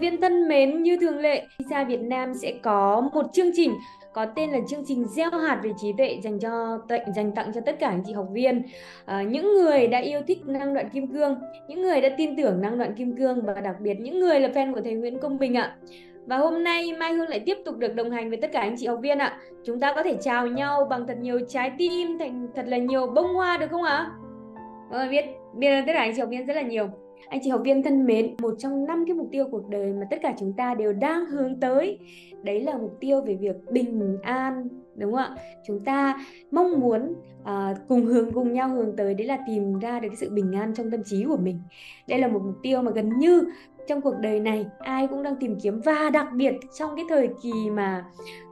Viên thân mến, như thường lệ, DCI Việt Nam sẽ có một chương trình có tên là chương trình gieo hạt về trí tuệ dành tặng cho tất cả anh chị học viên, những người đã yêu thích Năng Đoạn Kim Cương, những người đã tin tưởng Năng Đoạn Kim Cương và đặc biệt những người là fan của thầy Nguyễn Công Bình ạ. Và hôm nay Mai Hương lại tiếp tục được đồng hành với tất cả anh chị học viên ạ. Chúng ta có thể chào nhau bằng thật nhiều trái tim, thật là nhiều bông hoa được không ạ? Vâng, biết tất cả anh chị học viên rất là nhiều. Anh chị học viên thân mến, một trong 5 cái mục tiêu cuộc đời mà tất cả chúng ta đều đang hướng tới, đấy là mục tiêu về việc bình an, đúng không ạ? Chúng ta mong muốn cùng nhau hướng tới, đấy là tìm ra được cái sự bình an trong tâm trí của mình. Đây là một mục tiêu mà gần như trong cuộc đời này ai cũng đang tìm kiếm, và đặc biệt trong cái thời kỳ mà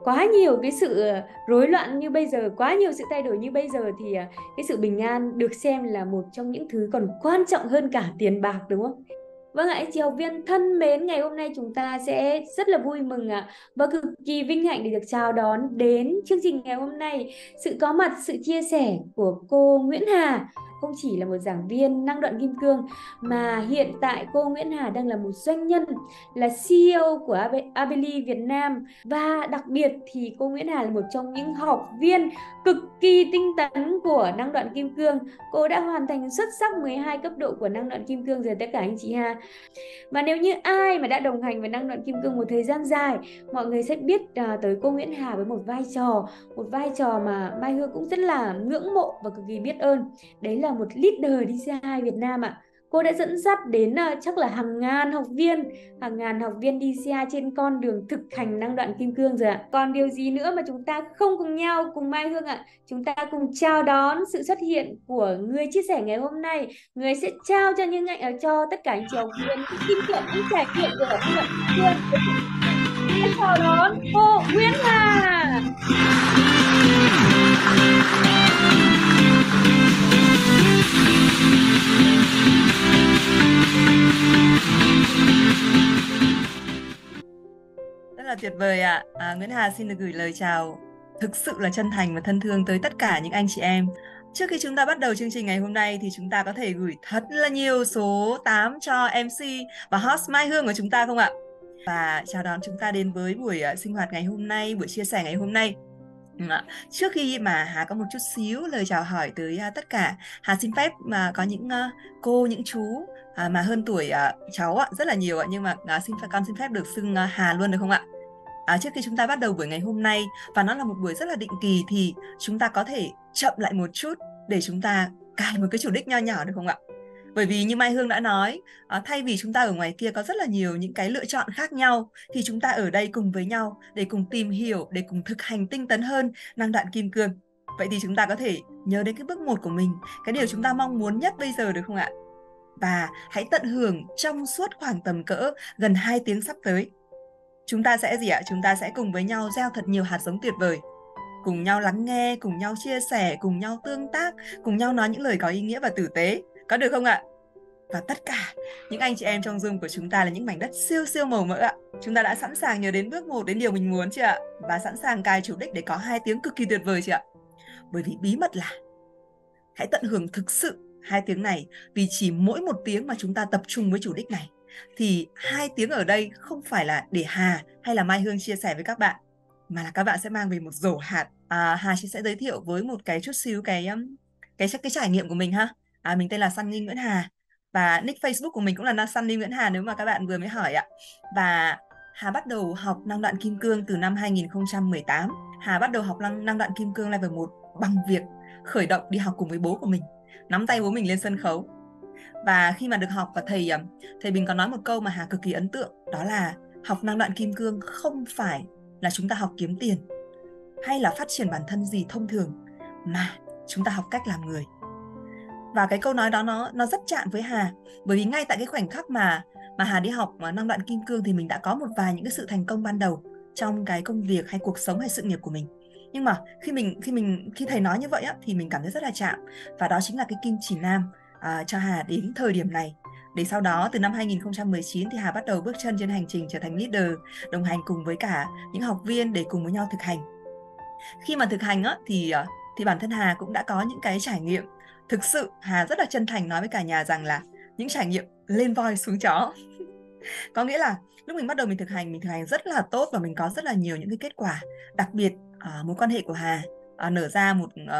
quá nhiều cái sự rối loạn như bây giờ, quá nhiều sự thay đổi như bây giờ, thì cái sự bình an được xem là một trong những thứ còn quan trọng hơn cả tiền bạc, đúng không? Vâng ạ, anh chị học viên thân mến, ngày hôm nay chúng ta sẽ rất là vui mừng ạ, và cực kỳ vinh hạnh để được chào đón đến chương trình ngày hôm nay sự có mặt, sự chia sẻ của cô Nguyễn Hà. Không chỉ là một giảng viên Năng Đoạn Kim Cương mà hiện tại cô Nguyễn Hà đang là một doanh nhân, là CEO của Abeli Việt Nam, và đặc biệt thì cô Nguyễn Hà là một trong những học viên cực kỳ tinh tấn của Năng Đoạn Kim Cương. Cô đã hoàn thành xuất sắc 12 cấp độ của Năng Đoạn Kim Cương rồi tất cả anh chị ha. Và nếu như ai mà đã đồng hành với Năng Đoạn Kim Cương một thời gian dài, mọi người sẽ biết tới cô Nguyễn Hà với một vai trò mà Mai Hương cũng rất là ngưỡng mộ và cực kỳ biết ơn. Đấy là một leader DCI Việt Nam ạ. Cô đã dẫn dắt đến chắc là hàng ngàn học viên DCI trên con đường thực hành Năng Đoạn Kim Cương rồi ạ. Còn điều gì nữa mà chúng ta không cùng nhau cùng Mai Hương ạ? Chúng ta cùng chào đón sự xuất hiện của người chia sẻ ngày hôm nay, người sẽ trao cho tất cả những học viên kinh nghiệm, những trải nghiệm của Năng Đoạn Kim Cương. Chào đón cô Nguyễn Hà. Rất là tuyệt vời ạ. Nguyễn Hà xin được gửi lời chào thực sự là chân thành và thân thương tới tất cả những anh chị em. Trước khi chúng ta bắt đầu chương trình ngày hôm nay thì chúng ta có thể gửi thật là nhiều số 8 cho MC và host Mai Hương của chúng ta không ạ? Và chào đón chúng ta đến với buổi sinh hoạt ngày hôm nay, buổi chia sẻ ngày hôm nay. Trước khi mà Hà có một chút xíu lời chào hỏi tới tất cả, Hà xin phép mà có những cô, những chú mà hơn tuổi cháu rất là nhiều nhưng mà con xin phép được xưng Hà luôn được không ạ? Trước khi chúng ta bắt đầu buổi ngày hôm nay, và nó là một buổi rất là định kỳ, thì chúng ta có thể chậm lại một chút để chúng ta cài một cái chủ đích nho nhỏ được không ạ? Bởi vì như Mai Hương đã nói, thay vì chúng ta ở ngoài kia có rất là nhiều những cái lựa chọn khác nhau, thì chúng ta ở đây cùng với nhau để cùng tìm hiểu, để cùng thực hành tinh tấn hơn Năng Đoạn Kim Cương. Vậy thì chúng ta có thể nhớ đến cái bước 1 của mình, cái điều chúng ta mong muốn nhất bây giờ được không ạ? Và hãy tận hưởng trong suốt khoảng tầm cỡ gần 2 tiếng sắp tới. Chúng ta sẽ Chúng ta sẽ cùng với nhau gieo thật nhiều hạt giống tuyệt vời. Cùng nhau lắng nghe, cùng nhau chia sẻ, cùng nhau tương tác, cùng nhau nói những lời có ý nghĩa và tử tế. Có được không ạ? Và tất cả những anh chị em trong Zoom của chúng ta là những mảnh đất siêu siêu màu mỡ ạ. Chúng ta đã sẵn sàng nhớ đến bước 1, đến điều mình muốn chưa ạ? Và sẵn sàng cài chủ đích để có 2 tiếng cực kỳ tuyệt vời chưa ạ? Bởi vì bí mật là hãy tận hưởng thực sự 2 tiếng này, vì chỉ mỗi 1 tiếng mà chúng ta tập trung với chủ đích này, thì 2 tiếng ở đây không phải là để Hà hay là Mai Hương chia sẻ với các bạn, mà là các bạn sẽ mang về một rổ hạt. Hà sẽ giới thiệu với một cái chút xíu cái trải nghiệm của mình ha. Mình tên là Sunny Nguyễn Hà và nick Facebook của mình cũng là Sunny Nguyễn Hà nếu mà các bạn vừa mới hỏi ạ. Và Hà bắt đầu học Năng Đoạn Kim Cương từ năm 2018. Hà bắt đầu học Năng Đoạn Kim Cương level 1 bằng việc khởi động đi học cùng với bố của mình, nắm tay bố mình lên sân khấu. Và khi mà được học, và thầy Bình có nói một câu mà Hà cực kỳ ấn tượng, đó là học Năng Đoạn Kim Cương không phải là chúng ta học kiếm tiền hay là phát triển bản thân gì thông thường, mà chúng ta học cách làm người. Và cái câu nói đó nó rất chạm với Hà, bởi vì ngay tại cái khoảnh khắc mà Hà đi học Năng Đoạn Kim Cương thì mình đã có một vài những cái sự thành công ban đầu trong cái công việc hay cuộc sống hay sự nghiệp của mình. Nhưng mà khi thầy nói như vậy á, thì mình cảm thấy rất là chạm, và đó chính là cái kim chỉ nam cho Hà đến thời điểm này. Để sau đó từ năm 2019 thì Hà bắt đầu bước chân trên hành trình trở thành leader, đồng hành cùng với cả những học viên để cùng với nhau thực hành. Khi mà thực hành á, thì bản thân Hà cũng đã có những cái trải nghiệm. Thực sự Hà rất là chân thành nói với cả nhà rằng là những trải nghiệm lên voi xuống chó. Có nghĩa là lúc mình bắt đầu mình thực hành rất là tốt và mình có rất là nhiều những cái kết quả. Đặc biệt mối quan hệ của Hà nở ra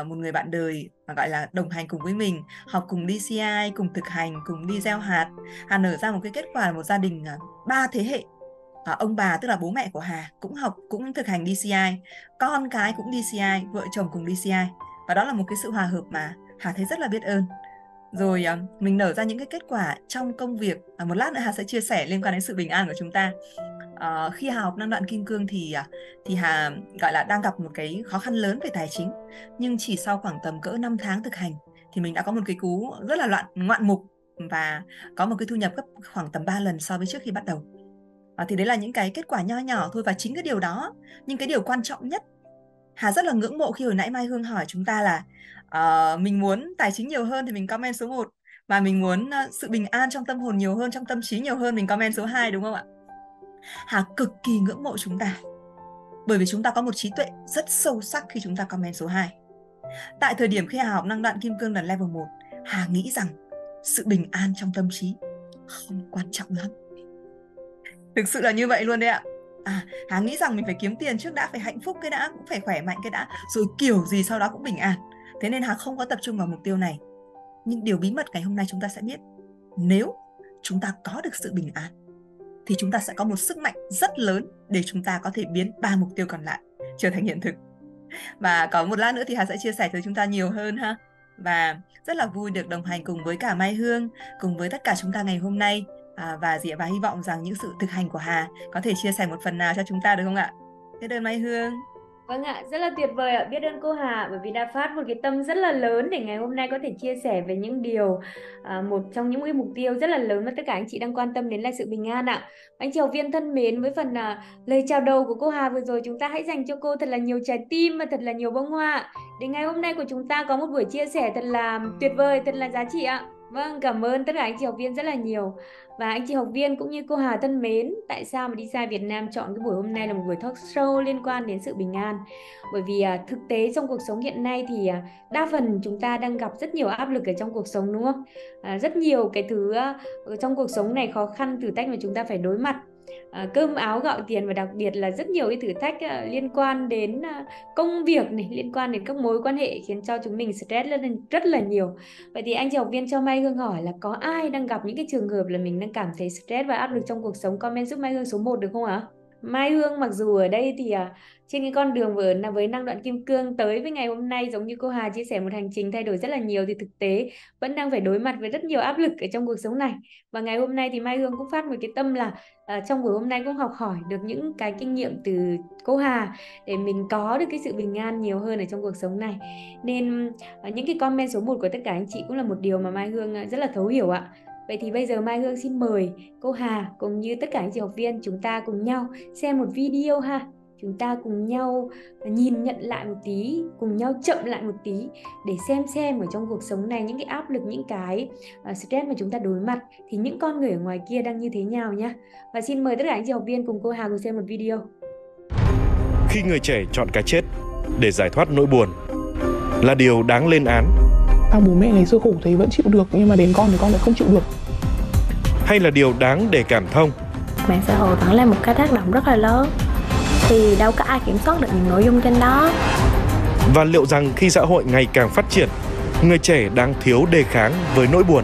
một người bạn đời mà gọi là đồng hành cùng với mình, học cùng DCI, cùng thực hành, cùng đi gieo hạt. Hà nở ra một cái kết quả là một gia đình 3 thế hệ. Ông bà tức là bố mẹ của Hà cũng học, cũng thực hành DCI, con cái cũng DCI, vợ chồng cùng DCI. Và đó là một cái sự hòa hợp mà Hà thấy rất là biết ơn. Rồi mình nở ra những cái kết quả trong công việc. Một lát nữa Hà sẽ chia sẻ liên quan đến sự bình an của chúng ta. Khi Hà học năng đoạn kim cương thì Hà gọi là đang gặp một cái khó khăn lớn về tài chính. Nhưng chỉ sau khoảng tầm cỡ 5 tháng thực hành thì mình đã có một cái cú rất là ngoạn mục và có một cái thu nhập gấp khoảng tầm 3 lần so với trước khi bắt đầu. Thì đấy là những cái kết quả nho nhỏ thôi. Và chính cái điều đó, nhưng cái điều quan trọng nhất, Hà rất là ngưỡng mộ khi hồi nãy Mai Hương hỏi chúng ta là mình muốn tài chính nhiều hơn thì mình comment số 1, và mình muốn sự bình an trong tâm hồn nhiều hơn, trong tâm trí nhiều hơn, mình comment số 2, đúng không ạ? Hà cực kỳ ngưỡng mộ chúng ta, bởi vì chúng ta có một trí tuệ rất sâu sắc khi chúng ta comment số 2. Tại thời điểm khi Hà học năng đoạn kim cương lần level 1, Hà nghĩ rằng sự bình an trong tâm trí không quan trọng lắm. Thực sự là như vậy luôn đấy ạ. Hà nghĩ rằng mình phải kiếm tiền trước đã, phải hạnh phúc cái đã, cũng phải khỏe mạnh cái đã, rồi kiểu gì sau đó cũng bình an. Thế nên Hà không có tập trung vào mục tiêu này. Nhưng điều bí mật ngày hôm nay chúng ta sẽ biết, nếu chúng ta có được sự bình an thì chúng ta sẽ có một sức mạnh rất lớn để chúng ta có thể biến 3 mục tiêu còn lại trở thành hiện thực. Và có một lát nữa thì Hà sẽ chia sẻ với chúng ta nhiều hơn ha. Và rất là vui được đồng hành cùng với cả Mai Hương, cùng với tất cả chúng ta ngày hôm nay. Và hy vọng rằng những sự thực hành của Hà có thể chia sẻ một phần nào cho chúng ta được không ạ? Biết ơn Mai Hương. Vâng ạ, rất là tuyệt vời ạ. Biết ơn cô Hà, bởi vì đã phát một cái tâm rất là lớn để ngày hôm nay có thể chia sẻ về những điều, một trong những cái mục tiêu rất là lớn mà tất cả anh chị đang quan tâm đến là sự bình an ạ. Anh chị học viên thân mến, với phần lời chào đầu của cô Hà vừa rồi, chúng ta hãy dành cho cô thật là nhiều trái tim và thật là nhiều bông hoa để ngày hôm nay của chúng ta có một buổi chia sẻ thật là tuyệt vời, thật là giá trị ạ. Vâng, cảm ơn tất cả anh chị học viên rất là nhiều. Và anh chị học viên cũng như cô Hà thân mến, tại sao mà DCI Việt Nam chọn cái buổi hôm nay là một buổi talk show liên quan đến sự bình an? Bởi vì thực tế trong cuộc sống hiện nay thì đa phần chúng ta đang gặp rất nhiều áp lực ở trong cuộc sống, đúng không? Rất nhiều cái thứ trong cuộc sống này, khó khăn, thử thách mà chúng ta phải đối mặt. Cơm áo gạo tiền, và đặc biệt là rất nhiều cái thử thách liên quan đến công việc này, liên quan đến các mối quan hệ, khiến cho chúng mình stress lên rất là nhiều. Vậy thì anh chị học viên cho Mai Hương hỏi là có ai đang gặp những cái trường hợp là mình đang cảm thấy stress và áp lực trong cuộc sống? Comment giúp Mai Hương số 1 được không ạ? Mai Hương mặc dù ở đây thì trên cái con đường với năng đoạn kim cương tới với ngày hôm nay, giống như cô Hà chia sẻ, một hành trình thay đổi rất là nhiều, thì thực tế vẫn đang phải đối mặt với rất nhiều áp lực ở trong cuộc sống này. Và ngày hôm nay thì Mai Hương cũng phát một cái tâm là trong buổi hôm nay cũng học hỏi được những cái kinh nghiệm từ cô Hà để mình có được cái sự bình an nhiều hơn ở trong cuộc sống này. Nên những cái comment số 1 của tất cả anh chị cũng là một điều mà Mai Hương rất là thấu hiểu ạ. Vậy thì bây giờ Mai Hương xin mời cô Hà cũng như tất cả anh chị học viên, chúng ta cùng nhau xem một video ha. Chúng ta cùng nhau nhìn nhận lại một tí, cùng nhau chậm lại một tí để xem ở trong cuộc sống này những cái áp lực, những cái stress mà chúng ta đối mặt thì những con người ở ngoài kia đang như thế nào nhá. Và xin mời tất cả anh chị học viên cùng cô Hà cùng xem một video. Khi người trẻ chọn cái chết để giải thoát nỗi buồn là điều đáng lên án. Tao bố mẹ ngày xưa khổ thấy vẫn chịu được, nhưng mà đến con thì con lại không chịu được. Hay là điều đáng để cảm thông. Mạng xã hội vẫn là một cái tác động rất là lớn, thì đâu có ai kiểm soát được những nội dung trên đó. Và liệu rằng khi xã hội ngày càng phát triển, người trẻ đang thiếu đề kháng với nỗi buồn.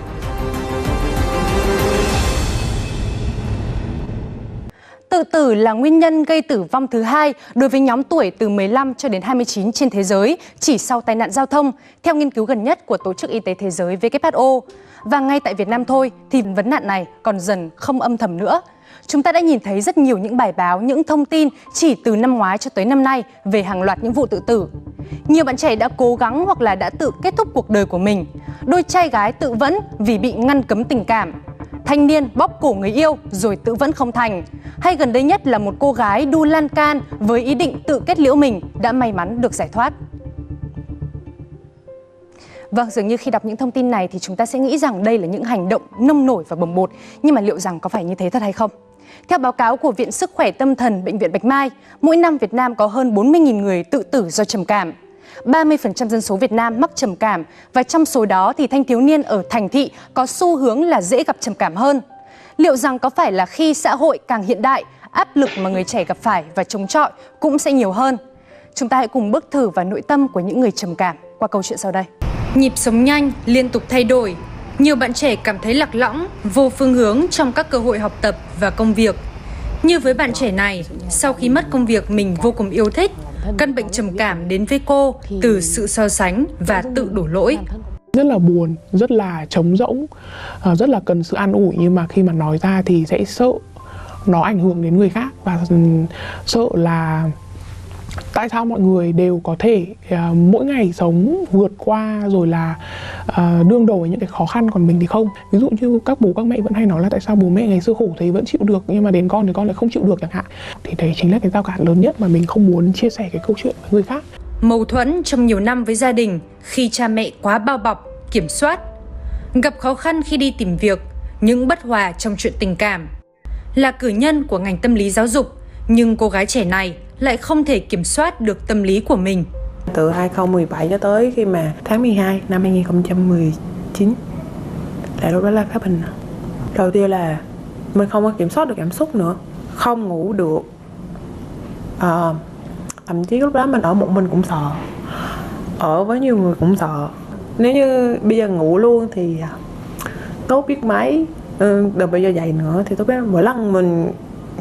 Tự tử là nguyên nhân gây tử vong thứ 2 đối với nhóm tuổi từ 15 cho đến 29 trên thế giới, chỉ sau tai nạn giao thông, theo nghiên cứu gần nhất của Tổ chức Y tế Thế giới WHO. Và ngay tại Việt Nam thôi thì vấn nạn này còn dần không âm thầm nữa. Chúng ta đã nhìn thấy rất nhiều những bài báo, những thông tin chỉ từ năm ngoái cho tới năm nay về hàng loạt những vụ tự tử. Nhiều bạn trẻ đã cố gắng hoặc là đã tự kết thúc cuộc đời của mình. Đôi trai gái tự vẫn vì bị ngăn cấm tình cảm. Thanh niên bóp cổ người yêu rồi tự vẫn không thành. Hay gần đây nhất là một cô gái đu lan can với ý định tự kết liễu mình đã may mắn được giải thoát. Vâng, dường như khi đọc những thông tin này thì chúng ta sẽ nghĩ rằng đây là những hành động nông nổi và bồng bột. Nhưng mà liệu rằng có phải như thế thật hay không? Theo báo cáo của Viện Sức khỏe Tâm thần Bệnh viện Bạch Mai, mỗi năm Việt Nam có hơn 40.000 người tự tử do trầm cảm. 30% dân số Việt Nam mắc trầm cảm và trong số đó thì thanh thiếu niên ở thành thị có xu hướng là dễ gặp trầm cảm hơn. Liệu rằng có phải là khi xã hội càng hiện đại, áp lực mà người trẻ gặp phải và chống chọi cũng sẽ nhiều hơn? Chúng ta hãy cùng bước thử vào nội tâm của những người trầm cảm qua câu chuyện sau đây. Nhịp sống nhanh, liên tục thay đổi. Nhiều bạn trẻ cảm thấy lạc lõng, vô phương hướng trong các cơ hội học tập và công việc. Như với bạn trẻ này, sau khi mất công việc mình vô cùng yêu thích, căn bệnh trầm cảm đến với cô từ sự so sánh và tự đổ lỗi. Rất là buồn, rất là trống rỗng, rất là cần sự an ủi, nhưng mà khi mà nói ra thì sẽ sợ nó ảnh hưởng đến người khác và sợ là tại sao mọi người đều có thể mỗi ngày sống vượt qua rồi là đương đầu với những cái khó khăn còn mình thì không. Ví dụ như các bố các mẹ vẫn hay nói là tại sao bố mẹ ngày xưa khổ thấy vẫn chịu được nhưng mà đến con thì con lại không chịu được chẳng hạn. Thì đấy chính là cái rào cản lớn nhất mà mình không muốn chia sẻ cái câu chuyện với người khác. Mâu thuẫn trong nhiều năm với gia đình khi cha mẹ quá bao bọc, kiểm soát. Gặp khó khăn khi đi tìm việc, những bất hòa trong chuyện tình cảm. Là cử nhân của ngành tâm lý giáo dục, nhưng cô gái trẻ này lại không thể kiểm soát được tâm lý của mình. Từ 2017 cho tới khi mà tháng 12 năm 2019 là lúc đó là khá bình. Đầu tiên là mình không có kiểm soát được cảm xúc nữa, không ngủ được. Thậm chí lúc đó mình ở một mình cũng sợ, ở với nhiều người cũng sợ. Nếu như bây giờ ngủ luôn thì tốt biết mấy, đừng bây giờ dậy nữa thì tốt biết. Mỗi lần mình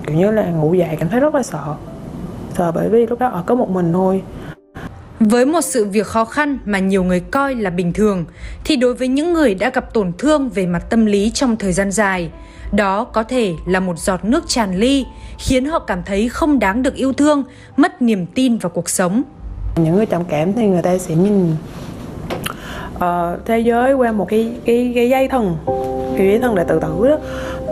kiểu như là ngủ dậy cảm thấy rất là sợ. Bởi vì lúc đó ở có một mình thôi. Với một sự việc khó khăn mà nhiều người coi là bình thường, thì đối với những người đã gặp tổn thương về mặt tâm lý trong thời gian dài, đó có thể là một giọt nước tràn ly, khiến họ cảm thấy không đáng được yêu thương, mất niềm tin vào cuộc sống. Những người trầm cảm thì người ta sẽ nhìn thế giới qua một cái dây thừng, cái dây thừng để tự tử đó.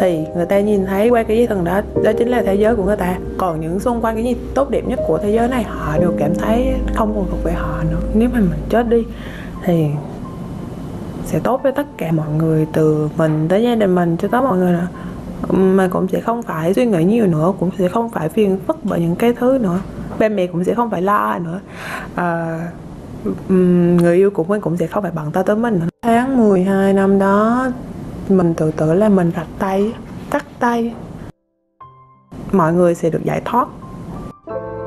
Thì người ta nhìn thấy qua cái dây thừng đó, đó chính là thế giới của người ta. Còn những xung quanh cái gì tốt đẹp nhất của thế giới này, họ đều cảm thấy không còn thuộc về họ nữa. Nếu mà mình chết đi thì sẽ tốt với tất cả mọi người, từ mình tới gia đình mình cho tới mọi người nữa. Mà cũng sẽ không phải suy nghĩ nhiều nữa, cũng sẽ không phải phiền phức bởi những cái thứ nữa. Ba mẹ cũng sẽ không phải lo nữa, người yêu của mình cũng sẽ không phải bận tâm tới mình nữa. Tháng 12 năm đó mình tự tử là mình rạch tay, cắt tay. Mọi người sẽ được giải thoát.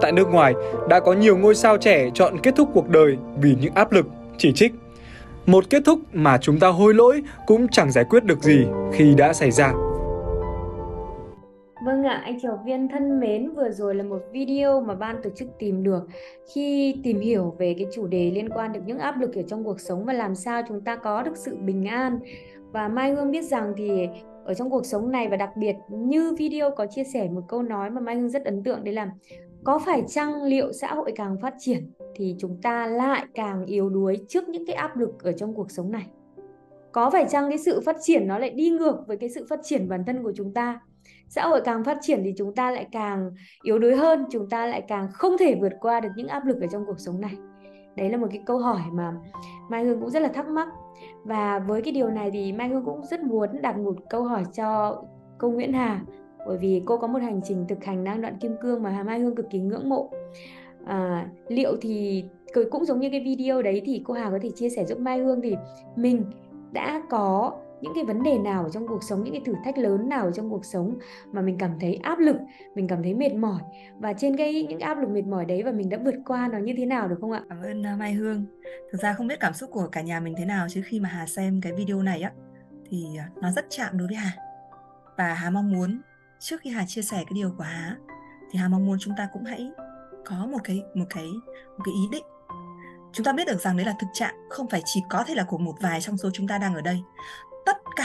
Tại nước ngoài, đã có nhiều ngôi sao trẻ chọn kết thúc cuộc đời vì những áp lực, chỉ trích. Một kết thúc mà chúng ta hối lỗi cũng chẳng giải quyết được gì khi đã xảy ra. Vâng ạ, anh chị học viên thân mến, vừa rồi là một video mà ban tổ chức tìm được khi tìm hiểu về cái chủ đề liên quan đến những áp lực ở trong cuộc sống và làm sao chúng ta có được sự bình an. Và Mai Hương biết rằng thì ở trong cuộc sống này, và đặc biệt như video có chia sẻ một câu nói mà Mai Hương rất ấn tượng, đấy là có phải chăng liệu xã hội càng phát triển thì chúng ta lại càng yếu đuối trước những cái áp lực ở trong cuộc sống này? Có phải chăng cái sự phát triển nó lại đi ngược với cái sự phát triển bản thân của chúng ta? Xã hội càng phát triển thì chúng ta lại càng yếu đuối hơn, chúng ta lại càng không thể vượt qua được những áp lực ở trong cuộc sống này. Đấy là một cái câu hỏi mà Mai Hương cũng rất là thắc mắc. Và với cái điều này thì Mai Hương cũng rất muốn đặt một câu hỏi cho cô Nguyễn Hà, bởi vì cô có một hành trình thực hành năng đoạn kim cương mà Mai Hương cực kỳ ngưỡng mộ. Liệu thì cũng giống như cái video đấy thì cô Hà có thể chia sẻ giúp Mai Hương thì mình đã có những cái vấn đề nào trong cuộc sống, những cái thử thách lớn nào trong cuộc sống mà mình cảm thấy áp lực, mình cảm thấy mệt mỏi, và trên cái những áp lực mệt mỏi đấy và mình đã vượt qua nó như thế nào được không ạ? Cảm ơn Mai Hương. Thực ra không biết cảm xúc của cả nhà mình thế nào, chứ khi mà Hà xem cái video này á thì nó rất chạm đối với Hà. Và Hà mong muốn trước khi Hà chia sẻ cái điều của Hà thì Hà mong muốn chúng ta cũng hãy có một cái ý định. Chúng ta biết được rằng đấy là thực trạng, không phải chỉ có thể là của một vài trong số chúng ta đang ở đây. Tất cả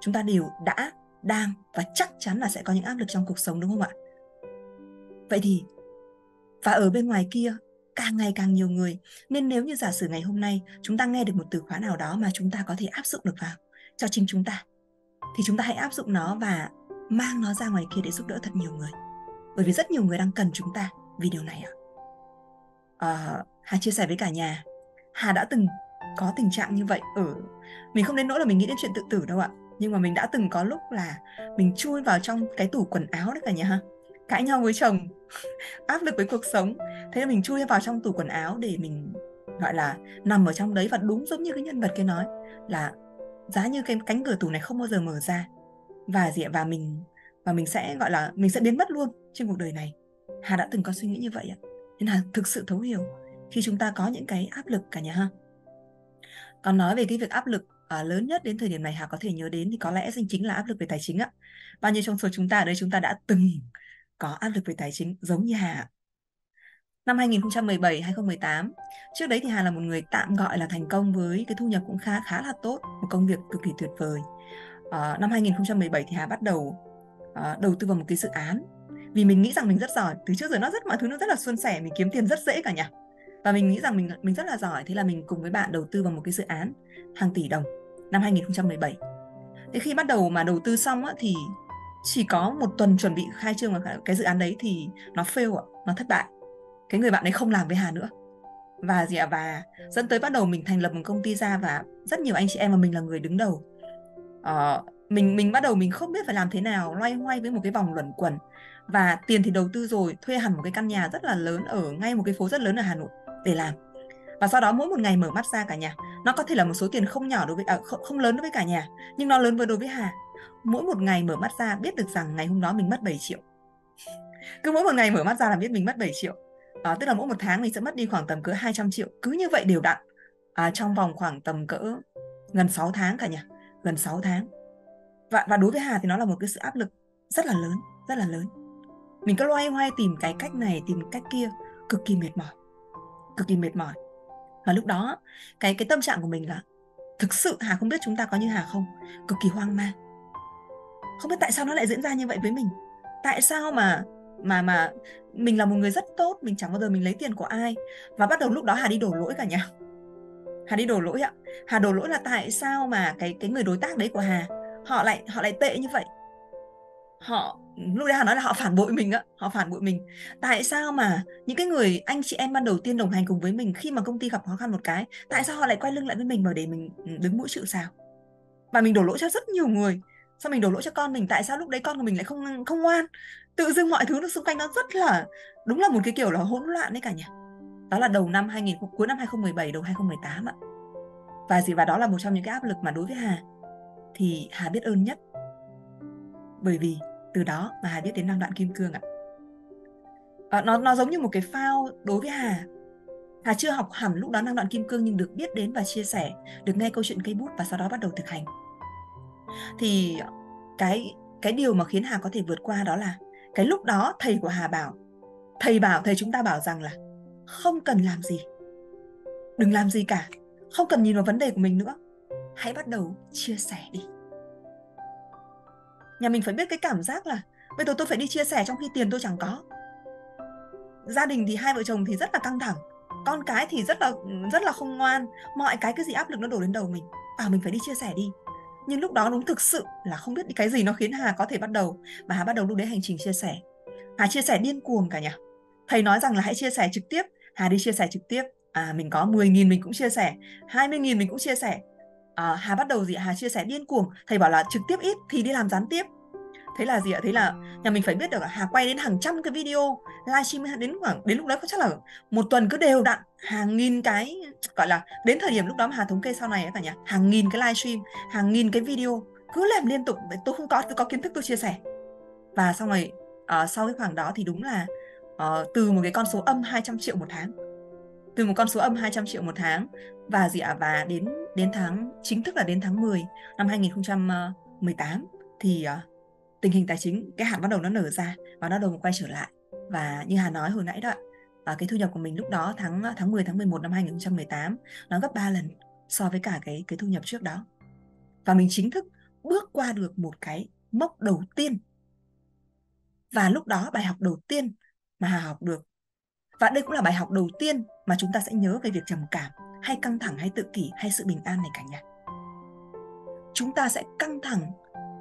chúng ta đều đã, đang và chắc chắn là sẽ có những áp lực trong cuộc sống, đúng không ạ? Vậy thì, và ở bên ngoài kia, càng ngày càng nhiều người. Nên nếu như giả sử ngày hôm nay chúng ta nghe được một từ khóa nào đó mà chúng ta có thể áp dụng được vào cho chính chúng ta, thì chúng ta hãy áp dụng nó và mang nó ra ngoài kia để giúp đỡ thật nhiều người. Bởi vì rất nhiều người đang cần chúng ta vì điều này ạ. Hà chia sẻ với cả nhà, Hà đã từng có tình trạng như vậy ở mình, không đến nỗi là mình nghĩ đến chuyện tự tử đâu ạ. Nhưng mà mình đã từng có lúc là mình chui vào trong cái tủ quần áo đấy cả nhà ha, cãi nhau với chồng, áp lực với cuộc sống, thế là mình chui vào trong tủ quần áo để mình gọi là nằm ở trong đấy. Và đúng giống như cái nhân vật kia nói là giá như cái cánh cửa tủ này không bao giờ mở ra, và mình sẽ gọi là mình sẽ biến mất luôn trên cuộc đời này. Hà đã từng có suy nghĩ như vậy ạ, nên Hà thực sự thấu hiểu khi chúng ta có những cái áp lực cả nhà ha. Còn nói về cái việc áp lực lớn nhất đến thời điểm này Hà có thể nhớ đến thì có lẽ chính là áp lực về tài chính ạ. Bao nhiêu trong số chúng ta ở đây chúng ta đã từng có áp lực về tài chính giống như Hà ạ. Năm 2017, 2018, trước đấy thì Hà là một người tạm gọi là thành công với cái thu nhập cũng khá là tốt, một công việc cực kỳ tuyệt vời. Năm 2017 thì Hà bắt đầu đầu tư vào một cái dự án, vì mình nghĩ rằng mình rất giỏi. Từ trước giờ mọi thứ nó rất là suôn sẻ, mình kiếm tiền rất dễ cả nhà. Và mình nghĩ rằng mình rất là giỏi, thế là mình cùng với bạn đầu tư vào một cái dự án hàng tỷ đồng năm 2017. Thế khi bắt đầu mà đầu tư xong á, thì chỉ có một tuần chuẩn bị khai trương vào cái dự án đấy thì nó fail ạ, nó thất bại. Cái người bạn ấy không làm với Hà nữa. Và và dẫn tới bắt đầu mình thành lập một công ty ra và rất nhiều anh chị em và mình là người đứng đầu. Mình bắt đầu mình không biết phải làm thế nào, loay hoay với một cái vòng luẩn quẩn. Và tiền thì đầu tư rồi, thuê hẳn một cái căn nhà rất là lớn ở ngay một cái phố rất lớn ở Hà Nội để làm. Và sau đó mỗi một ngày mở mắt ra cả nhà, nó có thể là một số tiền không nhỏ đối với không lớn đối với cả nhà, nhưng nó lớn đối với Hà. Mỗi một ngày mở mắt ra biết được rằng ngày hôm đó mình mất 7 triệu. Cứ mỗi một ngày mở mắt ra là biết mình mất 7 triệu. Tức là mỗi một tháng mình sẽ mất đi khoảng tầm cỡ 200 triệu. Cứ như vậy đều đặn trong vòng khoảng tầm cỡ gần 6 tháng cả nhà. Gần 6 tháng. Và đối với Hà thì nó là một cái sự áp lực rất là lớn, rất là lớn. Mình cứ loay hoay tìm cái cách này, tìm cách kia, cực kỳ mệt mỏi. Cực kỳ mệt mỏi. Và lúc đó cái tâm trạng của mình là thực sự Hà không biết chúng ta có như Hà không, cực kỳ hoang mang. Không biết tại sao nó lại diễn ra như vậy với mình. Tại sao mà mình là một người rất tốt, mình chẳng bao giờ mình lấy tiền của ai. Và bắt đầu lúc đó Hà đi đổ lỗi cả nhà. Hà đi đổ lỗi ạ. Hà đổ lỗi là tại sao mà cái người đối tác đấy của Hà họ lại tệ như vậy. Lúc đấy Hà nói là họ phản bội mình ạ, họ phản bội mình. Tại sao mà những cái người anh chị em ban đầu tiên đồng hành cùng với mình khi mà công ty gặp khó khăn một cái, tại sao họ lại quay lưng lại với mình và để mình đứng mũi chịu sào? Và mình đổ lỗi cho rất nhiều người. Sao mình đổ lỗi cho con mình? Tại sao lúc đấy con của mình lại không ngoan? Tự dưng mọi thứ nó xung quanh nó rất là, đúng là một cái kiểu là hỗn loạn đấy cả nhà. Đó là cuối năm 2017, đầu 2018 ạ. Và đó là một trong những cái áp lực mà đối với Hà thì Hà biết ơn nhất. Bởi vì từ đó mà Hà biết đến năng đoạn kim cương ạ. Nó giống như một cái phao đối với Hà. Hà chưa học hẳn lúc đó năng đoạn kim cương, nhưng được biết đến và chia sẻ, được nghe câu chuyện cây bút và sau đó bắt đầu thực hành. Thì cái điều mà khiến Hà có thể vượt qua đó là cái lúc đó thầy của Hà thầy chúng ta bảo rằng là không cần làm gì, đừng làm gì cả, không cần nhìn vào vấn đề của mình nữa, hãy bắt đầu chia sẻ đi. Nhà mình phải biết cái cảm giác là bây giờ tôi phải đi chia sẻ trong khi tiền tôi chẳng có. Gia đình thì hai vợ chồng thì rất là căng thẳng, con cái thì rất là không ngoan, mọi cái gì áp lực nó đổ đến đầu mình, mình phải đi chia sẻ đi. Nhưng lúc đó đúng thực sự là không biết cái gì nó khiến Hà có thể bắt đầu. Và Hà bắt đầu lúc đấy hành trình chia sẻ. Hà chia sẻ điên cuồng cả nhà. Thầy nói rằng là hãy chia sẻ trực tiếp, Hà đi chia sẻ trực tiếp. Mình có 10.000 mình cũng chia sẻ, 20.000 mình cũng chia sẻ. Hà bắt đầu Hà chia sẻ điên cuồng. Thầy bảo là trực tiếp ít thì đi làm gián tiếp. Thế là thế là nhà mình phải biết được là Hà quay đến hàng trăm cái video livestream, đến lúc đấy có chắc là một tuần cứ đều đặn hàng nghìn cái, gọi là đến thời điểm lúc đó mà Hà thống kê sau này cả nhà, hàng nghìn cái livestream, hàng nghìn cái video cứ làm liên tục. Tôi không có, tôi có kiến thức tôi chia sẻ. Và xong rồi sau cái khoảng đó thì đúng là từ một cái con số âm 200 triệu một tháng, và và đến tháng, chính thức là đến tháng 10 năm 2018 thì tình hình tài chính, cái hạn bắt đầu nó nở ra và nó đầu quay trở lại. Và như Hà nói hồi nãy đó, cái thu nhập của mình lúc đó tháng 10, tháng 11 năm 2018 nó gấp 3 lần so với cả cái thu nhập trước đó. Và mình chính thức bước qua được một cái mốc đầu tiên. Và lúc đó bài học đầu tiên mà Hà học được, và đây cũng là bài học đầu tiên mà chúng ta sẽ nhớ về việc trầm cảm hay căng thẳng hay tự kỷ hay sự bình an này cả nhà. Chúng ta sẽ căng thẳng,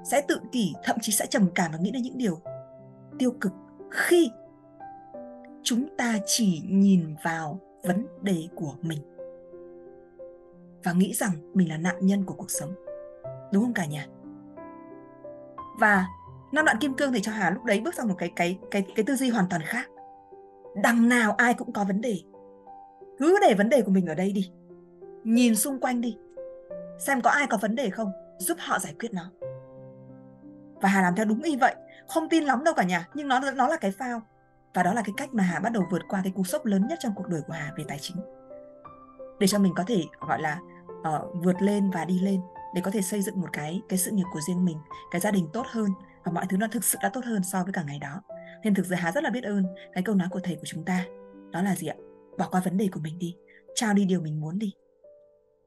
sẽ tự kỷ, thậm chí sẽ trầm cảm và nghĩ đến những điều tiêu cực khi chúng ta chỉ nhìn vào vấn đề của mình. và nghĩ rằng mình là nạn nhân của cuộc sống. Đúng không cả nhà? Và Năng Đoạn Kim Cương thì cho Hà lúc đấy bước sang một cái tư duy hoàn toàn khác. Đằng nào ai cũng có vấn đề. Cứ để vấn đề của mình ở đây đi. Nhìn xung quanh đi. Xem có ai có vấn đề không, giúp họ giải quyết nó. Và Hà làm theo đúng y vậy. Không tin lắm đâu cả nhà, nhưng nó là cái phao. Và đó là cái cách mà Hà bắt đầu vượt qua cái cú sốc lớn nhất trong cuộc đời của Hà về tài chính. Để cho mình có thể gọi là vượt lên và đi lên. Để có thể xây dựng một cái sự nghiệp của riêng mình, cái gia đình tốt hơn. Và mọi thứ nó thực sự đã tốt hơn so với cả ngày đó. Nên thực sự Hà rất là biết ơn cái câu nói của thầy của chúng ta. Đó là gì ạ? Bỏ qua vấn đề của mình đi. Trao đi điều mình muốn đi.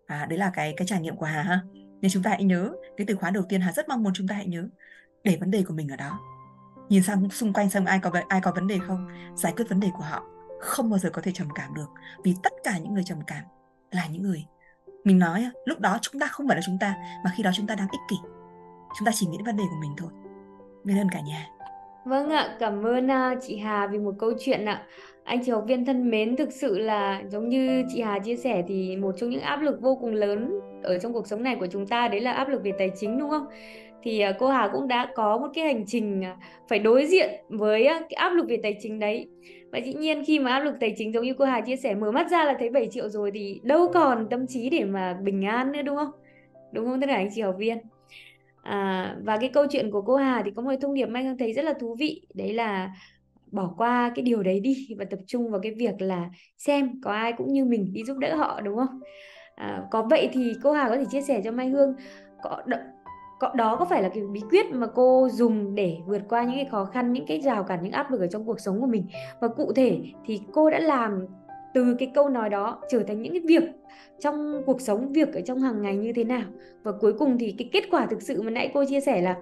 Đấy là cái trải nghiệm của Hà ha. Nên chúng ta hãy nhớ, cái từ khóa đầu tiên Hà rất mong muốn chúng ta hãy nhớ. Để vấn đề của mình ở đó. Nhìn sang xung quanh xem ai có vấn đề không. Giải quyết vấn đề của họ. Không bao giờ có thể trầm cảm được. Vì tất cả những người trầm cảm là những người, mình nói lúc đó chúng ta không phải là chúng ta, mà khi đó chúng ta đang ích kỷ. Chúng ta chỉ nghĩ đến vấn đề của mình thôi. Biết ơn cả nhà. Vâng ạ, cảm ơn chị Hà vì một câu chuyện ạ. Anh chị học viên thân mến, thực sự là giống như chị Hà chia sẻ thì một trong những áp lực vô cùng lớn ở trong cuộc sống này của chúng ta đấy là áp lực về tài chính, đúng không? Thì cô Hà cũng đã có một cái hành trình phải đối diện với cái áp lực về tài chính đấy. Và dĩ nhiên khi mà áp lực tài chính giống như cô Hà chia sẻ, mở mắt ra là thấy 7 triệu rồi thì đâu còn tâm trí để mà bình an nữa, đúng không? Đúng không tất cả anh chị học viên? Và cái câu chuyện của cô Hà thì có một thông điệp Mai Hương thấy rất là thú vị. Đấy là bỏ qua cái điều đấy đi và tập trung vào cái việc là xem có ai cũng như mình đi giúp đỡ họ, đúng không? Có vậy thì cô Hà có thể chia sẻ cho Mai Hương đó có phải là cái bí quyết mà cô dùng để vượt qua những cái khó khăn, những cái rào cản, những áp lực ở trong cuộc sống của mình? Và cụ thể thì cô đã làm từ cái câu nói đó trở thành những cái việc trong cuộc sống, việc ở trong hàng ngày như thế nào? Và cuối cùng thì cái kết quả thực sự mà nãy cô chia sẻ là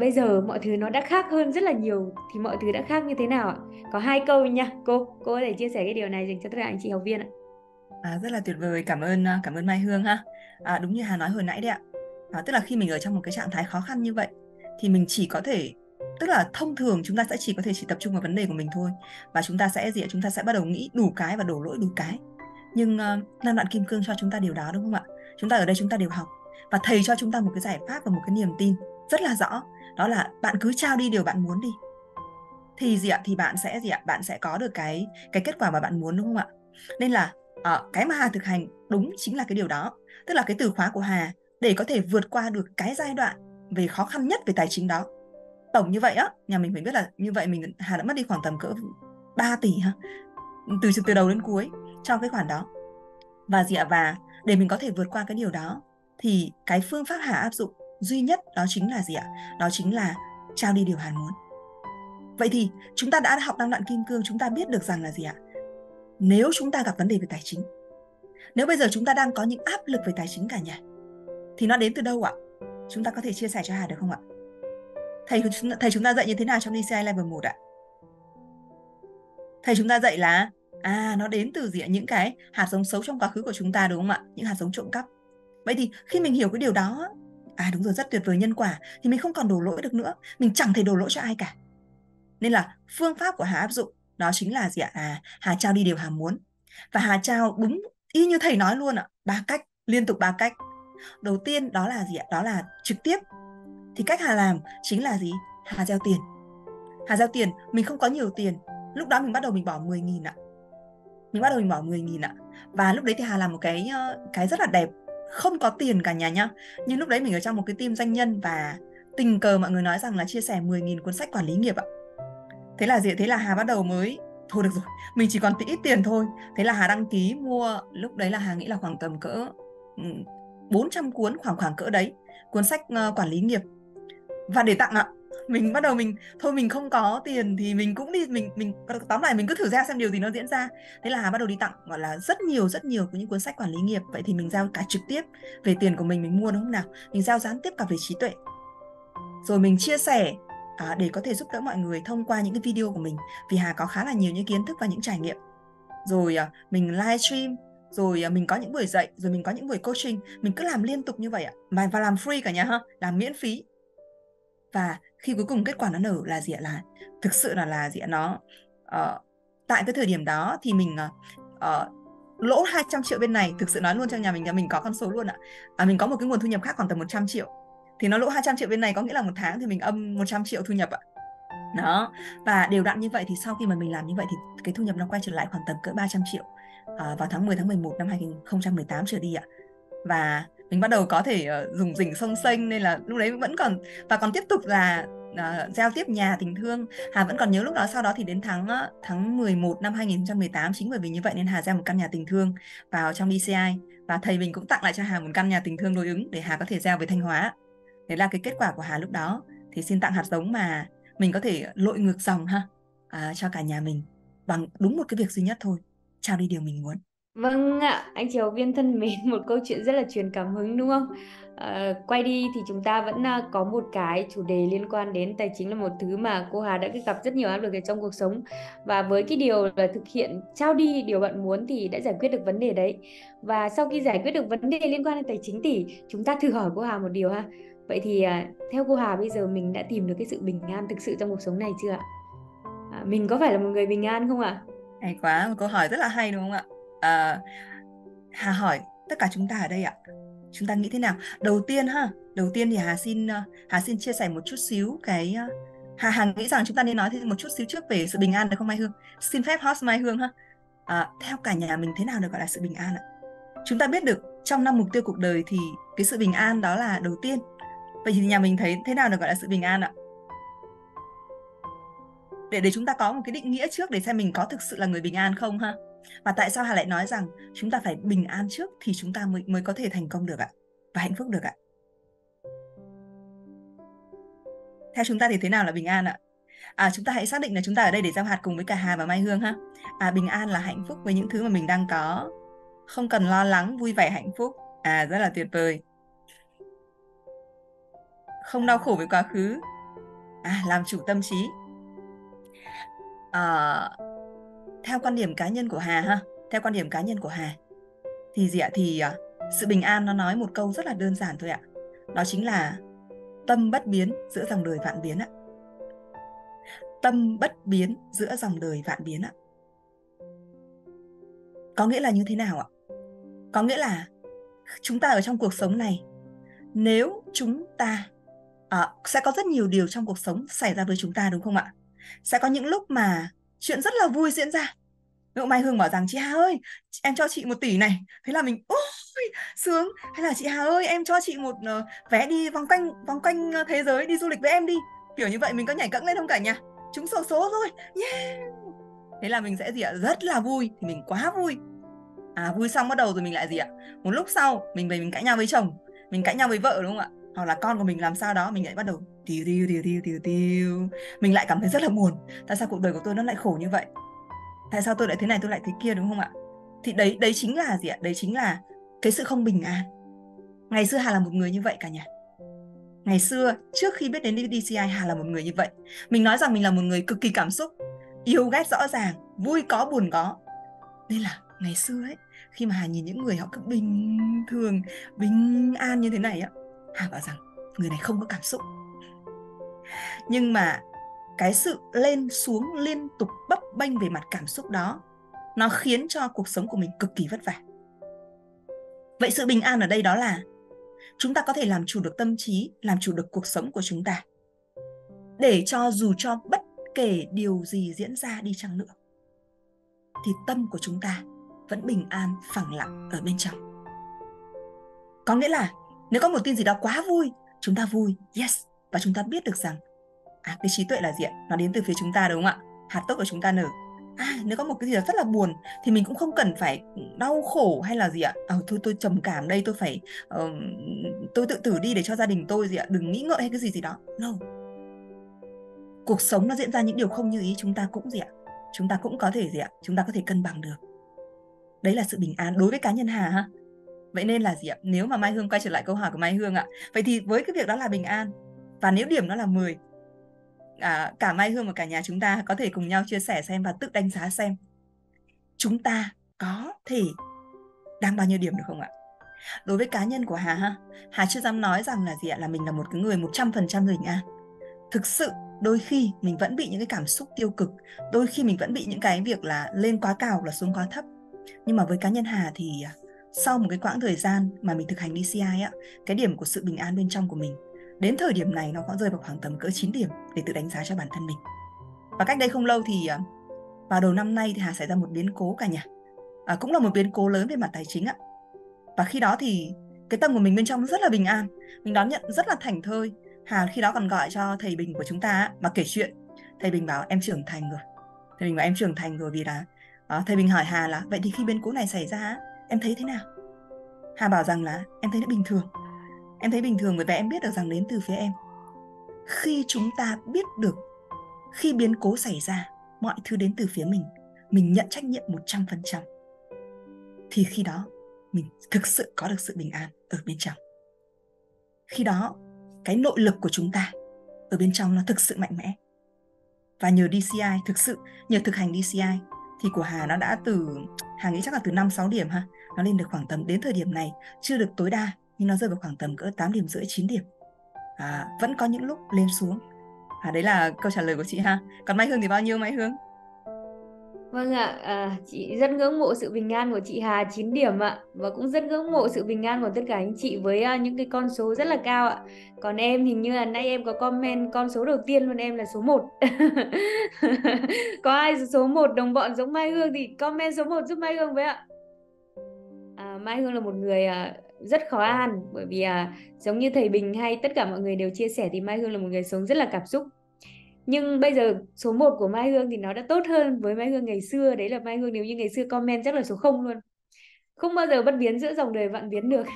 bây giờ mọi thứ nó đã khác hơn rất là nhiều, thì mọi thứ đã khác như thế nào ạ? Có 2 câu nha, cô có thể chia sẻ cái điều này dành cho tất cả anh chị học viên ạ. Rất là tuyệt vời, cảm ơn Mai Hương ha. Đúng như Hà nói hồi nãy đấy ạ. Tức là khi mình ở trong một cái trạng thái khó khăn như vậy thì mình chỉ có thể, tức là thông thường chúng ta sẽ chỉ tập trung vào vấn đề của mình thôi, và chúng ta sẽ bắt đầu nghĩ đủ cái và đổ lỗi đủ cái. Nhưng Năng Đoạn Kim Cương cho chúng ta điều đó, đúng không ạ? Chúng ta ở đây chúng ta đều học, và thầy cho chúng ta một cái giải pháp và một cái niềm tin rất là rõ, đó là bạn cứ trao đi điều bạn muốn đi thì bạn sẽ có được cái kết quả mà bạn muốn, đúng không ạ? Nên là cái mà Hà thực hành đúng chính là cái điều đó, tức là cái từ khóa của Hà để có thể vượt qua được cái giai đoạn về khó khăn nhất về tài chính đó. Tổng như vậy nhà mình phải biết là như vậy Hà đã mất đi khoảng tầm cỡ 3 tỷ ha. Từ đầu đến cuối trong cái khoản đó. Và để mình có thể vượt qua cái điều đó thì cái phương pháp Hà áp dụng duy nhất đó chính là Đó chính là trao đi điều Hà muốn. Vậy thì chúng ta đã học Năng Đoạn Kim Cương, chúng ta biết được rằng là nếu chúng ta gặp vấn đề về tài chính, nếu bây giờ chúng ta đang có những áp lực về tài chính cả nhà, thì nó đến từ đâu ạ? Chúng ta có thể chia sẻ cho Hà được không ạ? Thầy chúng ta dạy như thế nào trong DCI Level 1 ạ? Thầy chúng ta dạy là nó đến từ những cái hạt giống xấu trong quá khứ của chúng ta, đúng không ạ? Những hạt giống trộm cắp. Vậy thì khi mình hiểu cái điều đó, đúng rồi, rất tuyệt vời, nhân quả, thì mình không còn đổ lỗi được nữa. Mình chẳng thể đổ lỗi cho ai cả. Nên là phương pháp của Hà áp dụng đó chính là Hà trao đi điều Hà muốn. Và Hà trao đúng y như thầy nói luôn ạ. 3 cách, liên tục 3 cách. Đầu tiên đó là Đó là trực tiếp. Thì cách Hà làm chính là Hà gieo tiền. Hà gieo tiền, mình không có nhiều tiền. Lúc đó mình bắt đầu mình bỏ 10.000 ạ. Và lúc đấy thì Hà làm một cái rất là đẹp. Không có tiền cả nhà nhá. Nhưng lúc đấy mình ở trong một cái team doanh nhân, và tình cờ mọi người nói rằng là chia sẻ 10.000 cuốn sách quản lý nghiệp ạ. Thế là Hà bắt đầu mới thôi được rồi, mình chỉ còn tí ít tiền thôi. Thế là Hà đăng ký mua. Lúc đấy là Hà nghĩ là khoảng tầm cỡ 400 cuốn, khoảng cỡ đấy, cuốn sách quản lý nghiệp, và để tặng ạ. Mình bắt đầu mình không có tiền thì mình cũng đi, mình tóm lại mình cứ thử ra xem điều gì nó diễn ra. Thế là Hà bắt đầu đi tặng gọi là rất nhiều của những cuốn sách quản lý nghiệp. Vậy thì mình giao cả trực tiếp về tiền của mình mua nó hôm nào, mình giao gián tiếp cả về trí tuệ. Rồi mình chia sẻ để có thể giúp đỡ mọi người thông qua những cái video của mình, vì Hà có khá là nhiều những kiến thức và những trải nghiệm. Rồi mình livestream, rồi mình có những buổi dạy, rồi mình có những buổi coaching. Mình cứ làm liên tục như vậy ạ. Và làm free cả nhà ha, làm miễn phí. Và khi cuối cùng kết quả nó nở là là thực sự là nó tại cái thời điểm đó thì mình lỗ 200 triệu bên này, thực sự nói luôn cho nhà mình là mình có con số luôn ạ. Mình có một cái nguồn thu nhập khác khoảng tầm 100 triệu. Thì nó lỗ 200 triệu bên này có nghĩa là một tháng thì mình âm 100 triệu thu nhập ạ. Đó. Và đều đặn như vậy thì sau khi mà mình làm như vậy thì cái thu nhập nó quay trở lại khoảng tầm cỡ 300 triệu vào tháng 10 tháng 11 năm 2018 trở đi ạ. Và mình bắt đầu có thể dùng rỉnh sông xanh, nên là lúc đấy vẫn còn và còn tiếp tục là giao tiếp nhà tình thương. Hà vẫn còn nhớ lúc đó, sau đó thì đến tháng 11 năm 2018, chính bởi vì như vậy nên Hà giao một căn nhà tình thương vào trong DCI, và thầy mình cũng tặng lại cho Hà một căn nhà tình thương đối ứng để Hà có thể giao về Thanh Hóa. Đấy là cái kết quả của Hà lúc đó. Thì xin tặng hạt giống mà mình có thể lội ngược dòng ha, cho cả nhà mình bằng đúng một cái việc duy nhất thôi: trao đi điều mình muốn. Vâng ạ, anh Triều Viên thân mến, một câu chuyện rất là truyền cảm hứng đúng không? Quay đi thì chúng ta vẫn có một cái chủ đề liên quan đến tài chính, là một thứ mà cô Hà đã gặp rất nhiều áp lực trong cuộc sống. Và với cái điều là thực hiện trao đi điều bạn muốn thì đã giải quyết được vấn đề đấy. Và sau khi giải quyết được vấn đề liên quan đến tài chính thì chúng ta thử hỏi cô Hà một điều ha. Vậy thì theo cô Hà bây giờ mình đã tìm được cái sự bình an thực sự trong cuộc sống này chưa ạ? Mình có phải là một người bình an không ạ? Hay quá, một câu hỏi rất là hay đúng không ạ? Hà hỏi tất cả chúng ta ở đây ạ, chúng ta nghĩ thế nào? Đầu tiên thì Hà xin chia sẻ một chút xíu cái Hà nghĩ rằng chúng ta nên nói thêm một chút xíu trước về sự bình an được không Mai Hương? Xin phép host Mai Hương ha. Theo cả nhà mình thế nào được gọi là sự bình an ạ? Chúng ta biết được trong 5 mục tiêu cuộc đời thì cái sự bình an đó là đầu tiên. Vậy thì nhà mình thấy thế nào được gọi là sự bình an ạ? Để chúng ta có một cái định nghĩa trước để xem mình có thực sự là người bình an không ha. Và tại sao Hà lại nói rằng chúng ta phải bình an trước thì chúng ta mới có thể thành công được ạ, và hạnh phúc được ạ? Theo chúng ta thì thế nào là bình an ạ? Chúng ta hãy xác định là chúng ta ở đây để giao hạt cùng với cả Hà và Mai Hương ha. Bình an là hạnh phúc với những thứ mà mình đang có, không cần lo lắng, vui vẻ hạnh phúc. Rất là tuyệt vời. Không đau khổ với quá khứ. Làm chủ tâm trí. Theo quan điểm cá nhân của Hà ha, theo quan điểm cá nhân của Hà thì gì ạ? Thì sự bình an nó nói một câu rất là đơn giản thôi ạ. Đó chính là tâm bất biến giữa dòng đời vạn biến ạ. Tâm bất biến giữa dòng đời vạn biến ạ. Có nghĩa là như thế nào ạ? Có nghĩa là chúng ta ở trong cuộc sống này, nếu chúng ta sẽ có rất nhiều điều trong cuộc sống xảy ra với chúng ta đúng không ạ? Sẽ có những lúc mà chuyện rất là vui diễn ra. Nếu Mai Hương bảo rằng chị Hà ơi, em cho chị 1 tỷ này, thế là mình ôi sướng. Hay là chị Hà ơi, em cho chị một vé đi vòng quanh thế giới, đi du lịch với em đi. Kiểu như vậy mình có nhảy cẫng lên không cả nhà? Trúng số rồi, yeah. Thế là mình sẽ gì ạ? Rất là vui. Thì mình quá vui. Vui xong bắt đầu rồi mình lại gì ạ? Một lúc sau mình về mình cãi nhau với chồng, mình cãi nhau với vợ đúng không ạ? Hoặc là con của mình làm sao đó, mình lại bắt đầu tiêu. Mình lại cảm thấy rất là buồn. Tại sao cuộc đời của tôi nó lại khổ như vậy? Tại sao tôi lại thế này, tôi lại thế kia đúng không ạ? Thì đấy chính là gì ạ? Đấy chính là cái sự không bình an. Ngày xưa Hà là một người như vậy cả nhà. Ngày xưa trước khi biết đến DCI, Hà là một người như vậy. Mình nói rằng mình là một người cực kỳ cảm xúc, yêu ghét rõ ràng, vui có buồn có. Nên là ngày xưa ấy, khi mà Hà nhìn những người họ cứ bình thường, bình an như thế này á, Hà bảo rằng người này không có cảm xúc. Nhưng mà cái sự lên xuống liên tục bấp bênh về mặt cảm xúc đó, nó khiến cho cuộc sống của mình cực kỳ vất vả. Vậy sự bình an ở đây đó là chúng ta có thể làm chủ được tâm trí, làm chủ được cuộc sống của chúng ta, để cho dù cho bất kể điều gì diễn ra đi chăng nữa thì tâm của chúng ta vẫn bình an phẳng lặng ở bên trong. Có nghĩa là nếu có một tin gì đó quá vui, chúng ta vui, yes. Và chúng ta biết được rằng cái trí tuệ là gì ạ? Nó đến từ phía chúng ta đúng không ạ? Hạt tốt của chúng ta nở. Nếu có một cái gì đó rất là buồn thì mình cũng không cần phải đau khổ hay là gì ạ? Thôi tôi trầm cảm đây, tôi phải tôi tự tử đi để cho gia đình tôi gì ạ? Đừng nghĩ ngợi hay cái gì đó. No. Cuộc sống nó diễn ra những điều không như ý, chúng ta cũng gì ạ? Chúng ta cũng có thể gì ạ? Chúng ta có thể cân bằng được. Đấy là sự bình an đối với cá nhân Hà ha. Vậy nên là gì ạ? Nếu mà Mai Hương quay trở lại câu hỏi của Mai Hương ạ, vậy thì với cái việc đó là bình an, và nếu điểm nó là 10, cả Mai Hương và cả nhà chúng ta có thể cùng nhau chia sẻ xem và tự đánh giá xem chúng ta có thể đang bao nhiêu điểm được không ạ? Đối với cá nhân của Hà ha, Hà chưa dám nói rằng là gì ạ? Là mình là một cái người 100% bình an. Thực sự đôi khi mình vẫn bị những cái cảm xúc tiêu cực, đôi khi mình vẫn bị những cái việc là lên quá cao là xuống quá thấp. Nhưng mà với cá nhân Hà thì sau một cái quãng thời gian mà mình thực hành DCI á, cái điểm của sự bình an bên trong của mình đến thời điểm này nó có rơi vào khoảng tầm cỡ 9 điểm để tự đánh giá cho bản thân mình. Và cách đây không lâu thì vào đầu năm nay thì Hà xảy ra một biến cố cả nhà, cũng là một biến cố lớn về mặt tài chính ạ. Và khi đó thì cái tâm của mình bên trong rất là bình an, mình đón nhận rất là thảnh thơi. Hà khi đó còn gọi cho thầy Bình của chúng ta mà kể chuyện. Thầy Bình bảo em trưởng thành rồi. Thầy Bình bảo em trưởng thành rồi vì là thầy Bình hỏi Hà là vậy thì khi biến cố này xảy ra em thấy thế nào? Hà bảo rằng là em thấy nó bình thường. Em thấy bình thường bởi vì em biết được rằng đến từ phía em. Khi chúng ta biết được khi biến cố xảy ra mọi thứ đến từ phía mình nhận trách nhiệm 100%, thì khi đó mình thực sự có được sự bình an ở bên trong. Khi đó cái nội lực của chúng ta ở bên trong nó thực sự mạnh mẽ. Và nhờ DCI, thực sự nhờ thực hành DCI thì của Hà nó đã từ, Hà nghĩ chắc là từ 5-6 điểm ha, nó lên được khoảng tầm, đến thời điểm này chưa được tối đa nhưng nó rơi vào khoảng tầm cỡ 8 điểm rưỡi 9 điểm. Vẫn có những lúc lên xuống. Đấy là câu trả lời của chị ha. Còn Mai Hương thì bao nhiêu Mai Hương? Vâng ạ, chị rất ngưỡng mộ sự bình an của chị Hà, 9 điểm ạ. Và cũng rất ngưỡng mộ sự bình an của tất cả anh chị với những cái con số rất là cao ạ. Còn em hình như là nãy em có comment con số đầu tiên luôn em là số 1. Có ai số 1 đồng bọn giống Mai Hương thì comment số 1 giúp Mai Hương với ạ. Mai Hương là một người rất khó an, bởi vì giống như thầy Bình hay tất cả mọi người đều chia sẻ thì Mai Hương là một người sống rất là cảm xúc. Nhưng bây giờ số 1 của Mai Hương thì nó đã tốt hơn với Mai Hương ngày xưa. Đấy là Mai Hương nếu như ngày xưa comment chắc là số 0 luôn. Không bao giờ bất biến giữa dòng đời vạn biến được.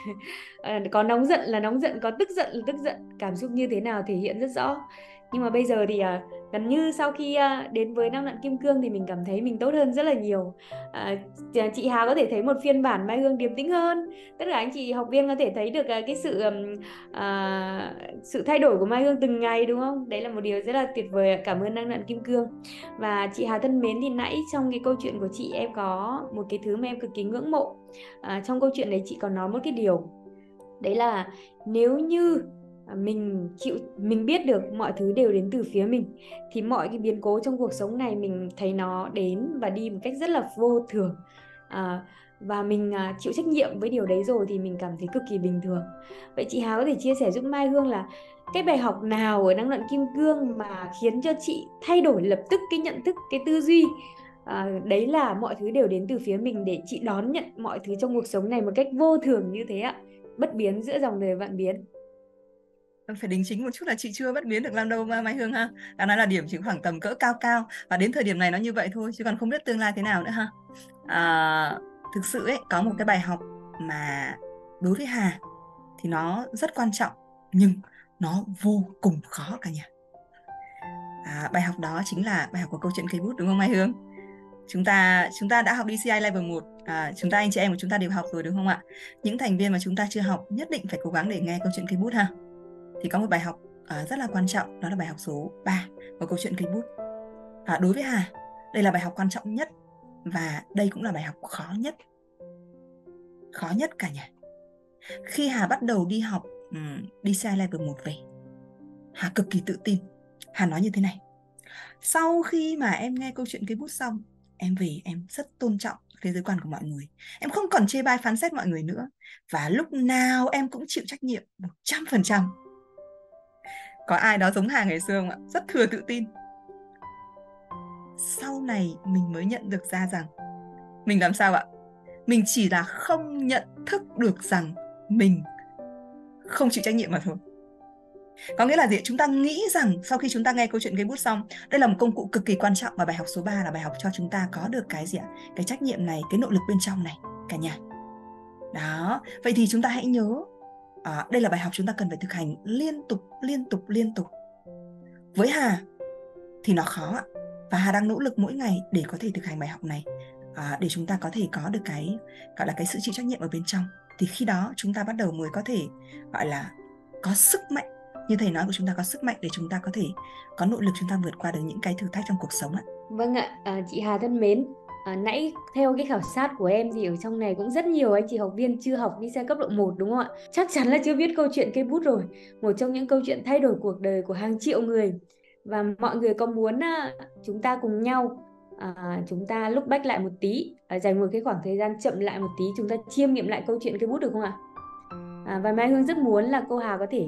Có nóng giận là nóng giận, có tức giận là tức giận. Cảm xúc như thế nào thể hiện rất rõ. Nhưng mà bây giờ thì gần như sau khi đến với Năng Đoạn Kim Cương thì mình cảm thấy mình tốt hơn rất là nhiều. Chị Hà có thể thấy một phiên bản Mai Hương điềm tĩnh hơn. Tất cả anh chị học viên có thể thấy được cái sự thay đổi của Mai Hương từng ngày, đúng không? Đấy là một điều rất là tuyệt vời. Cảm ơn Năng Đoạn Kim Cương. Và chị Hà thân mến, thì nãy trong cái câu chuyện của chị em có một cái thứ mà em cực kỳ ngưỡng mộ. Trong câu chuyện đấy chị còn nói một cái điều. Đấy là nếu như mình biết được mọi thứ đều đến từ phía mình thì mọi cái biến cố trong cuộc sống này mình thấy nó đến và đi một cách rất là vô thường, và mình chịu trách nhiệm với điều đấy rồi thì mình cảm thấy cực kỳ bình thường. Vậy chị Hà có thể chia sẻ giúp Mai Hương là cái bài học nào ở Năng Đoạn Kim Cương mà khiến cho chị thay đổi lập tức cái nhận thức, cái tư duy đấy là mọi thứ đều đến từ phía mình, để chị đón nhận mọi thứ trong cuộc sống này một cách vô thường như thế ạ, bất biến giữa dòng đời vạn biến. Phải đính chính một chút là chị chưa bất biến được làm đâu Mai Hương ha. Đáng nói là điểm chỉ khoảng tầm cỡ cao. Và đến thời điểm này nó như vậy thôi, chứ còn không biết tương lai thế nào nữa ha. Thực sự ấy, có một cái bài học mà đối với Hà thì nó rất quan trọng, nhưng nó vô cùng khó cả nhà. Bài học đó chính là bài học của câu chuyện cây bút, đúng không Mai Hương? Chúng ta đã học DCI level 1, chúng ta, anh chị em của chúng ta đều học rồi đúng không ạ? Những thành viên mà chúng ta chưa học nhất định phải cố gắng để nghe câu chuyện cây bút ha. Thì có một bài học rất là quan trọng, đó là bài học số 3 của câu chuyện cây bút. Đối với Hà, đây là bài học quan trọng nhất và đây cũng là bài học khó nhất cả nhà. Khi Hà bắt đầu đi học DCI level 1 về, Hà cực kỳ tự tin. Hà nói như thế này: sau khi mà em nghe câu chuyện cây bút xong, em về em rất tôn trọng thế giới quan của mọi người. Em không còn chê bai phán xét mọi người nữa. Và lúc nào em cũng chịu trách nhiệm 100%. Có ai đó giống Hà ngày xưa không ạ? Rất thừa tự tin. Sau này mình mới nhận được ra rằng mình làm sao ạ? Mình chỉ là không nhận thức được rằng mình không chịu trách nhiệm mà thôi. Có nghĩa là gì? Chúng ta nghĩ rằng sau khi chúng ta nghe câu chuyện cây bút xong, đây là một công cụ cực kỳ quan trọng, và bài học số 3 là bài học cho chúng ta có được cái gì ạ? Cái trách nhiệm này, cái nội lực bên trong này cả nhà. Đó, vậy thì chúng ta hãy nhớ, đây là bài học chúng ta cần phải thực hành liên tục. Với Hà thì nó khó, và Hà đang nỗ lực mỗi ngày để có thể thực hành bài học này, để chúng ta có thể có được cái gọi là cái sự chịu trách nhiệm ở bên trong. Thì khi đó chúng ta bắt đầu mới có thể gọi là có sức mạnh, như thầy nói của chúng ta có sức mạnh để chúng ta có thể có nội lực, chúng ta vượt qua được những cái thử thách trong cuộc sống ạ. Vâng ạ, chị Hà thân mến, nãy theo cái khảo sát của em thì ở trong này cũng rất nhiều anh chị học viên chưa học đi xe cấp độ 1 đúng không ạ? Chắc chắn là chưa biết câu chuyện cây bút rồi, một trong những câu chuyện thay đổi cuộc đời của hàng triệu người. Và mọi người có muốn chúng ta cùng nhau chúng ta look back lại một tí, dành một cái khoảng thời gian chậm lại một tí, chúng ta chiêm nghiệm lại câu chuyện cây bút được không ạ? Và Mai Hương rất muốn là cô Hà có thể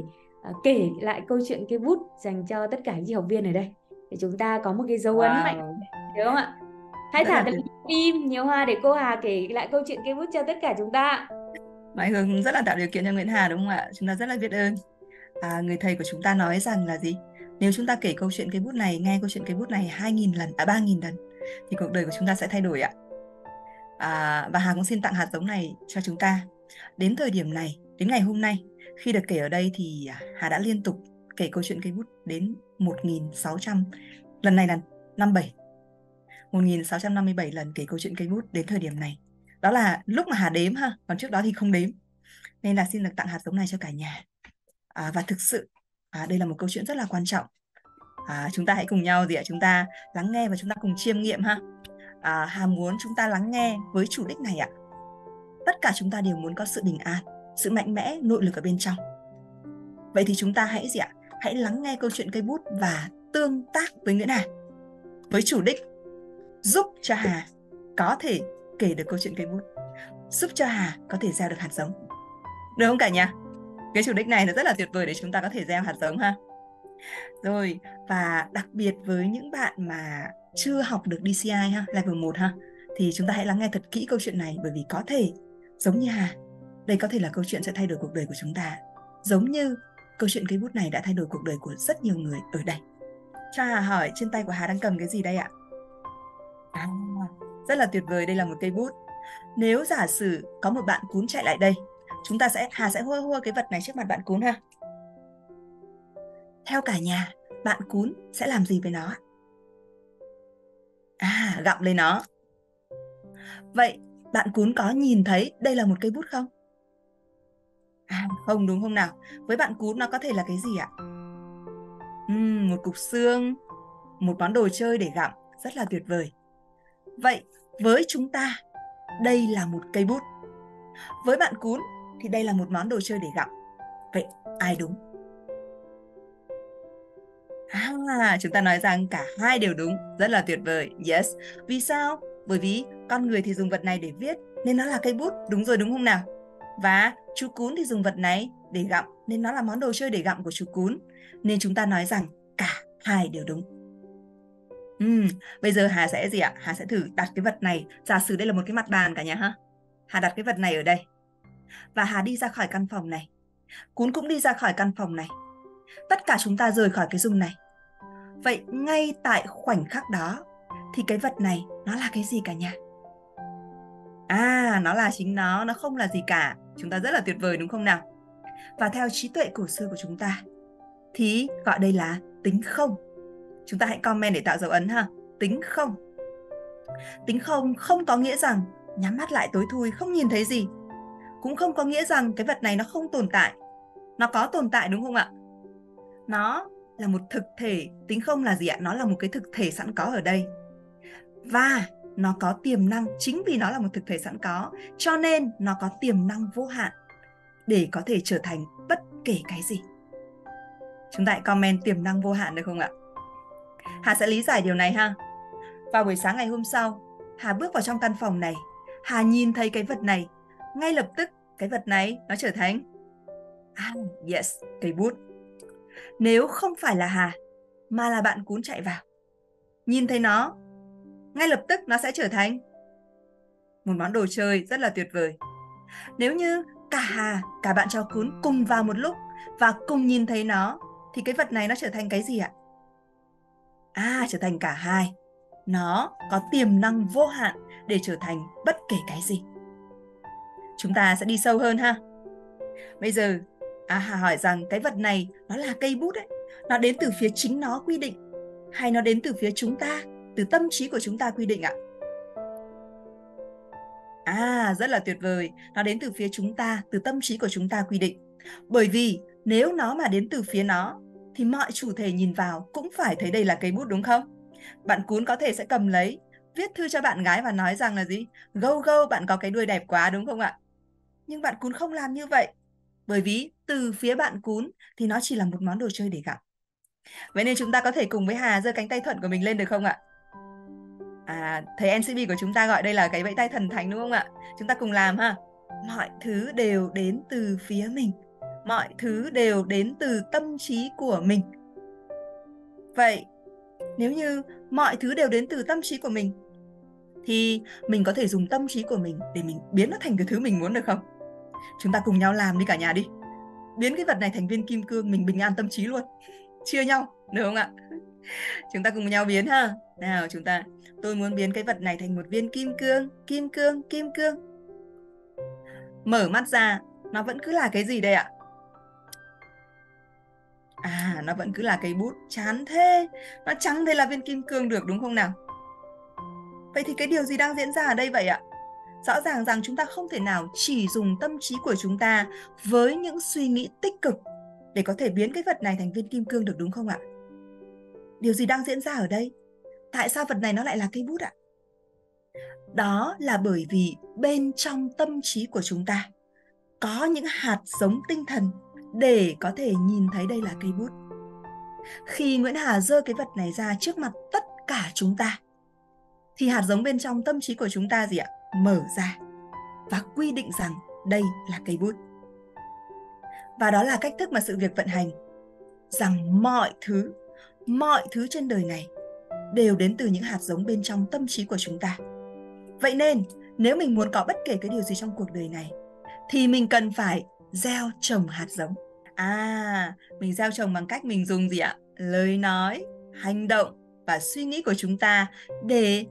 kể lại câu chuyện cây bút dành cho tất cả những học viên ở đây để chúng ta có một cái dấu ấn mạnh, đúng không ạ? Hãy thả cái tim nhiều hoa để cô Hà kể lại câu chuyện cây bút cho tất cả chúng ta. Mai Hương rất là tạo điều kiện cho Nguyễn Hà đúng không ạ? Chúng ta rất là biết ơn. Người thầy của chúng ta nói rằng là gì? Nếu chúng ta kể câu chuyện cây bút này, nghe câu chuyện cây bút này 2000 lần, 3000 lần thì cuộc đời của chúng ta sẽ thay đổi ạ. Và Hà cũng xin tặng hạt giống này cho chúng ta. Đến thời điểm này, đến ngày hôm nay, khi được kể ở đây thì Hà đã liên tục kể câu chuyện cây bút đến 1600, lần này là 57, 1657 lần kể câu chuyện cây bút đến thời điểm này. Đó là lúc mà Hà đếm ha, còn trước đó thì không đếm. Nên là xin được tặng hạt giống này cho cả nhà. Và thực sự đây là một câu chuyện rất là quan trọng. Chúng ta hãy cùng nhau gì ạ? Chúng ta lắng nghe và chúng ta cùng chiêm nghiệm ha. Hà muốn chúng ta lắng nghe với chủ đích này ạ. Tất cả chúng ta đều muốn có sự bình an, sự mạnh mẽ, nội lực ở bên trong. Vậy thì chúng ta hãy gì ạ? Hãy lắng nghe câu chuyện cây bút và tương tác với Nguyễn Hà với chủ đích giúp cho Hà có thể kể được câu chuyện cây bút, giúp cho Hà có thể gieo được hạt giống. Được không cả nhà? Cái chủ đích này nó rất là tuyệt vời để chúng ta có thể gieo hạt giống ha. Rồi, và đặc biệt với những bạn mà chưa học được DCI ha, level 1 ha, thì chúng ta hãy lắng nghe thật kỹ câu chuyện này, bởi vì có thể giống như Hà, đây có thể là câu chuyện sẽ thay đổi cuộc đời của chúng ta, giống như câu chuyện cây bút này đã thay đổi cuộc đời của rất nhiều người ở đây. Cho Hà hỏi, trên tay của Hà đang cầm cái gì đây ạ? Rất là tuyệt vời, đây là một cây bút. Nếu giả sử có một bạn cún chạy lại đây, chúng ta sẽ, Hà sẽ hua hua cái vật này trước mặt bạn cún ha. Theo cả nhà, bạn cún sẽ làm gì với nó? Gặm lấy nó. Vậy bạn cún có nhìn thấy đây là một cây bút không? Không đúng không nào? Với bạn cún nó có thể là cái gì ạ? Một cục xương, một món đồ chơi để gặm, rất là tuyệt vời. Vậy với chúng ta, đây là một cây bút. Với bạn cún thì đây là một món đồ chơi để gặm. Vậy ai đúng? Chúng ta nói rằng cả hai đều đúng. Rất là tuyệt vời. Yes. Vì sao? Bởi vì con người thì dùng vật này để viết nên nó là cây bút. Đúng rồi đúng không nào? Và chú cún thì dùng vật này để gặm nên nó là món đồ chơi để gặm của chú cún. Nên chúng ta nói rằng cả hai đều đúng. Bây giờ Hà sẽ gì ạ? Hà sẽ thử đặt cái vật này. Giả sử đây là một cái mặt bàn cả nhà ha. Hà đặt cái vật này ở đây. Và Hà đi ra khỏi căn phòng này. Cún cũng đi ra khỏi căn phòng này. Tất cả chúng ta rời khỏi cái vùng này. Vậy ngay tại khoảnh khắc đó thì cái vật này nó là cái gì cả nhà? Nó là chính nó không là gì cả. Chúng ta rất là tuyệt vời đúng không nào? Và theo trí tuệ cổ xưa của chúng ta thì gọi đây là tính không. Chúng ta hãy comment để tạo dấu ấn ha. Tính không. Tính không có nghĩa rằng nhắm mắt lại tối thui không nhìn thấy gì. Cũng không có nghĩa rằng cái vật này nó không tồn tại. Nó có tồn tại đúng không ạ? Nó là một thực thể. Tính không là gì ạ? Nó là một cái thực thể sẵn có ở đây. Và nó có tiềm năng. Chính vì nó là một thực thể sẵn có cho nên nó có tiềm năng vô hạn để có thể trở thành bất kể cái gì. Chúng ta hãy comment tiềm năng vô hạn được không ạ? Hà sẽ lý giải điều này ha. Vào buổi sáng ngày hôm sau, Hà bước vào trong căn phòng này. Hà nhìn thấy cái vật này. Ngay lập tức cái vật này nó trở thành yes, cây bút. Nếu không phải là Hà mà là bạn cún chạy vào, nhìn thấy nó, ngay lập tức nó sẽ trở thành một món đồ chơi rất là tuyệt vời. Nếu như cả Hà, cả bạn chó cún cùng vào một lúc và cùng nhìn thấy nó thì cái vật này nó trở thành cái gì ạ? Trở thành cả hai. Nó có tiềm năng vô hạn để trở thành bất kể cái gì. Chúng ta sẽ đi sâu hơn ha. Bây giờ Hà hỏi rằng cái vật này nó là cây bút ấy. Nó đến từ phía chính nó quy định hay nó đến từ phía chúng ta, từ tâm trí của chúng ta quy định ạ? Rất là tuyệt vời. Nó đến từ phía chúng ta, từ tâm trí của chúng ta quy định. Bởi vì nếu nó mà đến từ phía nó thì mọi chủ thể nhìn vào cũng phải thấy đây là cây bút đúng không? Bạn cún có thể sẽ cầm lấy, viết thư cho bạn gái và nói rằng là gì? Gâu, bạn có cái đuôi đẹp quá đúng không ạ? Nhưng bạn cún không làm như vậy. Bởi vì từ phía bạn cún thì nó chỉ là một món đồ chơi để gặm. Vậy nên chúng ta có thể cùng với Hà giơ cánh tay thuận của mình lên được không ạ? Thầy NCB của chúng ta gọi đây là cái vẫy tay thần thánh đúng không ạ? Chúng ta cùng làm ha. Mọi thứ đều đến từ phía mình. Mọi thứ đều đến từ tâm trí của mình. Vậy, nếu như mọi thứ đều đến từ tâm trí của mình, thì mình có thể dùng tâm trí của mình để mình biến nó thành cái thứ mình muốn được không? Chúng ta cùng nhau làm đi cả nhà đi. Biến cái vật này thành viên kim cương, mình bình an tâm trí luôn. Chia nhau, được không ạ? Chúng ta cùng nhau biến ha. Nào chúng ta, tôi muốn biến cái vật này thành một viên kim cương, kim cương, kim cương. Mở mắt ra, nó vẫn cứ là cái gì đây ạ? Nó vẫn cứ là cái bút. Chán thế, nó chẳng thể là viên kim cương được đúng không nào? Vậy thì cái điều gì đang diễn ra ở đây vậy ạ? Rõ ràng rằng chúng ta không thể nào chỉ dùng tâm trí của chúng ta với những suy nghĩ tích cực để có thể biến cái vật này thành viên kim cương được đúng không ạ? Điều gì đang diễn ra ở đây? Tại sao vật này nó lại là cây bút ạ? Đó là bởi vì bên trong tâm trí của chúng ta có những hạt giống tinh thần để có thể nhìn thấy đây là cây bút. Khi Nguyễn Hà giơ cái vật này ra trước mặt tất cả chúng ta, thì hạt giống bên trong tâm trí của chúng ta gì ạ? Mở ra và quy định rằng đây là cây bút. Và đó là cách thức mà sự việc vận hành, rằng mọi thứ trên đời này đều đến từ những hạt giống bên trong tâm trí của chúng ta. Vậy nên, nếu mình muốn có bất kể cái điều gì trong cuộc đời này, thì mình cần phải gieo trồng hạt giống. Mình gieo trồng bằng cách mình dùng gì ạ? Lời nói, hành động và suy nghĩ của chúng ta để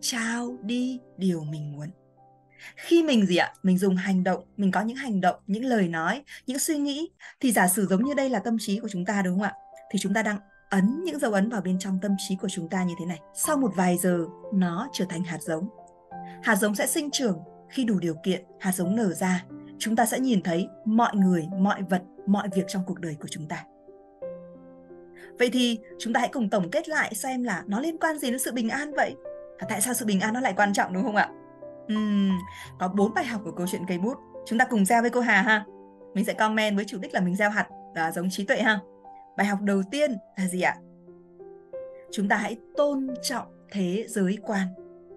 trao đi điều mình muốn. Khi mình gì ạ? Mình dùng hành động, mình có những hành động, những lời nói, những suy nghĩ, thì giả sử giống như đây là tâm trí của chúng ta đúng không ạ? Thì chúng ta đang ấn những dấu ấn vào bên trong tâm trí của chúng ta như thế này. Sau một vài giờ, nó trở thành hạt giống. Hạt giống sẽ sinh trưởng. Khi đủ điều kiện, hạt giống nở ra. Chúng ta sẽ nhìn thấy mọi người, mọi vật, mọi việc trong cuộc đời của chúng ta. Vậy thì chúng ta hãy cùng tổng kết lại xem là nó liên quan gì đến sự bình an vậy? Tại sao sự bình an nó lại quan trọng đúng không ạ? Có 4 bài học của câu chuyện cây bút. Chúng ta cùng gieo với cô Hà ha. Mình sẽ comment với chủ đích là mình gieo hạt giống trí tuệ ha. Bài học đầu tiên là gì ạ? Chúng ta hãy tôn trọng thế giới quan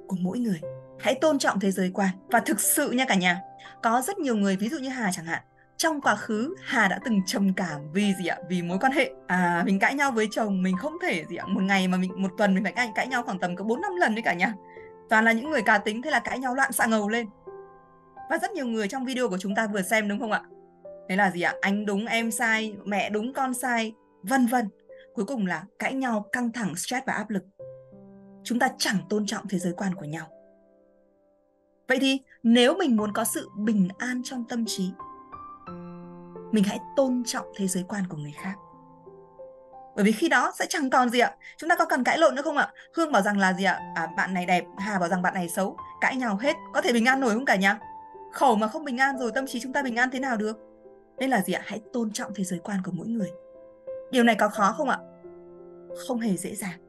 của mỗi người. Hãy tôn trọng thế giới quan. Và thực sự nha cả nhà, có rất nhiều người, ví dụ như Hà chẳng hạn, trong quá khứ Hà đã từng trầm cảm vì gì ạ? Vì mối quan hệ. Mình cãi nhau với chồng, mình không thể gì ạ? Một ngày mà một tuần mình phải cãi nhau khoảng tầm có 4-5 lần đấy cả nhà. Toàn là những người cá tính, thế là cãi nhau loạn xạ ngầu lên. Và rất nhiều người trong video của chúng ta vừa xem đúng không ạ? Thế là gì ạ? Anh đúng em sai, mẹ đúng con sai, vân vân. Cuối cùng là cãi nhau, căng thẳng, stress và áp lực. Chúng ta chẳng tôn trọng thế giới quan của nhau. Vậy thì nếu mình muốn có sự bình an trong tâm trí, mình hãy tôn trọng thế giới quan của người khác. Bởi vì khi đó sẽ chẳng còn gì ạ? Chúng ta có cần cãi lộn nữa không ạ? Hương bảo rằng là gì ạ? Bạn này đẹp, Hà bảo rằng bạn này xấu. Cãi nhau hết, có thể bình an nổi không cả nhà? Khẩu mà không bình an rồi, tâm trí chúng ta bình an thế nào được? Nên là gì ạ? Hãy tôn trọng thế giới quan của mỗi người. Điều này có khó không ạ? Không hề dễ dàng.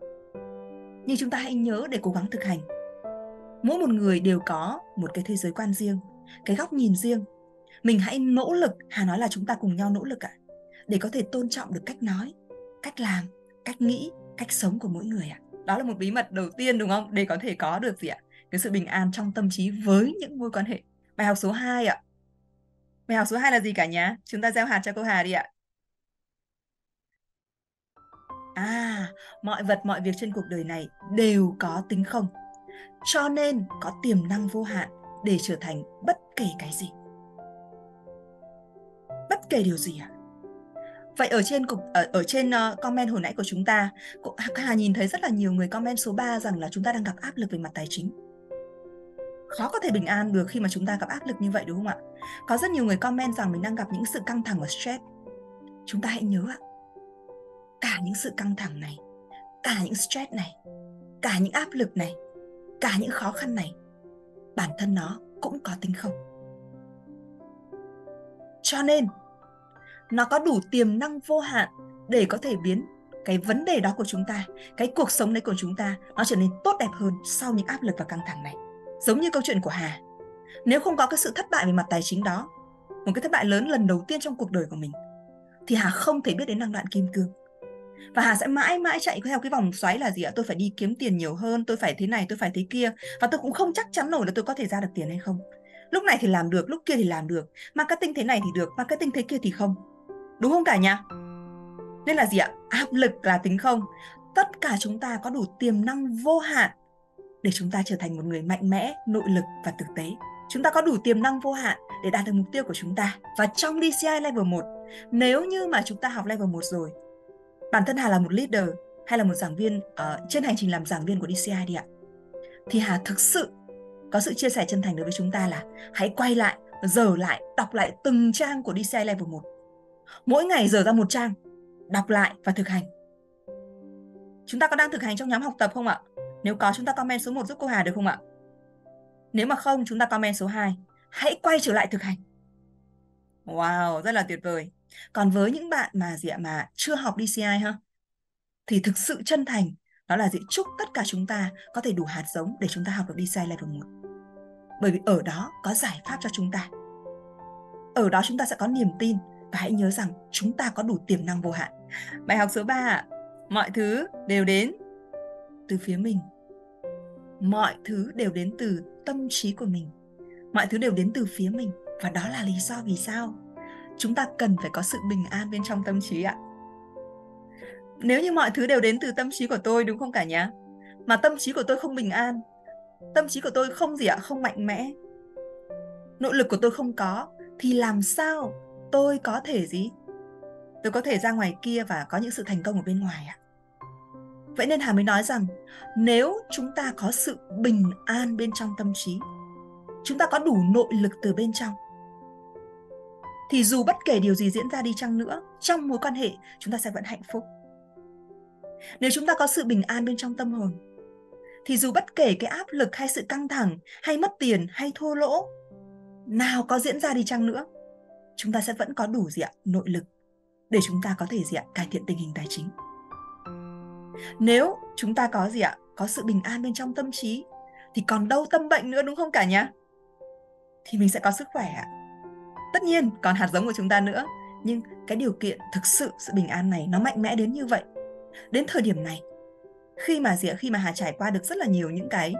Nhưng chúng ta hãy nhớ để cố gắng thực hành. Mỗi một người đều có một cái thế giới quan riêng, cái góc nhìn riêng. Mình hãy nỗ lực, Hà nói là chúng ta cùng nhau nỗ lực ạ, để có thể tôn trọng được cách nói, cách làm, cách nghĩ, cách sống của mỗi người ạ. Đó là một bí mật đầu tiên đúng không? Để có thể có được gì ạ? Cái sự bình an trong tâm trí với những mối quan hệ. Bài học số 2 ạ. Bài học số 2 là gì cả nhà? Chúng ta gieo hạt cho cô Hà đi ạ. Mọi vật, mọi việc trên cuộc đời này đều có tính không. Cho nên có tiềm năng vô hạn để trở thành bất kể cái gì. Bất kể điều gì ạ? Vậy ở trên comment hồi nãy của chúng ta, cô Hà nhìn thấy rất là nhiều người comment số 3 rằng là chúng ta đang gặp áp lực về mặt tài chính. Khó có thể bình an được khi mà chúng ta gặp áp lực như vậy đúng không ạ? Có rất nhiều người comment rằng mình đang gặp những sự căng thẳng và stress. Chúng ta hãy nhớ ạ, cả những sự căng thẳng này, cả những stress này, cả những áp lực này, cả những khó khăn này, bản thân nó cũng có tính không. Cho nên, nó có đủ tiềm năng vô hạn để có thể biến cái vấn đề đó của chúng ta, cái cuộc sống đấy của chúng ta, nó trở nên tốt đẹp hơn sau những áp lực và căng thẳng này. Giống như câu chuyện của Hà, nếu không có cái sự thất bại về mặt tài chính đó, một cái thất bại lớn lần đầu tiên trong cuộc đời của mình, thì Hà không thể biết đến năng đoạn kim cương. Và Hà sẽ mãi mãi chạy theo cái vòng xoáy là gì ạ? Tôi phải đi kiếm tiền nhiều hơn, tôi phải thế này, tôi phải thế kia. Và tôi cũng không chắc chắn nổi là tôi có thể ra được tiền hay không. Lúc này thì làm được, lúc kia thì làm được. Marketing thế này thì được, marketing thế kia thì không. Đúng không cả nhà? Nên là gì ạ? Áp lực là tính không. Tất cả chúng ta có đủ tiềm năng vô hạn để chúng ta trở thành một người mạnh mẽ, nội lực và thực tế. Chúng ta có đủ tiềm năng vô hạn để đạt được mục tiêu của chúng ta. Và trong DCI Level 1, nếu như mà chúng ta học Level 1 rồi, bản thân Hà là một leader hay là một giảng viên trên hành trình làm giảng viên của DCI đi ạ, thì Hà thực sự có sự chia sẻ chân thành đối với chúng ta là hãy quay lại, dở lại, đọc lại từng trang của DCI Level 1. Mỗi ngày dở ra một trang, đọc lại và thực hành. Chúng ta có đang thực hành trong nhóm học tập không ạ? Nếu có, chúng ta comment số 1 giúp cô Hà được không ạ? Nếu mà không, chúng ta comment số 2. Hãy quay trở lại thực hành. Wow, rất là tuyệt vời. Còn với những bạn mà mà chưa học DCI ha, thì thực sự chân thành đó là chúc tất cả chúng ta có thể đủ hạt giống để chúng ta học được DCI Level 1. Bởi vì ở đó có giải pháp cho chúng ta. Ở đó chúng ta sẽ có niềm tin. Và hãy nhớ rằng chúng ta có đủ tiềm năng vô hạn. Bài học số 3 ạ. Mọi thứ đều đến từ phía mình. Mọi thứ đều đến từ tâm trí của mình. Mọi thứ đều đến từ phía mình. Và đó là lý do vì sao chúng ta cần phải có sự bình an bên trong tâm trí ạ. Nếu như mọi thứ đều đến từ tâm trí của tôi, đúng không cả nhà? Mà tâm trí của tôi không bình an, tâm trí của tôi không không mạnh mẽ, nội lực của tôi không có, thì làm sao tôi có thể tôi có thể ra ngoài kia và có những sự thành công ở bên ngoài ạ? Vậy nên Hà mới nói rằng nếu chúng ta có sự bình an bên trong tâm trí, chúng ta có đủ nội lực từ bên trong, thì dù bất kể điều gì diễn ra đi chăng nữa, trong mối quan hệ chúng ta sẽ vẫn hạnh phúc. Nếu chúng ta có sự bình an bên trong tâm hồn, thì dù bất kể cái áp lực hay sự căng thẳng hay mất tiền hay thua lỗ nào có diễn ra đi chăng nữa, chúng ta sẽ vẫn có đủ nội lực để chúng ta có thể cải thiện tình hình tài chính. Nếu chúng ta có có sự bình an bên trong tâm trí, thì còn đâu tâm bệnh nữa, đúng không cả nhà? Thì mình sẽ có sức khỏe ạ. Tất nhiên còn hạt giống của chúng ta nữa. Nhưng cái điều kiện thực sự sự bình an này nó mạnh mẽ đến như vậy. Đến thời điểm này, khi mà Hà trải qua được rất là nhiều những cái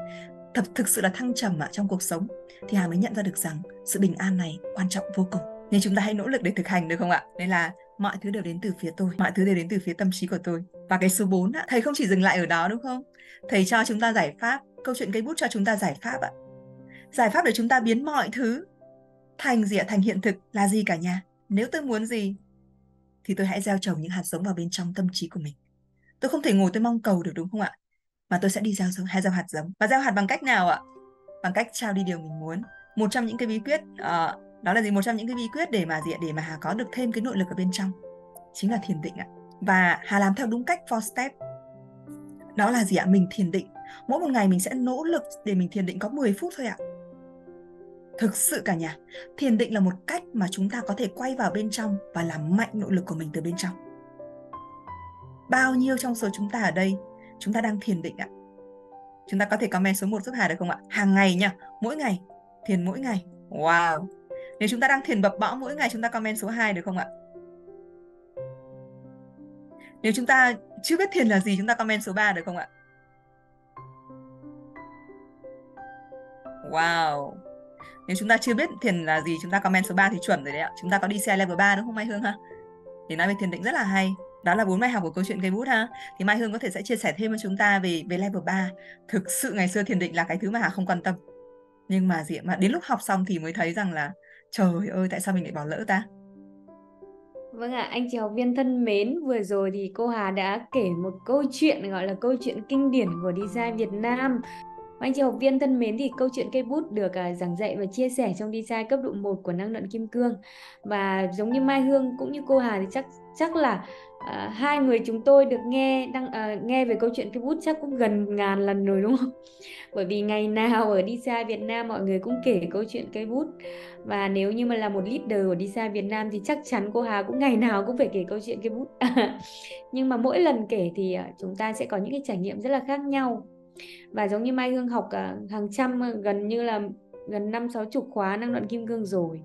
thực sự là thăng trầm trong cuộc sống, thì Hà mới nhận ra được rằng sự bình an này quan trọng vô cùng. Nên chúng ta hãy nỗ lực để thực hành được không ạ? Nên là mọi thứ đều đến từ phía tôi, mọi thứ đều đến từ phía tâm trí của tôi. Và cái số 4 ạ, thầy không chỉ dừng lại ở đó đúng không? Thầy cho chúng ta giải pháp, câu chuyện cây bút cho chúng ta giải pháp ạ. Giải pháp để chúng ta biến mọi thứ thành thành hiện thực là gì cả nhà? Nếu tôi muốn gì thì tôi hãy gieo trồng những hạt giống vào bên trong tâm trí của mình. Tôi không thể ngồi tôi mong cầu được đúng không ạ? Mà tôi sẽ đi gieo hạt giống. Và gieo hạt bằng cách nào ạ? Bằng cách trao đi điều mình muốn. Một trong những cái bí quyết đó là một trong những cái bí quyết để mà Hà có được thêm cái nội lực ở bên trong chính là thiền định ạ. Và Hà làm theo đúng cách 4 step. Đó là mình thiền định. Mỗi một ngày mình sẽ nỗ lực để mình thiền định có 10 phút thôi ạ. Thực sự cả nhà, thiền định là một cách mà chúng ta có thể quay vào bên trong và làm mạnh nội lực của mình từ bên trong. Bao nhiêu trong số chúng ta ở đây, chúng ta đang thiền định ạ? Chúng ta có thể comment số 1 giúp Hà được không ạ? Hàng ngày nha, mỗi ngày, thiền mỗi ngày. Wow! Nếu chúng ta đang thiền bập bõ mỗi ngày, chúng ta comment số 2 được không ạ? Nếu chúng ta chưa biết thiền là gì, chúng ta comment số 3 được không ạ? Wow! Nếu chúng ta chưa biết thiền là gì, chúng ta comment số 3 thì chuẩn rồi đấy ạ. Chúng ta có DCI Level 3 đúng không Mai Hương ha? Thì nói về thiền định rất là hay. Đó là 4 bài học của câu chuyện cây bút ha. Thì Mai Hương có thể sẽ chia sẻ thêm với chúng ta về Level 3. Thực sự ngày xưa thiền định là cái thứ mà Hà không quan tâm. Nhưng mà đến lúc học xong thì mới thấy rằng là trời ơi, tại sao mình lại bỏ lỡ ta? Vâng ạ, anh chị học viên thân mến, vừa rồi thì cô Hà đã kể một câu chuyện gọi là câu chuyện kinh điển của DCI Việt Nam. Anh chị học viên thân mến, thì câu chuyện cây bút được giảng dạy và chia sẻ trong DCI cấp độ 1 của Năng Đoạn Kim Cương. Và giống như Mai Hương cũng như cô Hà thì chắc là hai người chúng tôi được nghe về câu chuyện cây bút chắc cũng gần ngàn lần rồi đúng không? Bởi vì ngày nào ở DCI Việt Nam mọi người cũng kể câu chuyện cây bút. Và nếu như mà là một leader của DCI Việt Nam thì chắc chắn cô Hà cũng ngày nào cũng phải kể câu chuyện cây bút. Nhưng mà mỗi lần kể thì chúng ta sẽ có những cái trải nghiệm rất là khác nhau. Và giống như Mai Hương học hàng trăm, gần 5-60 khóa Năng Đoạn Kim Cương rồi,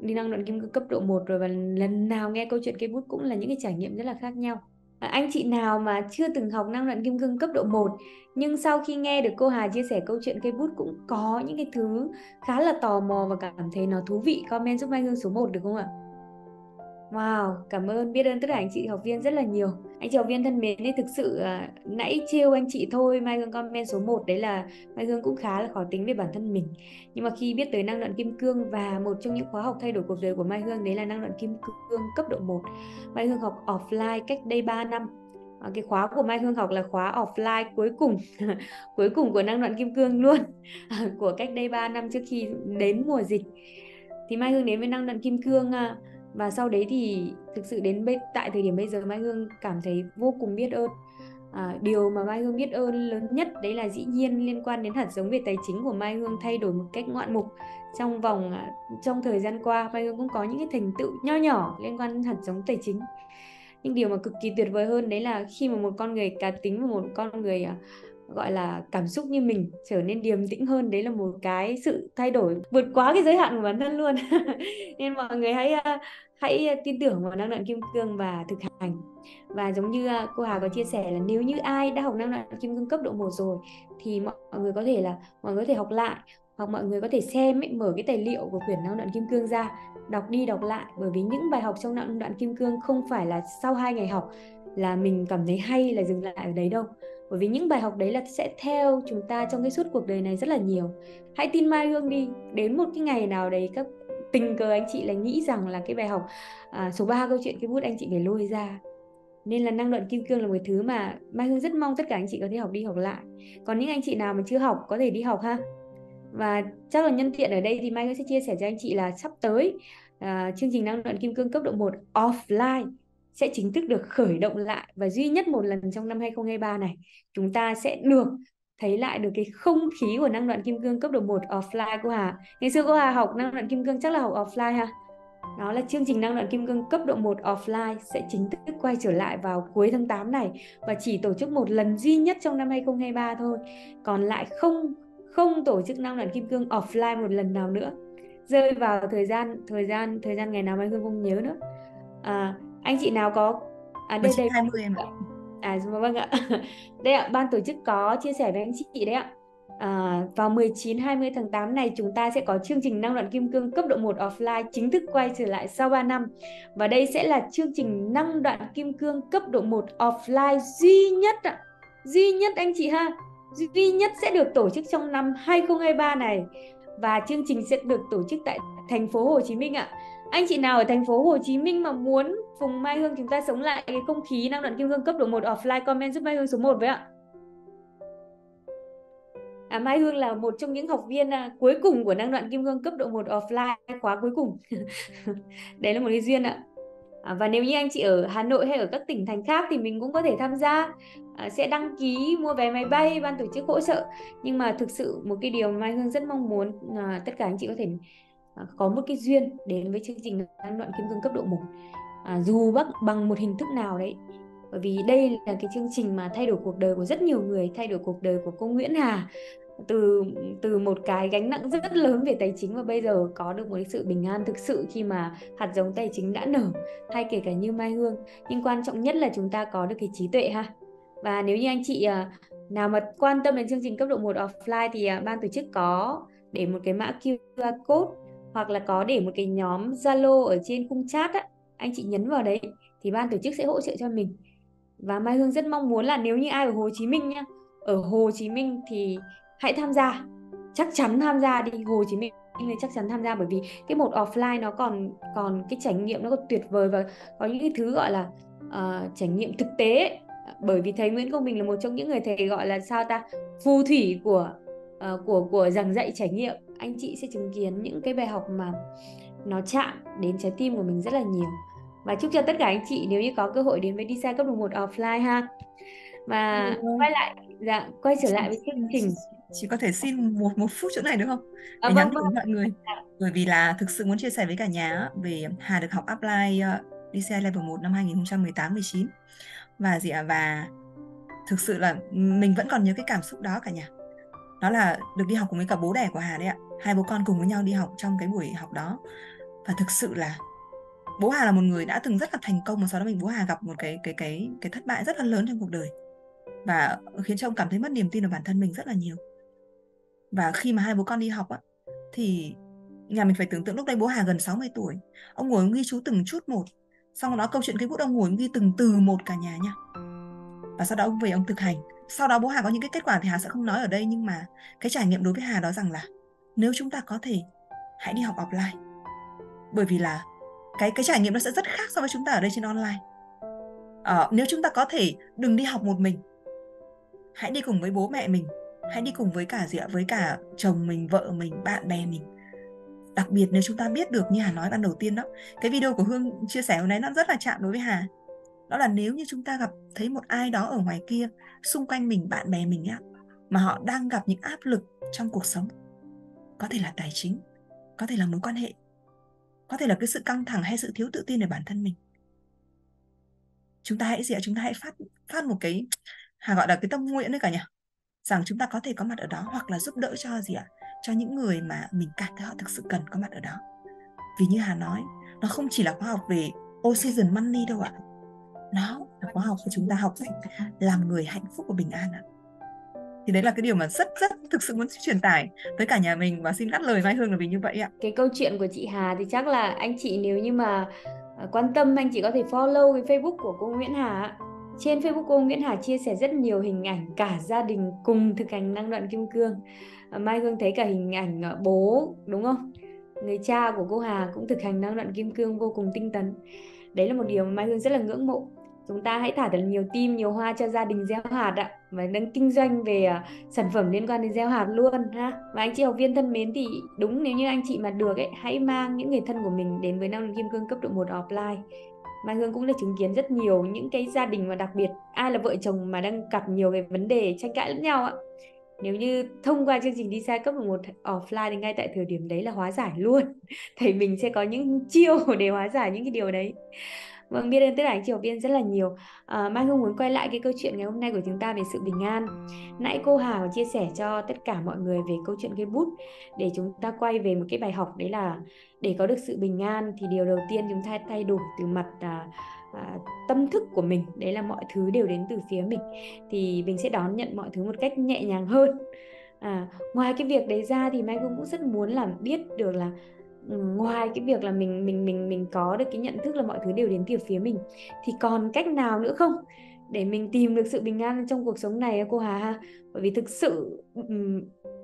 đi Năng Đoạn Kim Cương cấp độ 1 rồi, và lần nào nghe câu chuyện cây bút cũng là những cái trải nghiệm rất là khác nhau. Anh chị nào mà chưa từng học năng đoạn kim cương cấp độ 1 nhưng sau khi nghe được cô Hà chia sẻ câu chuyện cây bút cũng có những cái thứ khá là tò mò và cảm thấy nó thú vị, comment giúp Mai Hương số 1 được không ạ? Wow, cảm ơn, biết ơn tất cả anh chị học viên rất là nhiều. Anh chị học viên thân mến, ấy, thực sự nãy trêu anh chị thôi, Mai Hương comment số 1 đấy là Mai Hương cũng khá là khó tính về bản thân mình. Nhưng mà khi biết tới năng đoạn kim cương và một trong những khóa học thay đổi cuộc đời của Mai Hương đấy là năng đoạn kim cương cấp độ 1. Mai Hương học offline cách đây 3 năm. Cái khóa của Mai Hương học là khóa offline cuối cùng cuối cùng của năng đoạn kim cương luôn, của cách đây 3 năm trước khi đến mùa dịch. Thì Mai Hương đến với năng đoạn kim cương và sau đấy thì thực sự đến tại thời điểm bây giờ Mai Hương cảm thấy vô cùng biết ơn. Điều mà Mai Hương biết ơn lớn nhất đấy là dĩ nhiên liên quan đến hạt giống về tài chính của Mai Hương thay đổi một cách ngoạn mục. Trong thời gian qua Mai Hương cũng có những cái thành tựu nho nhỏ liên quan đến hạt giống tài chính. Nhưng điều mà cực kỳ tuyệt vời hơn đấy là khi mà một con người cá tính và một con người gọi là cảm xúc như mình trở nên điềm tĩnh hơn, đấy là một cái sự thay đổi vượt quá cái giới hạn của bản thân luôn. Nên mọi người hãy tin tưởng vào năng đoạn kim cương và thực hành. Và giống như cô Hà có chia sẻ là nếu như ai đã học năng đoạn kim cương cấp độ 1 rồi thì mọi người có thể học lại, hoặc mọi người có thể xem, mở cái tài liệu của quyển năng đoạn kim cương ra, đọc đi đọc lại, bởi vì những bài học trong năng đoạn kim cương không phải là sau 2 ngày học là mình cảm thấy hay là dừng lại ở đấy đâu. Bởi vì những bài học đấy là sẽ theo chúng ta trong cái suốt cuộc đời này rất là nhiều. Hãy tin Mai Hương đi, đến một cái ngày nào đấy các tình cờ anh chị lại nghĩ rằng là cái bài học số 3 câu chuyện cái bút anh chị phải lôi ra. Nên là năng đoạn kim cương là một thứ mà Mai Hương rất mong tất cả anh chị có thể học đi học lại. Còn những anh chị nào mà chưa học có thể đi học ha. Và chắc là nhân tiện ở đây thì Mai Hương sẽ chia sẻ cho anh chị là sắp tới chương trình năng đoạn kim cương cấp độ 1 offline sẽ chính thức được khởi động lại, và duy nhất một lần trong năm 2023 này chúng ta sẽ được thấy lại được cái không khí của năng đoạn kim cương cấp độ 1 offline. Cô Hà, ngày xưa cô Hà học năng đoạn kim cương chắc là học offline ha. Đó là chương trình năng đoạn kim cương cấp độ 1 offline sẽ chính thức quay trở lại vào cuối tháng 8 này, và chỉ tổ chức một lần duy nhất trong năm 2023 thôi. Còn lại không tổ chức năng đoạn kim cương offline một lần nào nữa, rơi vào thời gian ngày nào Mai Hương không nhớ nữa. Anh chị nào có đây 20 em ạ. Vâng ạ. Đây ạ, ban tổ chức có chia sẻ với anh chị đấy ạ. Vào 19-20 tháng 8 này chúng ta sẽ có chương trình năng đoạn kim cương cấp độ 1 offline chính thức quay trở lại sau 3 năm. Và đây sẽ là chương trình năng đoạn kim cương cấp độ 1 offline duy nhất ạ. Duy nhất anh chị ha. Duy nhất sẽ được tổ chức trong năm 2023 này, và chương trình sẽ được tổ chức tại thành phố Hồ Chí Minh ạ. Anh chị nào ở thành phố Hồ Chí Minh mà muốn cùng Mai Hương chúng ta sống lại cái không khí năng đoạn kim cương cấp độ 1 offline, comment giúp Mai Hương số 1 với ạ. Mai Hương là một trong những học viên cuối cùng của năng đoạn kim cương cấp độ 1 offline, khóa cuối cùng. Đấy là một cái duyên ạ. Và nếu như anh chị ở Hà Nội hay ở các tỉnh thành khác thì mình cũng có thể tham gia, sẽ đăng ký mua vé máy bay, ban tổ chức hỗ trợ. Nhưng mà thực sự một cái điều Mai Hương rất mong muốn tất cả anh chị có thể có một cái duyên đến với chương trình năng đoạn kim cương cấp độ 1 dù bằng một hình thức nào đấy. Bởi vì đây là cái chương trình mà thay đổi cuộc đời của rất nhiều người, thay đổi cuộc đời của cô Nguyễn Hà từ một cái gánh nặng rất lớn về tài chính, và bây giờ có được một cái sự bình an thực sự khi mà hạt giống tài chính đã nở, hay kể cả như Mai Hương. Nhưng quan trọng nhất là chúng ta có được cái trí tuệ ha. Và nếu như anh chị nào mà quan tâm đến chương trình cấp độ 1 offline thì ban tổ chức có để một cái mã QR code, hoặc là có để một cái nhóm Zalo ở trên khung chat á, anh chị nhấn vào đấy thì ban tổ chức sẽ hỗ trợ cho mình. Và Mai Hương rất mong muốn là nếu như ai ở Hồ Chí Minh nhá, ở Hồ Chí Minh thì hãy tham gia, chắc chắn tham gia đi. Hồ Chí Minh thì chắc chắn tham gia, bởi vì cái một offline nó còn cái trải nghiệm nó còn tuyệt vời, và có những cái thứ gọi là trải nghiệm thực tế ấy. Bởi vì thầy Nguyễn Công Bình là một trong những người thầy gọi là sao ta, phù thủy của giảng dạy trải nghiệm. Anh chị sẽ chứng kiến những cái bài học mà nó chạm đến trái tim của mình rất là nhiều. Và chúc cho tất cả anh chị nếu như có cơ hội đến với DCI cấp độ 1 offline ha. Và quay trở lại với chương trình. Chị có thể xin một phút chỗ này được không? Để nhắn nhủ mọi người. Bởi vì là thực sự muốn chia sẻ với cả nhà về Hà được học offline DCI level 1 năm 2018-19. Và thực sự là mình vẫn còn nhớ cái cảm xúc đó cả nhà. Đó là được đi học cùng với cả bố đẻ của Hà đấy ạ. Hai bố con cùng với nhau đi học trong cái buổi học đó. Và thực sự là Bố Hà là một người đã từng rất là thành công, và sau đó bố Hà gặp một cái thất bại rất là lớn trong cuộc đời, và khiến cho ông cảm thấy mất niềm tin vào bản thân mình rất là nhiều. Và khi mà hai bố con đi học á, thì nhà mình phải tưởng tượng lúc đây bố Hà gần 60 tuổi, ông ngồi ông ghi chú từng chút một. Xong đó câu chuyện cây bút ông ngồi ông ghi từng từ một cả nhà nha. Và sau đó ông về ông thực hành. Sau đó bố Hà có những cái kết quả thì Hà sẽ không nói ở đây, nhưng mà cái trải nghiệm đối với Hà đó rằng là nếu chúng ta có thể, hãy đi học offline. Bởi vì là cái trải nghiệm nó sẽ rất khác so với chúng ta ở đây trên online. Nếu chúng ta có thể đừng đi học một mình, hãy đi cùng với bố mẹ mình, hãy đi cùng với cả chồng mình, vợ mình, bạn bè mình. Đặc biệt nếu chúng ta biết được, như Hà nói ban đầu tiên đó, cái video của Hương chia sẻ hôm nay nó rất là chạm đối với Hà. Đó là nếu như chúng ta gặp thấy một ai đó ở ngoài kia, xung quanh mình, bạn bè mình á, mà họ đang gặp những áp lực trong cuộc sống, có thể là tài chính, có thể là mối quan hệ, có thể là cái sự căng thẳng hay sự thiếu tự tin ở bản thân mình, chúng ta hãy phát một cái, Hà gọi là cái tâm nguyện đấy cả nhà, rằng chúng ta có thể có mặt ở đó, hoặc là giúp đỡ cho cho những người mà mình cảm thấy họ thực sự cần có mặt ở đó. Vì như Hà nói, nó không chỉ là khóa học về All-Season Money đâu ạ. Nó là khóa học của chúng ta học làm người hạnh phúc và bình an ạ. Thì đấy là cái điều mà rất rất thực sự muốn truyền tải tới cả nhà mình, và xin ngắt lời Mai Hương là vì như vậy ạ. Cái câu chuyện của chị Hà thì chắc là anh chị nếu như mà quan tâm, anh chị có thể follow cái Facebook của cô Nguyễn Hà. Trên Facebook cô Nguyễn Hà chia sẻ rất nhiều hình ảnh cả gia đình cùng thực hành năng đoạn kim cương. Mai Hương thấy cả hình ảnh bố, đúng không? Người cha của cô Hà cũng thực hành năng đoạn kim cương vô cùng tinh tấn. Đấy là một điều mà Mai Hương rất là ngưỡng mộ. Chúng ta hãy thả thật nhiều tim, nhiều hoa cho gia đình gieo hạt ạ. Và đang kinh doanh về sản phẩm liên quan đến gieo hạt luôn ha. Và anh chị học viên thân mến, thì đúng, nếu như anh chị mà được ấy, hãy mang những người thân của mình đến với năng đoạn kim cương cấp độ 1 offline. Mai Hương cũng đã chứng kiến rất nhiều những cái gia đình, mà đặc biệt ai là vợ chồng mà đang gặp nhiều về vấn đề tranh cãi lẫn nhau ạ. Nếu như thông qua chương trình DCI cấp độ 1 offline thì ngay tại thời điểm đấy là hóa giải luôn. Thầy mình sẽ có những chiêu để hóa giải những cái điều đấy. Vâng, biết ơn tất cả anh chị học viên rất là nhiều. Mai Hương muốn quay lại cái câu chuyện ngày hôm nay của chúng ta về sự bình an. Nãy cô Hà chia sẻ cho tất cả mọi người về câu chuyện cây bút, để chúng ta quay về một cái bài học, đấy là để có được sự bình an thì điều đầu tiên chúng ta thay đổi từ mặt tâm thức của mình. Đấy là mọi thứ đều đến từ phía mình, thì mình sẽ đón nhận mọi thứ một cách nhẹ nhàng hơn. Ngoài cái việc đấy ra thì Mai Hương cũng rất muốn là biết được là ngoài cái việc là mình có được cái nhận thức là mọi thứ đều đến từ phía mình, thì còn cách nào nữa không để mình tìm được sự bình an trong cuộc sống này cô Hà ha? Bởi vì thực sự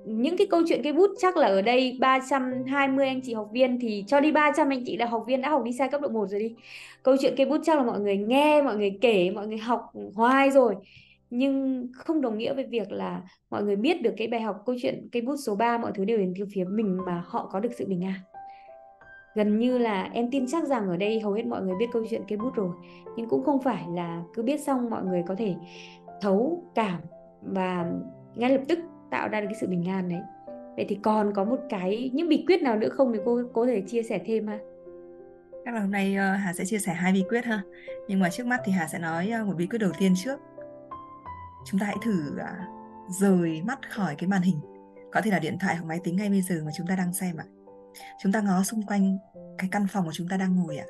những cái câu chuyện cây bút chắc là ở đây 320 anh chị học viên, thì cho đi 300 anh chị là học viên đã học DCI cấp độ 1 rồi đi. Câu chuyện cây bút chắc là mọi người nghe, mọi người kể, mọi người học hoài rồi, nhưng không đồng nghĩa với việc là mọi người biết được cái bài học câu chuyện cây bút số 3 mọi thứ đều đến từ phía mình mà họ có được sự bình an. Gần như là em tin chắc rằng ở đây hầu hết mọi người biết câu chuyện cây bút rồi, nhưng cũng không phải là cứ biết xong mọi người có thể thấu cảm và ngay lập tức tạo ra được cái sự bình an đấy. Vậy thì còn có một cái những bí quyết nào nữa không thì cô có thể chia sẻ thêm ha? Chắc là hôm nay Hà sẽ chia sẻ 2 bí quyết ha. Nhưng mà trước mắt thì Hà sẽ nói một bí quyết đầu tiên trước. Chúng ta hãy thử rời mắt khỏi cái màn hình, có thể là điện thoại hoặc máy tính ngay bây giờ mà chúng ta đang xem ạ. Chúng ta ngó xung quanh cái căn phòng mà chúng ta đang ngồi ạ.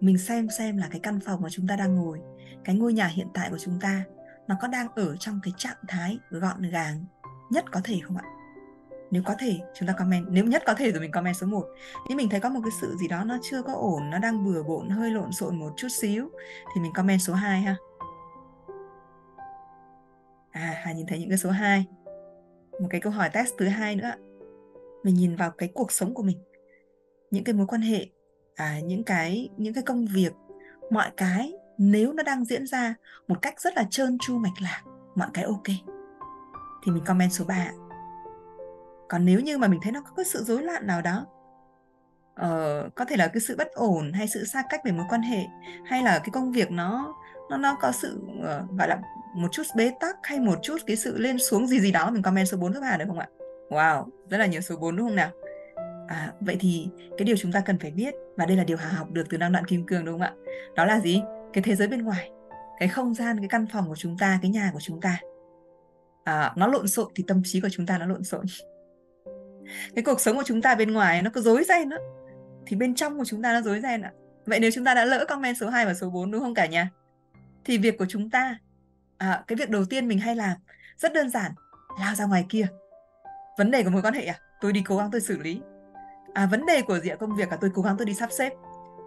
Mình xem là cái căn phòng mà chúng ta đang ngồi, cái ngôi nhà hiện tại của chúng ta, nó có đang ở trong cái trạng thái gọn gàng nhất có thể không ạ? Nếu có thể, chúng ta comment. Nếu nhất có thể rồi mình comment số 1. Nếu mình thấy có một cái sự gì đó nó chưa có ổn, nó đang bừa bộn, hơi lộn xộn một chút xíu, thì mình comment số 2 ha. Hà nhìn thấy những cái số 2. Một cái câu hỏi test thứ 2 nữa. Mình nhìn vào cái cuộc sống của mình, những cái mối quan hệ, những cái công việc, mọi cái nếu nó đang diễn ra một cách rất là trơn tru mạch lạc, mọi cái ok, thì mình comment số 3. Còn nếu như mà mình thấy nó có cái sự rối loạn nào đó, có thể là cái sự bất ổn hay sự xa cách về mối quan hệ, hay là cái công việc nó có sự gọi là một chút bế tắc hay một chút cái sự lên xuống gì đó, mình comment số 4 giúp Hà được không ạ? Wow, rất là nhiều số 4 đúng không nào? Vậy thì cái điều chúng ta cần phải biết, và đây là điều Hà học được từ năng đoạn kim cương đúng không ạ? Đó là gì? Cái thế giới bên ngoài, cái không gian, cái căn phòng của chúng ta, cái nhà của chúng ta, nó lộn xộn thì tâm trí của chúng ta nó lộn xộn. Cái cuộc sống của chúng ta bên ngoài nó cứ rối ren nữa, thì bên trong của chúng ta nó rối ren ạ. Vậy nếu chúng ta đã lỡ comment số 2 và số 4 đúng không cả nhà? Thì việc của chúng ta, cái việc đầu tiên mình hay làm rất đơn giản, lao ra ngoài kia. Vấn đề của mối quan hệ à? Tôi đi cố gắng tôi xử lý. Vấn đề của diện công việc à? Tôi cố gắng tôi đi sắp xếp.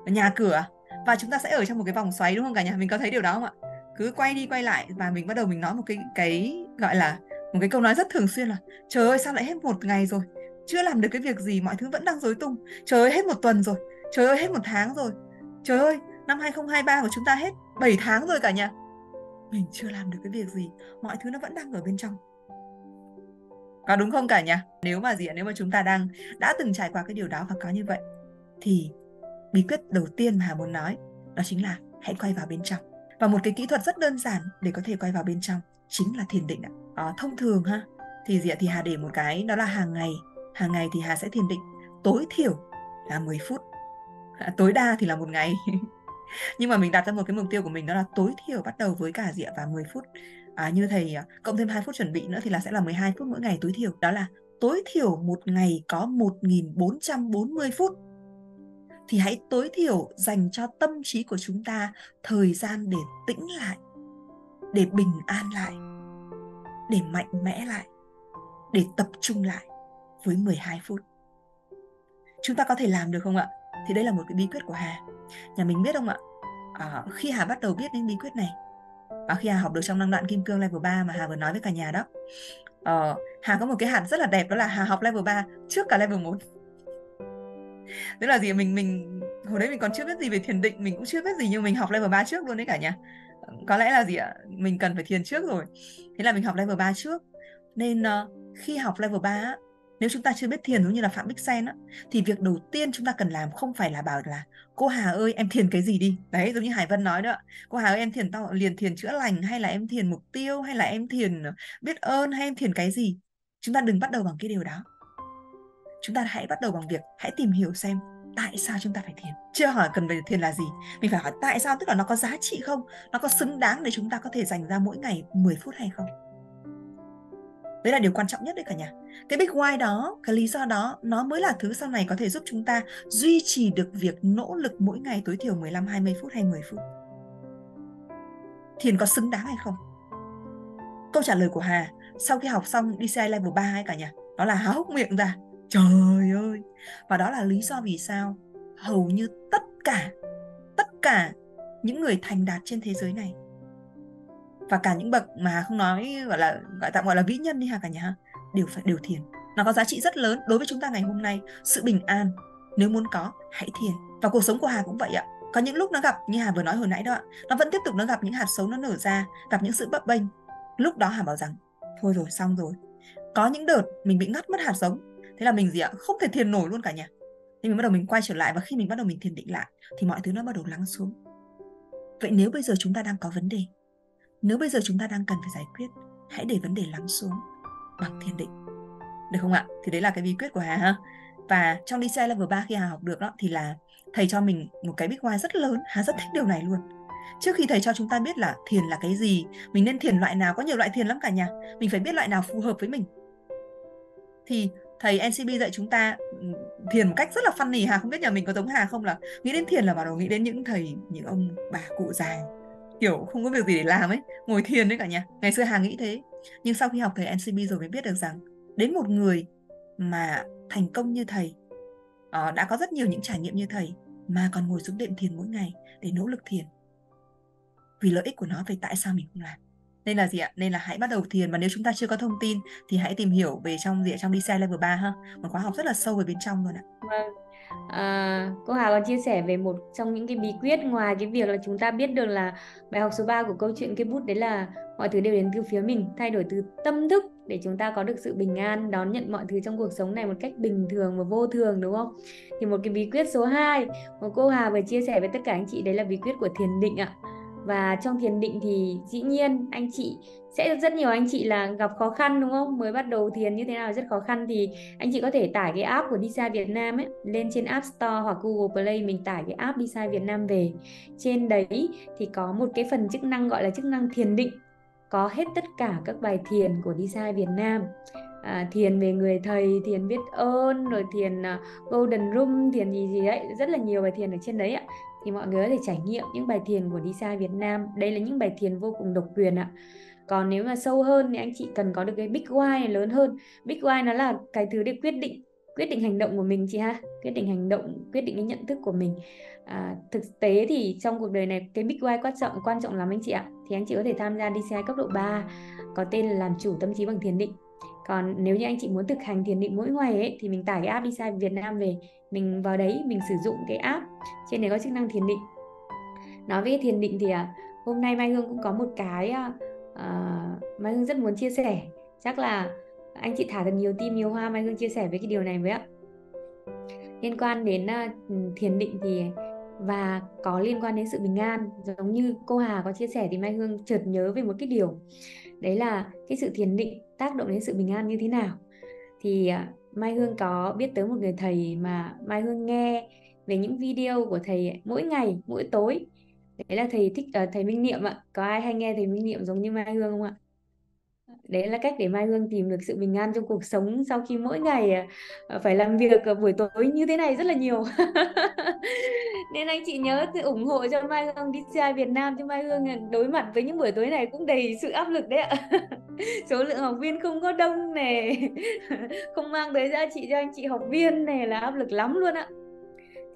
Nhà cửa à? Và chúng ta sẽ ở trong một cái vòng xoáy đúng không cả nhà? Mình có thấy điều đó không ạ? Cứ quay đi quay lại và mình bắt đầu mình nói một cái gọi là một cái câu nói rất thường xuyên là trời ơi sao lại hết một ngày rồi, chưa làm được cái việc gì, mọi thứ vẫn đang rối tung. Trời ơi hết một tuần rồi, trời ơi hết một tháng rồi, trời ơi năm 2023 của chúng ta hết 7 tháng rồi cả nhà. Mình chưa làm được cái việc gì, mọi thứ nó vẫn đang ở bên trong. Có đúng không cả nhà? Nếu mà chúng ta đã từng trải qua cái điều đó và có như vậy thì bí quyết đầu tiên mà Hà muốn nói đó chính là hãy quay vào bên trong. Và một cái kỹ thuật rất đơn giản để có thể quay vào bên trong chính là thiền định. Thông thường ha thì thì Hà để một cái đó là hàng ngày thì Hà sẽ thiền định tối thiểu là 10 phút, tối đa thì là một ngày. Nhưng mà mình đặt ra một cái mục tiêu của mình đó là tối thiểu bắt đầu với cả và 10 phút. Như thầy cộng thêm 2 phút chuẩn bị nữa thì là sẽ là 12 phút mỗi ngày tối thiểu. Đó là tối thiểu một ngày có 1440 phút. Thì hãy tối thiểu dành cho tâm trí của chúng ta thời gian để tĩnh lại, để bình an lại, để mạnh mẽ lại, để tập trung lại với 12 phút. Chúng ta có thể làm được không ạ? Thì đây là một cái bí quyết của Hà. Nhà mình biết không ạ? Khi Hà bắt đầu biết đến bí quyết này, khi Hà học được trong năng đoạn kim cương level 3 mà Hà vừa nói với cả nhà đó, Hà có một cái hạt rất là đẹp đó là Hà học level 3 trước cả level 1. Tức là gì? Mình hồi đấy mình còn chưa biết gì về thiền định, mình cũng chưa biết gì nhưng mình học level 3 trước luôn đấy cả nhà. Có lẽ là gì ạ? Mình cần phải thiền trước rồi. Thế là mình học level 3 trước. Nên khi học level 3, nếu chúng ta chưa biết thiền giống như là Phạm Bích Sen thì việc đầu tiên chúng ta cần làm không phải là bảo là cô Hà ơi em thiền cái gì đi. Đấy, giống như Hải Vân nói đó. Cô Hà ơi em thiền tao liền thiền chữa lành hay là em thiền mục tiêu hay là em thiền biết ơn hay em thiền cái gì. Chúng ta đừng bắt đầu bằng cái điều đó. Chúng ta hãy bắt đầu bằng việc hãy tìm hiểu xem tại sao chúng ta phải thiền. Chưa hỏi cần về thiền là gì, mình phải hỏi tại sao, tức là nó có giá trị không, nó có xứng đáng để chúng ta có thể dành ra mỗi ngày 10 phút hay không. Đấy là điều quan trọng nhất đấy cả nhà. Cái big why đó, cái lý do đó, nó mới là thứ sau này có thể giúp chúng ta duy trì được việc nỗ lực mỗi ngày tối thiểu 15, 20 phút hay 10 phút. Thiền có xứng đáng hay không? Câu trả lời của Hà sau khi học xong DCI level 3 ấy cả nhà, đó là há hốc miệng ra. Trời ơi! Và đó là lý do vì sao hầu như tất cả những người thành đạt trên thế giới này, và cả những bậc mà không nói gọi là vĩ nhân đi ha cả nhà, đều thiền. Nó có giá trị rất lớn đối với chúng ta ngày hôm nay. Sự bình an nếu muốn có hãy thiền. Và cuộc sống của Hà cũng vậy ạ. Có những lúc nó gặp như Hà vừa nói hồi nãy đó ạ, nó vẫn tiếp tục nó gặp những hạt xấu nó nở ra, gặp những sự bấp bênh. Lúc đó Hà bảo rằng thôi rồi xong rồi. Có những đợt mình bị ngắt mất hạt giống. Thế là mình không thể thiền nổi luôn cả nhà. Thì mình bắt đầu mình quay trở lại, và khi mình bắt đầu mình thiền định lại thì mọi thứ nó bắt đầu lắng xuống. Vậy nếu bây giờ chúng ta đang có vấn đề, nếu bây giờ chúng ta đang cần phải giải quyết, hãy để vấn đề lắng xuống bằng thiền định. Được không ạ? Thì đấy là cái bí quyết của Hà ha. Và trong DCI level 3 khi Hà học được đó thì là thầy cho mình một cái big why rất lớn. Hà rất thích điều này luôn. Trước khi thầy cho chúng ta biết là thiền là cái gì, mình nên thiền loại nào, có nhiều loại thiền lắm cả nhà. Mình phải biết loại nào phù hợp với mình. Thì thầy NCB dạy chúng ta thiền một cách rất là funny. Hà không biết nhà mình có giống Hà không, là nghĩ đến thiền là bắt đầu nghĩ đến những thầy, những ông bà cụ già kiểu không có việc gì để làm ấy, ngồi thiền đấy cả nhà. Ngày xưa Hà nghĩ thế, nhưng sau khi học thầy NCB rồi mới biết được rằng đến một người mà thành công như thầy, đã có rất nhiều những trải nghiệm như thầy, mà còn ngồi xuống đệm thiền mỗi ngày để nỗ lực thiền vì lợi ích của nó, về tại sao mình không làm. Nên là Nên là hãy bắt đầu thiền. Và nếu chúng ta chưa có thông tin thì hãy tìm hiểu về trong DCI level 3 ha. Một khóa học rất là sâu về bên trong luôn ạ. Vâng. Cô Hà còn chia sẻ về một trong những cái bí quyết, ngoài cái việc là chúng ta biết được là bài học số 3 của câu chuyện cây bút, đấy là mọi thứ đều đến từ phía mình, thay đổi từ tâm thức để chúng ta có được sự bình an, đón nhận mọi thứ trong cuộc sống này một cách bình thường và vô thường, đúng không? Thì một cái bí quyết số 2 mà cô Hà vừa chia sẻ với tất cả anh chị, đấy là bí quyết của thiền định ạ. Và trong thiền định thì dĩ nhiên anh chị sẽ rất nhiều anh chị là gặp khó khăn, đúng không? Mới bắt đầu thiền như thế nào rất khó khăn, thì anh chị có thể tải cái app của DCI Việt Nam ấy, lên trên App Store hoặc Google Play mình tải cái app DCI Việt Nam về. Trên đấy thì có một cái phần chức năng gọi là chức năng thiền định, có hết tất cả các bài thiền của DCI Việt Nam. thiền về người thầy, thiền biết ơn, rồi thiền Golden Room, thiền gì đấy, rất là nhiều bài thiền ở trên đấy ạ. Thì mọi người có thể trải nghiệm những bài thiền của DCI Việt Nam. Đây là những bài thiền vô cùng độc quyền ạ. Còn nếu mà sâu hơn thì anh chị cần có được cái big why này lớn hơn. Big why nó là cái thứ để quyết định hành động của mình chị ha, quyết định hành động, quyết định cái nhận thức của mình. Thực tế thì trong cuộc đời này cái big why quan trọng lắm anh chị ạ. Thì anh chị có thể tham gia DCI cấp độ 3 có tên là làm chủ tâm trí bằng thiền định. Còn nếu như anh chị muốn thực hành thiền định mỗi ngày ấy, thì mình tải cái app DCI Việt Nam về, mình vào đấy mình sử dụng cái app, trên đấy có chức năng thiền định. Nói về thiền định thì hôm nay Mai Hương cũng có một cái Mai Hương rất muốn chia sẻ, chắc là anh chị thả thật nhiều tim nhiều hoa, Mai Hương chia sẻ với cái điều này với ạ. Liên quan đến thiền định thì và có liên quan đến sự bình an, giống như cô Hà có chia sẻ thì Mai Hương chợt nhớ về một cái điều, đấy là cái sự thiền định tác động đến sự bình an như thế nào. Thì Mai Hương có biết tới một người thầy mà Mai Hương nghe về những video của thầy mỗi ngày, mỗi tối. Đấy là thầy Minh Niệm ạ. Có ai hay nghe thầy Minh Niệm giống như Mai Hương không ạ? Đấy là cách để Mai Hương tìm được sự bình an trong cuộc sống sau khi mỗi ngày phải làm việc buổi tối như thế này rất là nhiều. Nên anh chị nhớ ủng hộ cho Mai Hương DCI Việt Nam, cho Mai Hương đối mặt với những buổi tối này cũng đầy sự áp lực đấy ạ. Số lượng học viên không có đông này, không mang tới giá trị cho anh chị học viên này là áp lực lắm luôn ạ.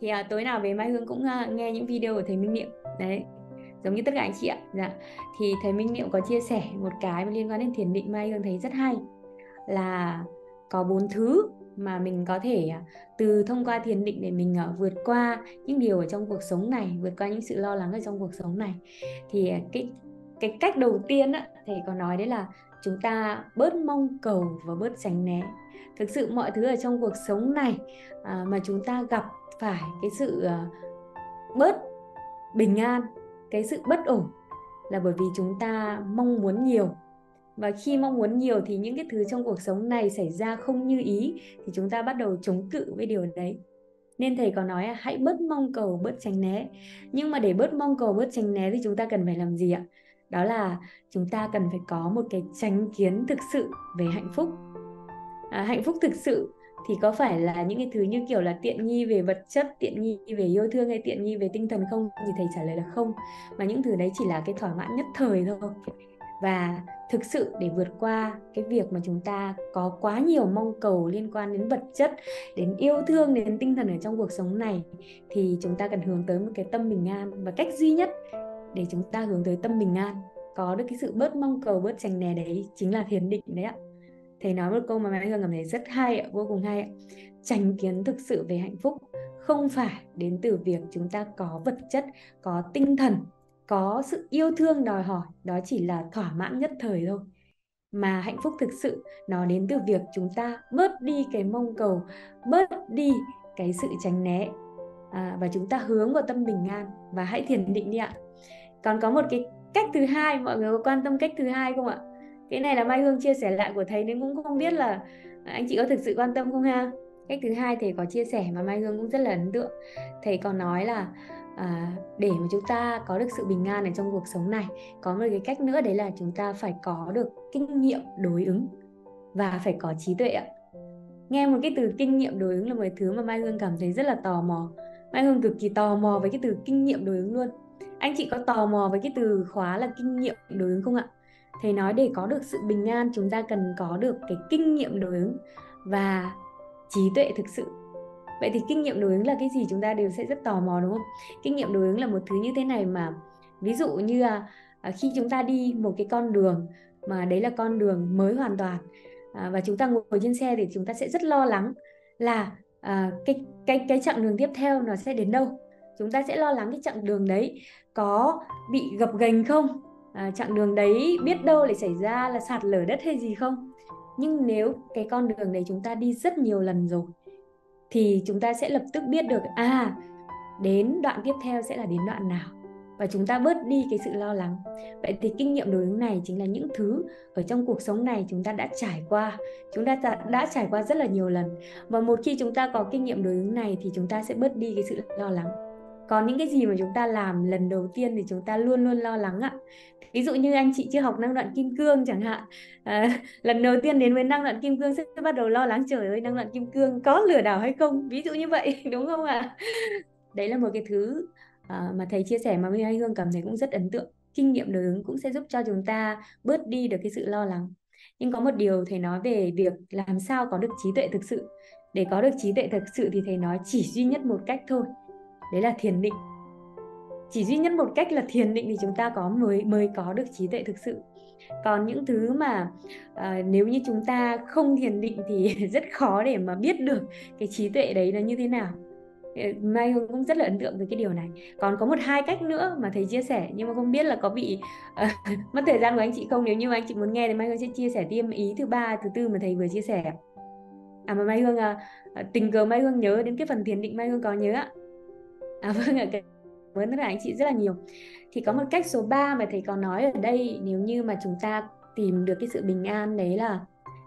Thì tối nào về Mai Hương cũng nghe những video của thầy Minh Niệm đấy, giống như tất cả anh chị ạ. Dạ. Thì thầy Minh Niệm có chia sẻ một cái liên quan đến thiền định Mai Hương thấy rất hay, là có 4 thứ mà mình có thể từ thông qua thiền định để mình vượt qua những điều ở trong cuộc sống này, vượt qua những sự lo lắng ở trong cuộc sống này. Thì cái cách đầu tiên á, thầy có nói đấy là chúng ta bớt mong cầu và bớt tránh né. Thực sự mọi thứ ở trong cuộc sống này mà chúng ta gặp phải cái sự bớt bình an, cái sự bất ổn là bởi vì chúng ta mong muốn nhiều. Và khi mong muốn nhiều thì những cái thứ trong cuộc sống này xảy ra không như ý thì chúng ta bắt đầu chống cự với điều đấy. Nên thầy có nói hãy bớt mong cầu, bớt tránh né. Nhưng mà để bớt mong cầu, bớt tránh né thì chúng ta cần phải làm gì ạ? Đó là chúng ta cần phải có một cái chánh kiến thực sự về hạnh phúc. Hạnh phúc thực sự thì có phải là những cái thứ như kiểu là tiện nghi về vật chất, tiện nghi về yêu thương hay tiện nghi về tinh thần không? Thì thầy trả lời là không. Mà những thứ đấy chỉ là cái thỏa mãn nhất thời thôi. Và thực sự để vượt qua cái việc mà chúng ta có quá nhiều mong cầu liên quan đến vật chất, đến yêu thương, đến tinh thần ở trong cuộc sống này, thì chúng ta cần hướng tới một cái tâm bình an. Và cách duy nhất để chúng ta hướng tới tâm bình an, có được cái sự bớt mong cầu, bớt tránh né đấy, chính là thiền định đấy ạ. Thầy nói một câu mà Mai Hương cảm thấy rất hay ạ, vô cùng hay ạ. Chánh kiến thực sự về hạnh phúc không phải đến từ việc chúng ta có vật chất, có tinh thần, có sự yêu thương đòi hỏi, đó chỉ là thỏa mãn nhất thời thôi. Mà hạnh phúc thực sự nó đến từ việc chúng ta bớt đi cái mong cầu, bớt đi cái sự tránh né, và chúng ta hướng vào tâm bình an. Và hãy thiền định đi ạ. Còn có một cái cách thứ hai, mọi người có quan tâm cách thứ hai không ạ? Cái này là Mai Hương chia sẻ lại của thầy nên cũng không biết là anh chị có thực sự quan tâm không ha. Cách thứ hai thầy có chia sẻ mà Mai Hương cũng rất là ấn tượng. Thầy còn nói là để mà chúng ta có được sự bình an ở trong cuộc sống này, có một cái cách nữa đấy là chúng ta phải có được kinh nghiệm đối ứng và phải có trí tuệ ạ. Nghe một cái từ kinh nghiệm đối ứng là một thứ mà Mai Hương cảm thấy rất là tò mò. Mai Hương cực kỳ tò mò với cái từ kinh nghiệm đối ứng luôn. Anh chị có tò mò với cái từ khóa là kinh nghiệm đối ứng không ạ? Thầy nói để có được sự bình an chúng ta cần có được cái kinh nghiệm đối ứng và trí tuệ thực sự. Vậy thì kinh nghiệm đối ứng là cái gì, chúng ta đều sẽ rất tò mò đúng không? Kinh nghiệm đối ứng là một thứ như thế này mà, ví dụ như khi chúng ta đi một cái con đường mà đấy là con đường mới hoàn toàn, và chúng ta ngồi trên xe thì chúng ta sẽ rất lo lắng là cái chặng đường tiếp theo nó sẽ đến đâu. Chúng ta sẽ lo lắng cái chặng đường đấy có bị gập ghềnh không? Chặng đường đấy biết đâu lại xảy ra là sạt lở đất hay gì không. Nhưng nếu cái con đường đấy chúng ta đi rất nhiều lần rồi thì chúng ta sẽ lập tức biết được đến đoạn tiếp theo sẽ là đến đoạn nào, và chúng ta bớt đi cái sự lo lắng. Vậy thì kinh nghiệm đối ứng này chính là những thứ ở trong cuộc sống này chúng ta đã trải qua, chúng ta đã trải qua rất là nhiều lần. Và một khi chúng ta có kinh nghiệm đối ứng này thì chúng ta sẽ bớt đi cái sự lo lắng. Có những cái gì mà chúng ta làm lần đầu tiên thì chúng ta luôn luôn lo lắng ạ. Ví dụ như anh chị chưa học năng đoạn kim cương chẳng hạn, lần đầu tiên đến với năng đoạn kim cương sẽ bắt đầu lo lắng, trời ơi năng đoạn kim cương có lừa đảo hay không, ví dụ như vậy, đúng không ạ? Đấy là một cái thứ mà thầy chia sẻ mà Mai Hương cảm thấy cũng rất ấn tượng. Kinh nghiệm đối ứng cũng sẽ giúp cho chúng ta bớt đi được cái sự lo lắng. Nhưng có một điều thầy nói về việc làm sao có được trí tuệ thực sự. Để có được trí tuệ thực sự thì thầy nói chỉ duy nhất một cách thôi, đấy là thiền định. Chỉ duy nhất một cách là thiền định thì chúng ta mới có được trí tuệ thực sự. Còn những thứ mà nếu như chúng ta không thiền định thì rất khó để mà biết được cái trí tuệ đấy là như thế nào. Mai Hương cũng rất là ấn tượng với cái điều này. Còn có một hai cách nữa mà thầy chia sẻ, nhưng mà không biết là có bị mất thời gian của anh chị không. Nếu như anh chị muốn nghe thì Mai Hương sẽ chia sẻ thêm ý thứ ba, thứ tư mà thầy vừa chia sẻ. Mà Mai Hương tình cờ Mai Hương nhớ đến cái phần thiền định, Mai Hương có nhớ ạ? Vâng ạ, cảm ơn tất cả anh chị rất là nhiều. Thì có một cách số 3 mà thầy có nói ở đây, nếu như mà chúng ta tìm được cái sự bình an, đấy là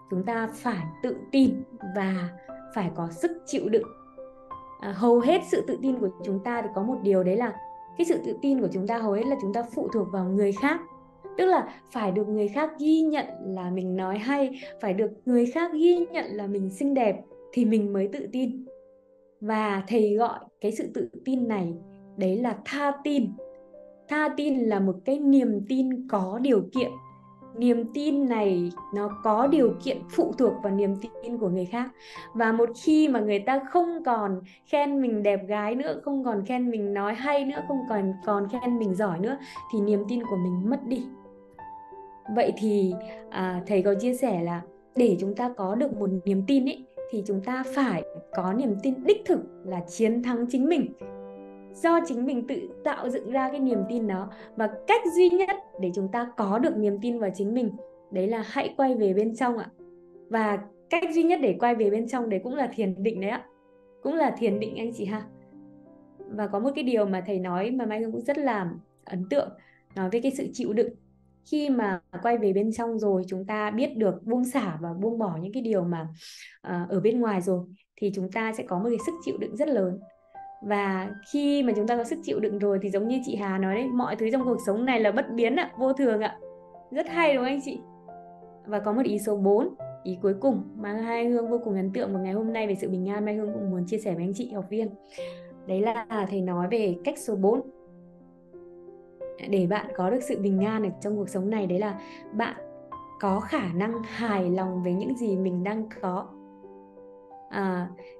chúng ta phải tự tin và phải có sức chịu đựng. Hầu hết sự tự tin của chúng ta thì có một điều, đấy là cái sự tự tin của chúng ta hầu hết là chúng ta phụ thuộc vào người khác. Tức là phải được người khác ghi nhận là mình nói hay, phải được người khác ghi nhận là mình xinh đẹp thì mình mới tự tin. Và thầy gọi cái sự tự tin này, đấy là tha tin. Tha tin là một cái niềm tin có điều kiện. Niềm tin này nó có điều kiện phụ thuộc vào niềm tin của người khác. Và một khi mà người ta không còn khen mình đẹp gái nữa, không còn khen mình nói hay nữa, không còn khen mình giỏi nữa, thì niềm tin của mình mất đi. Vậy thì thầy có chia sẻ là để chúng ta có được một niềm tin ấy, thì chúng ta phải có niềm tin đích thực là chiến thắng chính mình. Do chính mình tự tạo dựng ra cái niềm tin đó. Và cách duy nhất để chúng ta có được niềm tin vào chính mình, đấy là hãy quay về bên trong ạ. Và cách duy nhất để quay về bên trong đấy cũng là thiền định đấy ạ. Cũng là thiền định anh chị ha. Và có một cái điều mà thầy nói mà Mai Hương cũng rất là ấn tượng, nói về cái sự chịu đựng. Khi mà quay về bên trong rồi, chúng ta biết được buông xả và buông bỏ những cái điều mà ở bên ngoài rồi, thì chúng ta sẽ có một cái sức chịu đựng rất lớn. Và khi mà chúng ta có sức chịu đựng rồi thì giống như chị Hà nói đấy, mọi thứ trong cuộc sống này là bất biến ạ, vô thường ạ. Rất hay đúng không anh chị? Và có một ý số 4, ý cuối cùng mà Mai Hương vô cùng ấn tượng vào ngày hôm nay về sự bình an, Mai Hương cũng muốn chia sẻ với anh chị học viên. Đấy là thầy nói về cách số 4 để bạn có được sự bình an ở trong cuộc sống này, đấy là bạn có khả năng hài lòng với những gì mình đang có.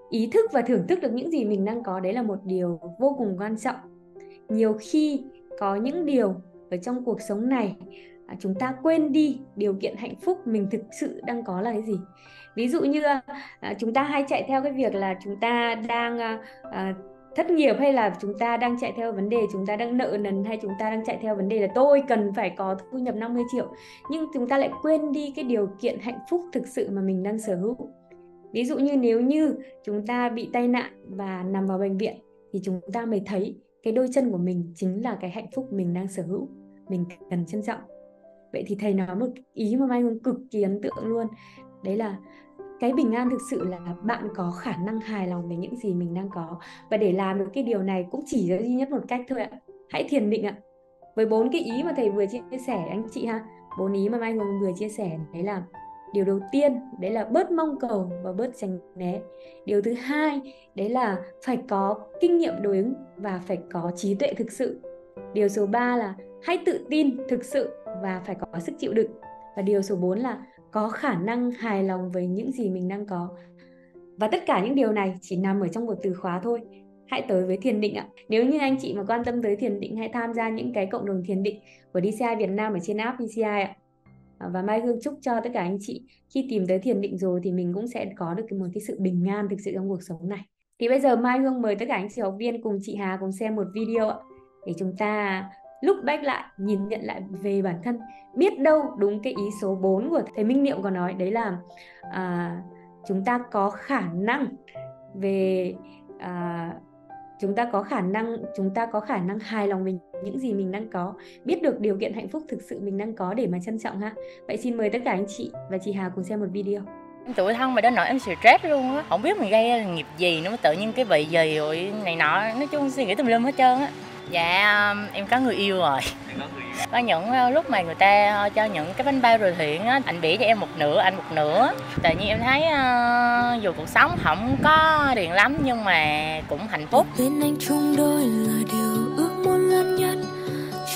Ý thức và thưởng thức được những gì mình đang có, đấy là một điều vô cùng quan trọng. Nhiều khi có những điều ở trong cuộc sống này chúng ta quên đi điều kiện hạnh phúc mình thực sự đang có là cái gì. Ví dụ như chúng ta hay chạy theo cái việc là chúng ta đang thất nghiệp, hay là chúng ta đang chạy theo vấn đề chúng ta đang nợ nần, hay chúng ta đang chạy theo vấn đề là tôi cần phải có thu nhập 50 triệu. Nhưng chúng ta lại quên đi cái điều kiện hạnh phúc thực sự mà mình đang sở hữu. Ví dụ như nếu như chúng ta bị tai nạn và nằm vào bệnh viện thì chúng ta mới thấy cái đôi chân của mình chính là cái hạnh phúc mình đang sở hữu, mình cần trân trọng. Vậy thì thầy nói một ý mà Mai Hương cực kỳ ấn tượng luôn. Đấy là cái bình an thực sự là bạn có khả năng hài lòng với những gì mình đang có. Và để làm được cái điều này cũng chỉ duy nhất một cách thôi ạ. Hãy thiền định ạ. Với 4 cái ý mà thầy vừa chia sẻ anh chị ha, 4 ý mà Mai Hương vừa chia sẻ, đấy là điều đầu tiên, đấy là bớt mong cầu và bớt tránh né. Điều thứ hai, đấy là phải có kinh nghiệm đối ứng và phải có trí tuệ thực sự. Điều số 3 là hãy tự tin thực sự và phải có sức chịu đựng. Và điều số 4 là có khả năng hài lòng với những gì mình đang có. Và tất cả những điều này chỉ nằm ở trong một từ khóa thôi. Hãy tới với thiền định ạ. Nếu như anh chị mà quan tâm tới thiền định, hãy tham gia những cái cộng đồng thiền định của DCI Việt Nam ở trên app DCI ạ. Và Mai Hương chúc cho tất cả anh chị khi tìm tới thiền định rồi thì mình cũng sẽ có được một cái sự bình an thực sự trong cuộc sống này. Thì bây giờ Mai Hương mời tất cả anh chị học viên cùng chị Hà cùng xem một video ạ, để chúng ta look back lại, nhìn nhận lại về bản thân. Biết đâu đúng cái ý số 4 của thầy Minh Niệm có nói, đấy là chúng ta có khả năng về chúng ta có khả năng hài lòng về những gì mình đang có, biết được điều kiện hạnh phúc thực sự mình đang có để mà trân trọng ha. Vậy xin mời tất cả anh chị và chị Hà cùng xem một video. Tủi thân mà đến nỗi em stress luôn á, không biết mình gây nghiệp gì nữa, tự nhiên cái bị gì rồi này nọ, nói chung suy nghĩ tùm lum hết trơn á. Dạ em có người yêu rồi. Có những lúc mà người ta cho những cái bánh bao từ thiện á, anh bỉ cho em một nửa, anh một nửa. Tự nhiên em thấy dù cuộc sống không có tiền lắm nhưng mà cũng hạnh phúc. Bên anh chung đôi là điều ước muốn lớn nhất.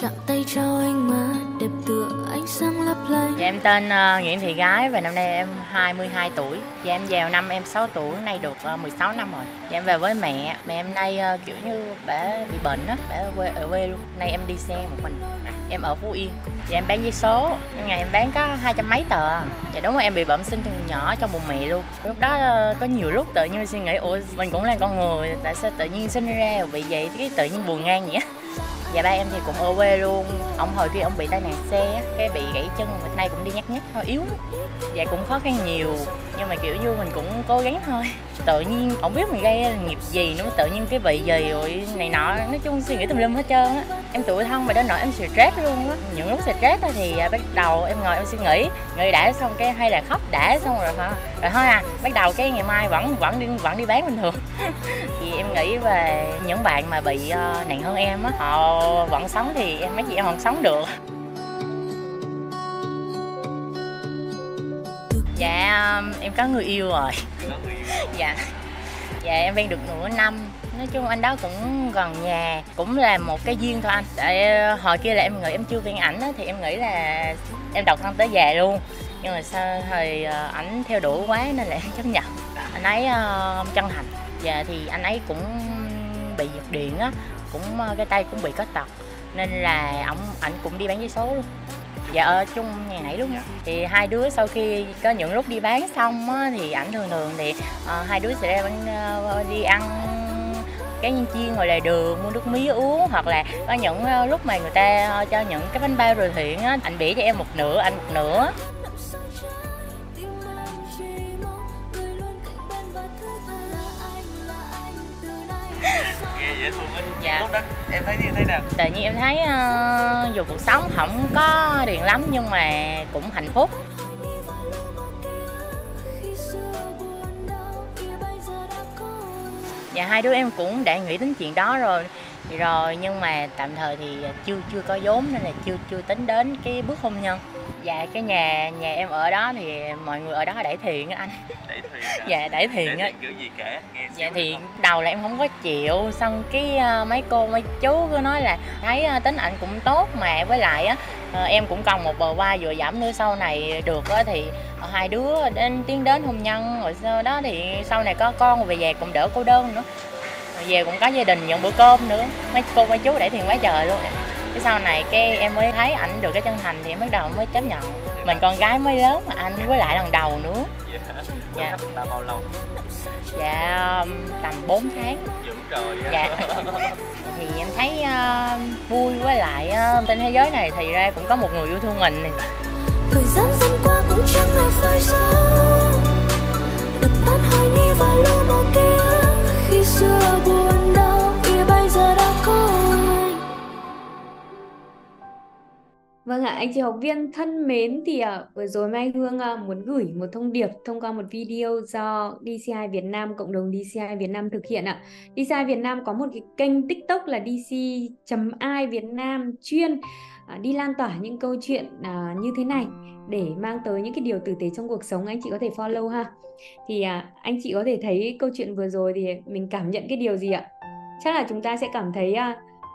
Chạm tay trao anh mà đẹp tựa ánh sáng lấp lánh. Dạ, em tên Nguyễn Thị Gái và năm nay em 22 tuổi. Dạ, em vào năm em 6 tuổi, nay được 16 năm rồi. Dạ, em về với mẹ. Mẹ em nay kiểu như bả bị bệnh á, bả ở quê luôn. Nay em đi xe một mình. Em ở Phú Yên. Dạ, em bán giấy số. Ngày em bán có 200 mấy tờ. Dạ, đúng rồi, em bị bẩm sinh từ nhỏ trong bụng mẹ luôn. Lúc đó có nhiều lúc tự nhiên suy nghĩ ôi mình cũng là con người, tại sao tự nhiên sinh ra rồi bị vậy, cái tự nhiên buồn ngang vậy á. Dạ, ba em thì cũng ở quê luôn. Ông hồi kia ông bị tai nạn xe, cái bị gãy chân, hôm nay cũng đi nhắc nhắc thôi, yếu. Dạ, cũng khó khăn nhiều, nhưng mà kiểu như mình cũng cố gắng thôi. Tự nhiên không biết mình gây nghiệp gì nữa, tự nhiên cái bị gì rồi này nọ, nói chung suy nghĩ tùm lum hết trơn á. Em tủi thân mà đến nỗi em stress luôn á. Những lúc stress thì bắt đầu em ngồi em suy nghĩ đã xong cái hay là khóc đã xong rồi hả? Rồi thôi à, bắt đầu cái ngày mai vẫn đi bán bình thường. Thì em nghĩ về những bạn mà bị nặng hơn em á, họ vẫn sống thì em mấy chị em không sống được. Dạ em có người yêu rồi. Dạ. Dạ em quen được nửa năm. Nói chung anh đó cũng gần nhà, cũng là một cái duyên thôi anh. Tại hồi kia là em nghĩ em chưa quen ảnh á, thì em nghĩ là em độc thân tới già luôn. Nhưng mà sao thời ảnh theo đuổi quá nên là em chấp nhận. Anh ấy chân thành. Dạ thì anh ấy cũng bị giật điện á, cũng cái tay cũng bị có tật nên là ảnh cũng đi bán giấy số luôn. Dạ ở chung nhà nãy luôn đó. Thì hai đứa sau khi có những lúc đi bán xong á, thì ảnh thường thì hai đứa sẽ ra đi ăn cái nhân chiên ngoài lề đường, mua nước mía uống, hoặc là có những lúc mà người ta cho những cái bánh bao từ thiện á, ảnh bỉ cho em một nửa, anh một nửa. Dạ. Lúc đó em thấy như thế nào? Tự nhiên em thấy dù cuộc sống không có tiền lắm nhưng mà cũng hạnh phúc. Dạ hai đứa em cũng đã nghĩ đến chuyện đó rồi nhưng mà tạm thời thì chưa có vốn nên là chưa tính đến cái bước hôn nhân. Dạ cái nhà em ở đó thì mọi người ở đó đẩy thiện á anh. Đẩy thiện à? Dạ đẩy thiện á. Kiểu gì cả? Nghe dạ thì đầu là em không có chịu, xong cái mấy cô mấy chú cứ nói là thấy tính ảnh cũng tốt mà với lại á em cũng cần một bờ vai vừa giảm nữa, sau này được á thì hai đứa tiến đến hôn nhân, rồi sau đó thì sau này có con về về cũng đỡ cô đơn nữa, rồi về cũng có gia đình nhận bữa cơm nữa. Mấy cô mấy chú đẩy thiện quá trời luôn. Cái sau này cái em mới thấy ảnh được cái chân thành thì em bắt đầu mới chấp nhận. Mình con gái mới lớn mà anh, với lại lần đầu nữa. Dạ. Dạ. Bao lâu? Dạ tầm 4 tháng. Dữ trời. Dạ. Thì em thấy vui, với lại trên thế giới này thì ra cũng có một người yêu thương mình này. Thời gian dần qua cũng chẳng là phơi gió. Đập tắt hoài nghi và lâu mơ kia. Khi xưa buồn đau kia bây giờ đã có. Vâng ạ, anh chị học viên thân mến, thì vừa rồi Mai Hương muốn gửi một thông điệp thông qua một video do DCI Việt Nam, cộng đồng DCI Việt Nam thực hiện ạ. DCI Việt Nam có một cái kênh TikTok là DCI Việt Nam chuyên đi lan tỏa những câu chuyện như thế này để mang tới những cái điều tử tế trong cuộc sống. Anh chị có thể follow ha. Thì anh chị có thể thấy câu chuyện vừa rồi thì mình cảm nhận cái điều gì ạ? Chắc là chúng ta sẽ cảm thấy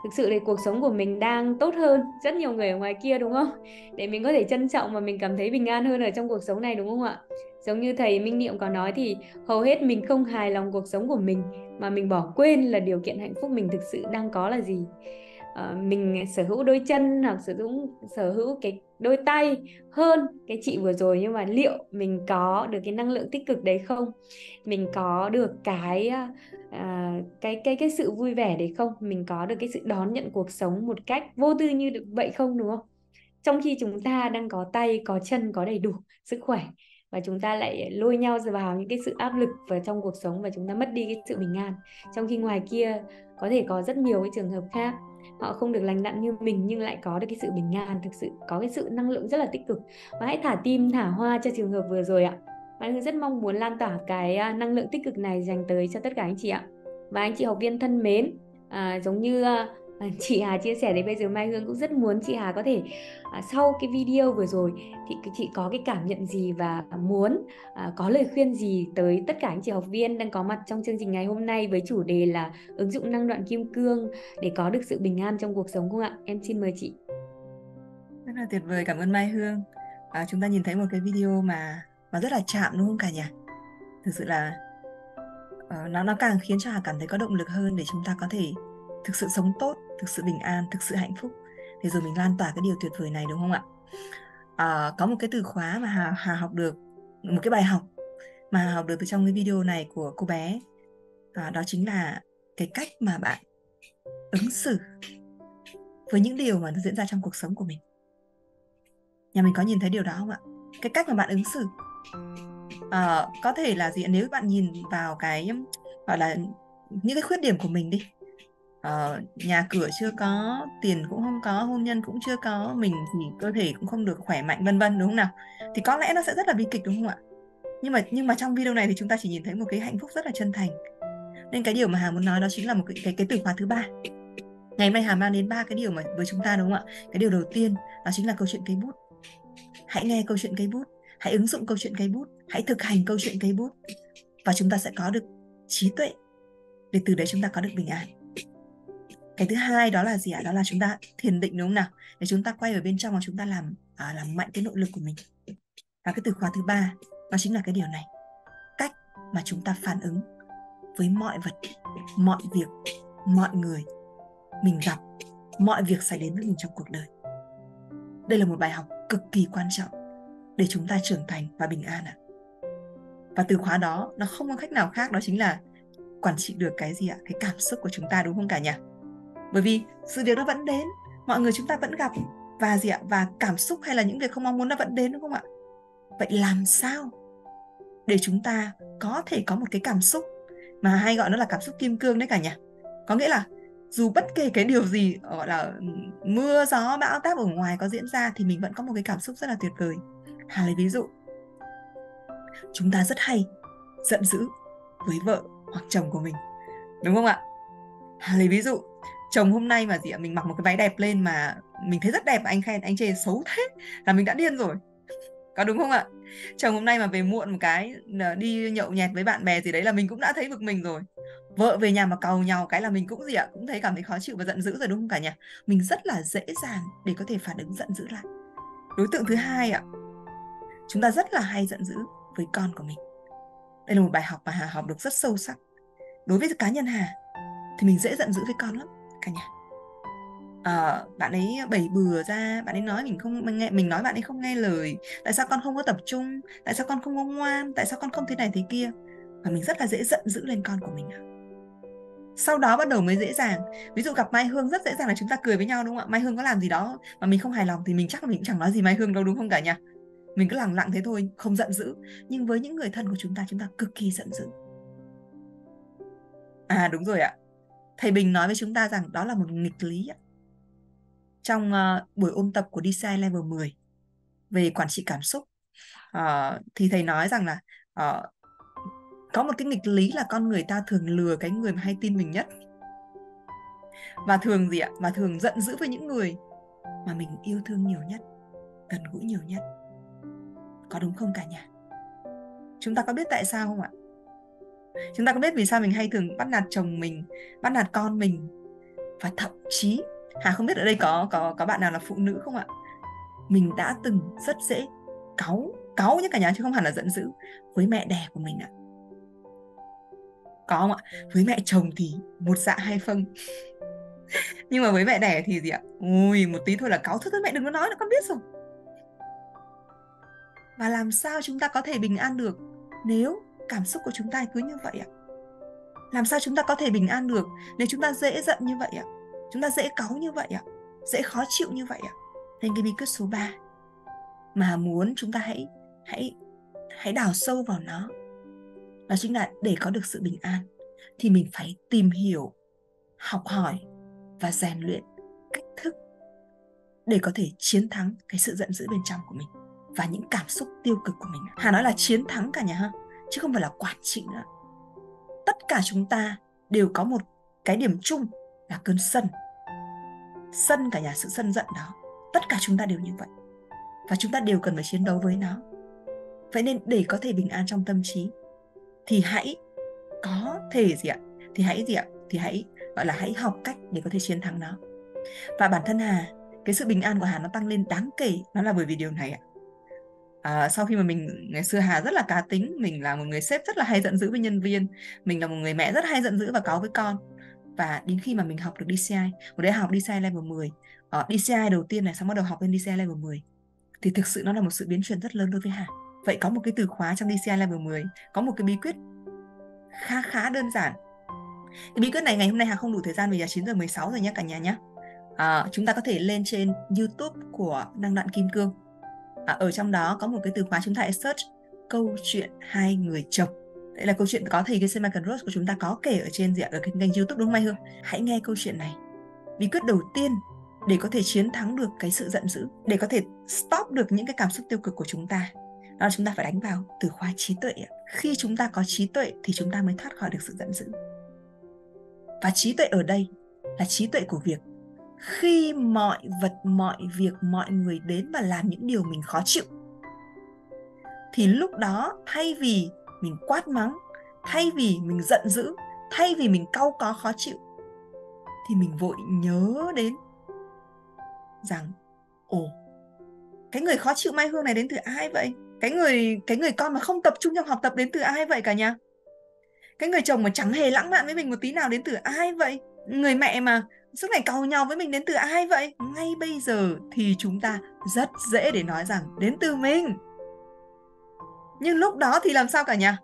thực sự thì cuộc sống của mình đang tốt hơn rất nhiều người ở ngoài kia, đúng không? Để mình có thể trân trọng và mình cảm thấy bình an hơn ở trong cuộc sống này, đúng không ạ? Giống như thầy Minh Niệm có nói thì hầu hết mình không hài lòng cuộc sống của mình mà mình bỏ quên là điều kiện hạnh phúc mình thực sự đang có là gì. Mình sở hữu đôi chân hoặc sở hữu cái đôi tay hơn cái chị vừa rồi, nhưng mà liệu mình có được cái năng lượng tích cực đấy không? Mình có được cái sự vui vẻ đấy không? Mình có được cái sự đón nhận cuộc sống một cách vô tư như được vậy không, đúng không? Trong khi chúng ta đang có tay, có chân, có đầy đủ sức khỏe và chúng ta lại lôi nhau vào những cái sự áp lực vào trong cuộc sống và chúng ta mất đi cái sự bình an. Trong khi ngoài kia có thể có rất nhiều cái trường hợp khác, họ không được lành lặn như mình nhưng lại có được cái sự bình an thực sự, có cái sự năng lượng rất là tích cực. Và hãy thả tim, thả hoa cho trường hợp vừa rồi ạ. Mai Hương rất mong muốn lan tỏa cái năng lượng tích cực này dành tới cho tất cả anh chị ạ. Và anh chị học viên thân mến, giống như chị Hà chia sẻ đến bây giờ, Mai Hương cũng rất muốn chị Hà có thể sau cái video vừa rồi thì chị có cái cảm nhận gì và muốn có lời khuyên gì tới tất cả anh chị học viên đang có mặt trong chương trình ngày hôm nay với chủ đề là ứng dụng năng đoạn kim cương để có được sự bình an trong cuộc sống không ạ? Em xin mời chị. Rất là tuyệt vời, cảm ơn Mai Hương. Chúng ta nhìn thấy một cái video mà rất là chạm đúng không cả nhà? Thực sự là nó càng khiến cho Hà cảm thấy có động lực hơn để chúng ta có thể thực sự sống tốt, thực sự bình an, thực sự hạnh phúc, để rồi mình lan tỏa cái điều tuyệt vời này đúng không ạ? Có một cái từ khóa mà Hà học được, một cái bài học mà Hà học được từ trong cái video này của cô bé, đó chính là cái cách mà bạn ứng xử với những điều mà nó diễn ra trong cuộc sống của mình. Nhà mình có nhìn thấy điều đó không ạ? Cái cách mà bạn ứng xử, có thể là gì? Nếu bạn nhìn vào cái gọi là những cái khuyết điểm của mình đi, nhà cửa chưa có, tiền cũng không có, hôn nhân cũng chưa có, mình thì cơ thể cũng không được khỏe mạnh vân vân, đúng không nào? Thì có lẽ nó sẽ rất là bi kịch đúng không ạ? Nhưng mà trong video này thì chúng ta chỉ nhìn thấy một cái hạnh phúc rất là chân thành. Nên cái điều mà Hà muốn nói đó chính là một cái từ khóa thứ ba. Ngày mai Hà mang đến ba cái điều mà với chúng ta đúng không ạ? Cái điều đầu tiên đó chính là câu chuyện cây bút. Hãy nghe câu chuyện cây bút, hãy ứng dụng câu chuyện cây bút, hãy thực hành câu chuyện cây bút, và chúng ta sẽ có được trí tuệ, để từ đấy chúng ta có được bình an. Cái thứ hai đó là gì ạ? Đó là chúng ta thiền định đúng không nào? Để chúng ta quay ở bên trong và chúng ta làm mạnh cái nội lực của mình. Và cái từ khóa thứ ba đó chính là cái điều này: cách mà chúng ta phản ứng với mọi vật, mọi việc, mọi người mình gặp, mọi việc xảy đến với mình trong cuộc đời. Đây là một bài học cực kỳ quan trọng để chúng ta trưởng thành và bình an ạ. Và từ khóa đó nó không có cách nào khác, đó chính là quản trị được cái gì ạ? Cái cảm xúc của chúng ta đúng không cả nhà? Bởi vì sự việc nó vẫn đến, mọi người chúng ta vẫn gặp, và gì ạ? Và cảm xúc hay là những việc không mong muốn nó vẫn đến đúng không ạ? Vậy làm sao để chúng ta có thể có một cái cảm xúc mà hay gọi nó là cảm xúc kim cương đấy cả nhà? Có nghĩa là dù bất kể cái điều gì, gọi là mưa, gió, bão táp ở ngoài có diễn ra, thì mình vẫn có một cái cảm xúc rất là tuyệt vời. Hà lấy ví dụ, chúng ta rất hay giận dữ với vợ hoặc chồng của mình, đúng không ạ? Hà lấy ví dụ, chồng hôm nay mà gì ạ, mình mặc một cái váy đẹp lên mà mình thấy rất đẹp, anh khen, anh chê xấu thế là mình đã điên rồi, có đúng không ạ? Chồng hôm nay mà về muộn một cái, đi nhậu nhẹt với bạn bè gì đấy là mình cũng đã thấy bực mình rồi. Vợ về nhà mà càu nhau cái là mình cũng gì ạ, cũng thấy cảm thấy khó chịu và giận dữ rồi đúng không cả nhà? Mình rất là dễ dàng để có thể phản ứng giận dữ lại. Đối tượng thứ hai ạ, chúng ta rất là hay giận dữ với con của mình. Đây là một bài học mà Hà học được rất sâu sắc. Đối với cá nhân Hà thì mình dễ giận dữ với con lắm cả nhà. Bạn ấy bày bừa ra, bạn ấy nói mình nói bạn ấy không nghe lời, tại sao con không có tập trung, tại sao con không có ngoan, tại sao con không thế này thế kia, và mình rất là dễ giận dữ lên con của mình. Sau đó bắt đầu mới dễ dàng, ví dụ gặp Mai Hương rất dễ dàng là chúng ta cười với nhau đúng không ạ? Mai Hương có làm gì đó mà mình không hài lòng thì mình chắc là mình cũng chẳng nói gì Mai Hương đâu, đúng không cả nhà? Mình cứ lẳng lặng thế thôi, không giận dữ. Nhưng với những người thân của chúng ta cực kỳ giận dữ. À đúng rồi ạ, thầy Bình nói với chúng ta rằng đó là một nghịch lý. Trong buổi ôn tập của DCI Level 10 về quản trị cảm xúc, thì thầy nói rằng là có một cái nghịch lý là con người ta thường lừa cái người mà hay tin mình nhất. Và thường gì ạ? Và thường giận dữ với những người mà mình yêu thương nhiều nhất, gần gũi nhiều nhất. Có đúng không cả nhà? Chúng ta có biết tại sao không ạ? Chúng ta có biết vì sao mình hay thường bắt nạt chồng mình, bắt nạt con mình, và thậm chí Hà không biết ở đây có bạn nào là phụ nữ không ạ? Mình đã từng rất dễ cáu như cả nhà, chứ không hẳn là giận dữ với mẹ đẻ của mình ạ. Có không ạ? Với mẹ chồng thì một dạ hai phân. Nhưng mà với mẹ đẻ thì gì ạ? Ui, một tí thôi là cáu, thôi mẹ đừng có nói, con biết rồi. Và làm sao chúng ta có thể bình an được nếu cảm xúc của chúng ta cứ như vậy ạ? Làm sao chúng ta có thể bình an được nếu chúng ta dễ giận như vậy ạ? Chúng ta dễ cáu như vậy ạ? Dễ khó chịu như vậy ạ? Nên cái bí quyết số 3 mà muốn chúng ta hãy đào sâu vào nó, đó chính là để có được sự bình an thì mình phải tìm hiểu, học hỏi và rèn luyện cách thức để có thể chiến thắng cái sự giận dữ bên trong của mình và những cảm xúc tiêu cực của mình. Hà nói là chiến thắng cả nhà ha, chứ không phải là quản trị nữa. Tất cả chúng ta đều có một cái điểm chung là cơn sân. Sân cả nhà, sự sân giận đó. Tất cả chúng ta đều như vậy. Và chúng ta đều cần phải chiến đấu với nó. Vậy nên để có thể bình an trong tâm trí thì hãy có thể hãy học cách để có thể chiến thắng nó. Và bản thân Hà, cái sự bình an của Hà nó tăng lên đáng kể, nó là bởi vì điều này ạ. Sau khi mà mình, ngày xưa Hà rất là cá tính, mình là một người sếp rất là hay giận dữ với nhân viên, mình là một người mẹ rất hay giận dữ và cáu với con. Và đến khi mà mình học được DCI, hồi đấy học DCI level 10, DCI đầu tiên này, xong bắt đầu học lên DCI level 10, thì thực sự nó là một sự biến chuyển rất lớn đối với Hà. Vậy có một cái từ khóa trong DCI level 10, có một cái bí quyết khá đơn giản. Cái bí quyết này ngày hôm nay Hà không đủ thời gian, vì là 9:16 rồi nhé cả nhà nhé. Chúng ta có thể lên trên YouTube của Năng Đoạn Kim Cương. Ở trong đó có một cái từ khóa, chúng ta hãy search câu chuyện hai người chồng. Đây là câu chuyện có thầy cái Michael Rose của chúng ta có kể ở trên ở cái kênh YouTube, đúng không Mai Hương? Hãy nghe câu chuyện này. Bí quyết đầu tiên để có thể chiến thắng được cái sự giận dữ, để có thể stop được những cái cảm xúc tiêu cực của chúng ta, đó là chúng ta phải đánh vào từ khóa trí tuệ. Khi chúng ta có trí tuệ thì chúng ta mới thoát khỏi được sự giận dữ. Và trí tuệ ở đây là trí tuệ của việc khi mọi vật, mọi việc, mọi người đến và làm những điều mình khó chịu, thì lúc đó thay vì mình quát mắng, thay vì mình giận dữ, thay vì mình cau có khó chịu, thì mình vội nhớ đến rằng cái người khó chịu Mai Hương này đến từ ai vậy? Cái người con mà không tập trung trong học tập đến từ ai vậy cả nhà? Cái người chồng mà chẳng hề lãng mạn với mình một tí nào đến từ ai vậy? Người mẹ mà suốt ngày càu nhau với mình đến từ ai vậy? Ngay bây giờ thì chúng ta rất dễ để nói rằng đến từ mình. Nhưng lúc đó thì làm sao cả nhà?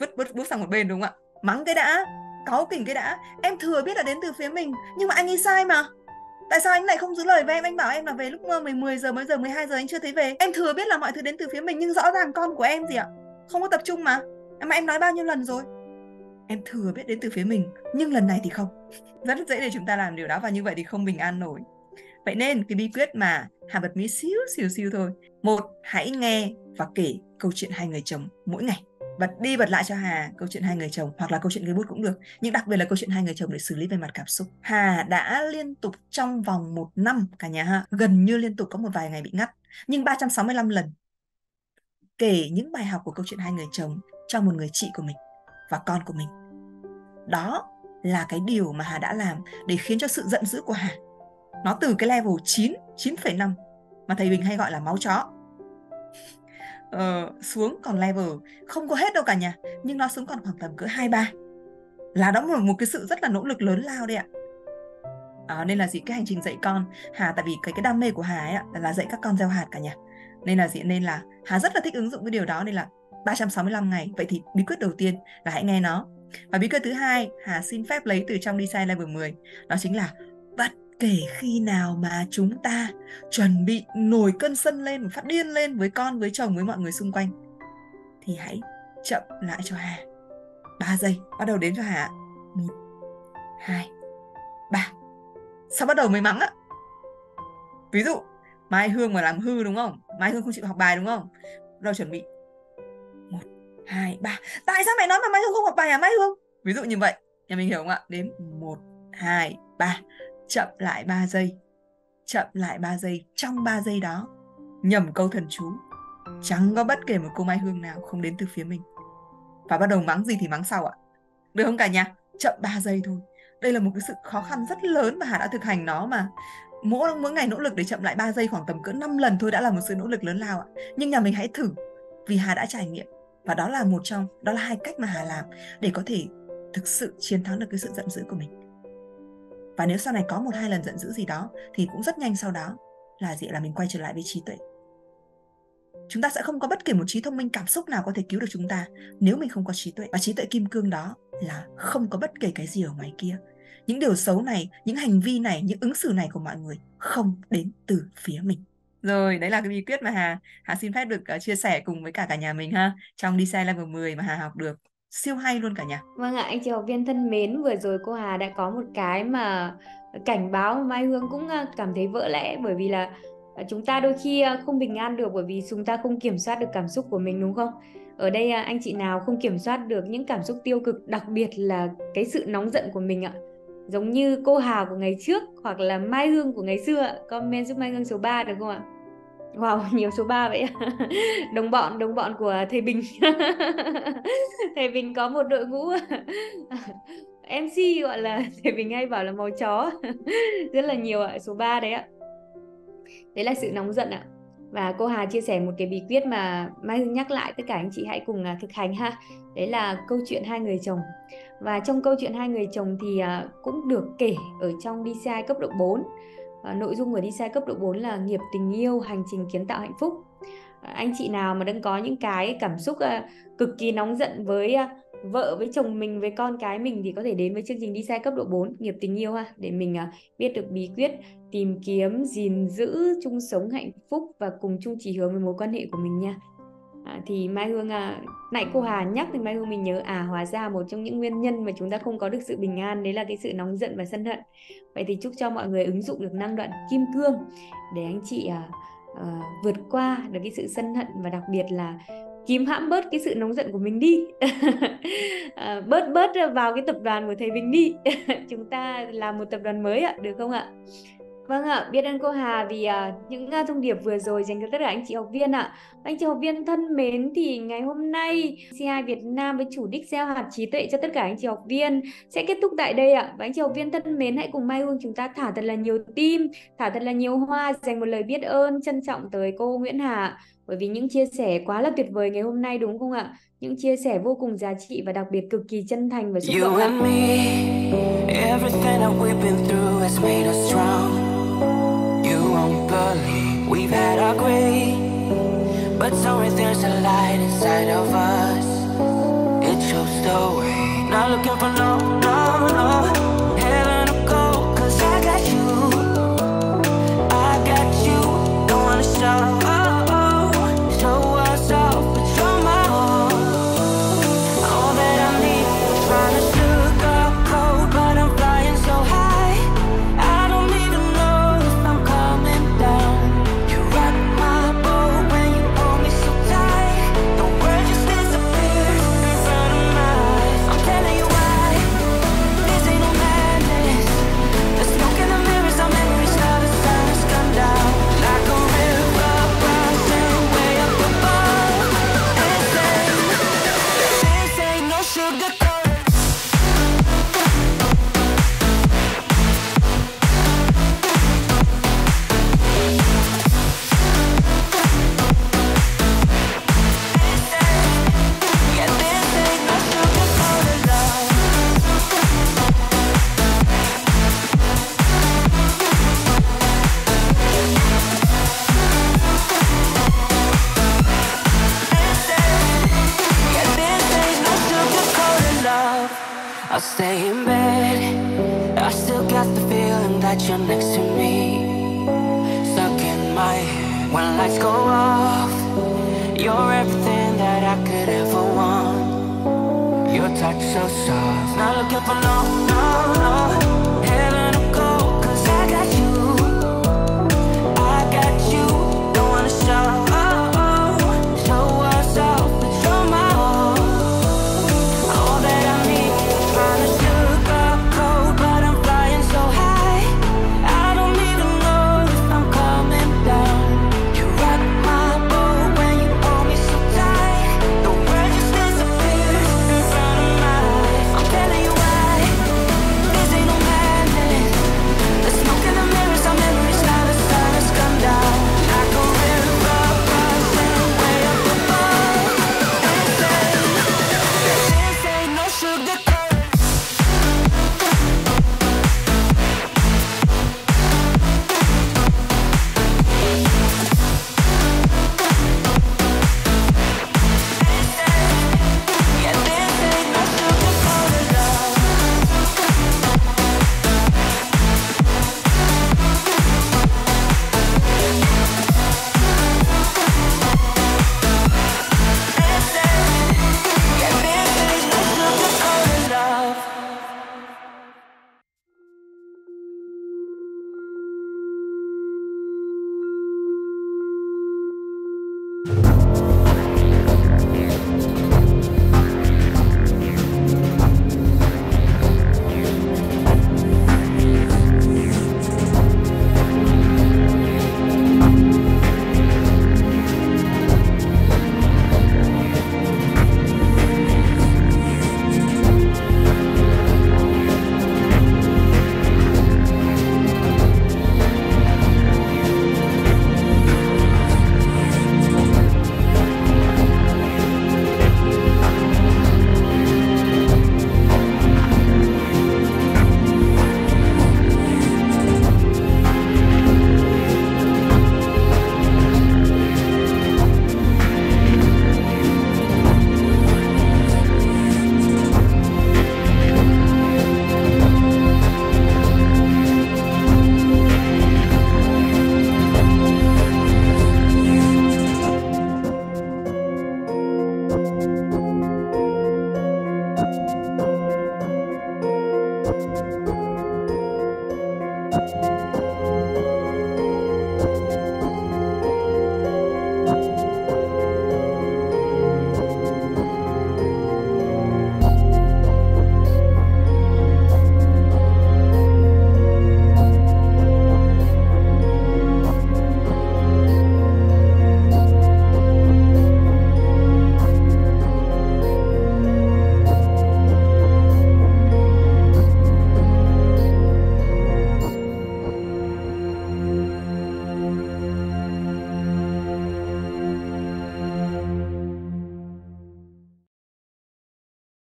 Vứt sang một bên, đúng không ạ? Mắng cái đã, cáu kỉnh cái đã. Em thừa biết là đến từ phía mình, nhưng mà anh ấy sai mà. Tại sao anh lại không giữ lời với em? Anh bảo em là về lúc 10 giờ, 10 giờ, 12 giờ anh chưa thấy về. Em thừa biết là mọi thứ đến từ phía mình, nhưng rõ ràng con của em không có tập trung mà em nói bao nhiêu lần rồi. Em thừa biết đến từ phía mình, nhưng lần này thì không. Rất dễ để chúng ta làm điều đó, và như vậy thì không bình an nổi. Vậy nên cái bí quyết mà Hà bật mí xíu thôi. Một, hãy nghe và kể câu chuyện hai người chồng mỗi ngày. Bật lại cho Hà câu chuyện hai người chồng, hoặc là câu chuyện gây bút cũng được. Nhưng đặc biệt là câu chuyện hai người chồng để xử lý về mặt cảm xúc. Hà đã liên tục trong vòng 1 năm cả nhà ha, gần như liên tục có một vài ngày bị ngắt, nhưng 365 lần kể những bài học của câu chuyện hai người chồng cho một người chị của mình và con của mình. Đó là cái điều mà Hà đã làm để khiến cho sự giận dữ của Hà nó từ cái level 9,5 mà thầy Bình hay gọi là máu chó xuống còn level không có hết đâu cả nhà, nhưng nó xuống còn khoảng tầm cỡ 2-3. Là đó một cái sự rất là nỗ lực lớn lao đấy ạ. Nên là cái hành trình dạy con Hà, tại vì cái đam mê của Hà ấy là dạy các con gieo hạt cả nhà. Nên là Hà rất là thích ứng dụng cái điều đó, nên là 365 ngày. Vậy thì bí quyết đầu tiên là hãy nghe nó. Và bí quyết thứ hai Hà xin phép lấy từ trong DCI level 10, đó chính là bất kể khi nào mà chúng ta chuẩn bị nổi cơn sân lên, phát điên lên với con, với chồng, với mọi người xung quanh, thì hãy chậm lại cho Hà 3 giây. Bắt đầu đến cho Hà 1, 2, 3, sau bắt đầu mới mắng á. Ví dụ Mai Hương mà làm hư, đúng không? Mai Hương không chịu học bài, đúng không? Bắt đầu chuẩn bị 1, 2, 3. Tại sao mày nói mà Mai Hương không học bài hả Mai Hương? Ví dụ như vậy, nhà mình hiểu không ạ? Đếm 1, 2, 3. Chậm lại 3 giây. Chậm lại 3 giây. Trong 3 giây đó nhầm câu thần chú: chẳng có bất kể một cô Mai Hương nào không đến từ phía mình. Và bắt đầu mắng gì thì mắng sau ạ. Được không cả nhà? Chậm 3 giây thôi. Đây là một cái sự khó khăn rất lớn mà Hà đã thực hành nó mà. Mỗi ngày nỗ lực để chậm lại 3 giây khoảng tầm cỡ 5 lần thôi đã là một sự nỗ lực lớn lao ạ. Nhưng nhà mình hãy thử, vì Hà đã trải nghiệm. Và đó là 2 cách mà Hà làm để có thể thực sự chiến thắng được cái sự giận dữ của mình. Và nếu sau này có 1-2 lần giận dữ gì đó thì cũng rất nhanh sau đó là mình quay trở lại với trí tuệ. Chúng ta sẽ không có bất kỳ một trí thông minh cảm xúc nào có thể cứu được chúng ta nếu mình không có trí tuệ. Và trí tuệ kim cương đó là không có bất kể cái gì ở ngoài kia. Những điều xấu này, những hành vi này, những ứng xử này của mọi người không đến từ phía mình. Rồi, đấy là cái bí quyết mà Hà xin phép được chia sẻ cùng với cả nhà mình ha, trong DCI level 10 mà Hà học được. Siêu hay luôn cả nhà. Vâng ạ, anh chị học viên thân mến, vừa rồi cô Hà đã có một cái mà cảnh báo Mai Hương cũng cảm thấy vỡ lẽ, bởi vì là Chúng ta đôi khi không bình an được bởi vì chúng ta không kiểm soát được cảm xúc của mình, đúng không? Ở đây anh chị nào không kiểm soát được những cảm xúc tiêu cực, đặc biệt là cái sự nóng giận của mình ạ. Giống như cô Hà của ngày trước hoặc là Mai Hương của ngày xưa, comment giúp Mai Hương số 3 được không ạ? Wow, nhiều số 3 vậy. Đồng bọn của thầy Bình. Thầy Bình có một đội ngũ MC gọi là thầy Bình hay bảo là màu chó. Rất là nhiều ạ, số 3 đấy ạ. Đấy là sự nóng giận ạ. Và cô Hà chia sẻ một cái bí quyết mà Mai Hương nhắc lại tất cả anh chị hãy cùng thực hành ha. Đấy là câu chuyện hai người chồng. Và trong câu chuyện hai người chồng thì cũng được kể ở trong DCI cấp độ 4. Nội dung của DCI cấp độ 4 là nghiệp tình yêu, hành trình kiến tạo hạnh phúc. Anh chị nào mà đang có những cái cảm xúc cực kỳ nóng giận với vợ, với chồng mình, với con cái mình thì có thể đến với chương trình DCI cấp độ 4 nghiệp tình yêu ha, để mình biết được bí quyết tìm kiếm, gìn giữ, chung sống hạnh phúc và cùng chung chỉ hướng với mối quan hệ của mình nha. Thì Mai Hương, nãy cô Hà nhắc thì Mai Hương mình nhớ, hóa ra một trong những nguyên nhân mà chúng ta không có được sự bình an đấy là cái sự nóng giận và sân hận. Vậy thì chúc cho mọi người ứng dụng được năng đoạn kim cương để anh chị vượt qua được cái sự sân hận và đặc biệt là kìm hãm bớt cái sự nóng giận của mình đi. Bớt vào cái tập đoàn của thầy Bình đi. Chúng ta làm một tập đoàn mới ạ, được không ạ? Vâng ạ, biết ơn cô Hà vì những thông điệp vừa rồi dành cho tất cả anh chị học viên ạ. Anh chị học viên thân mến, thì ngày hôm nay DCI Việt Nam với chủ đích gieo hạt trí tuệ cho tất cả anh chị học viên sẽ kết thúc tại đây ạ. Và anh chị học viên thân mến, hãy cùng Mai Hương chúng ta thả thật là nhiều tim, thả thật là nhiều hoa, dành một lời biết ơn trân trọng tới cô Nguyễn Hà. Bởi vì những chia sẻ quá là tuyệt vời ngày hôm nay, đúng không ạ? Những chia sẻ vô cùng giá trị và đặc biệt cực kỳ chân thành và xúc động ạ. Won't believe we've had our way, but somewhere there's a light inside of us. It shows the way. Not looking for no, no, no. Heaven or gold, 'cause I got you, don't wanna show. Stay in bed, I still got the feeling that you're next to me. Stuck in my head, when lights go off, you're everything that I could ever want. Your touch so soft, not looking for no, no, no.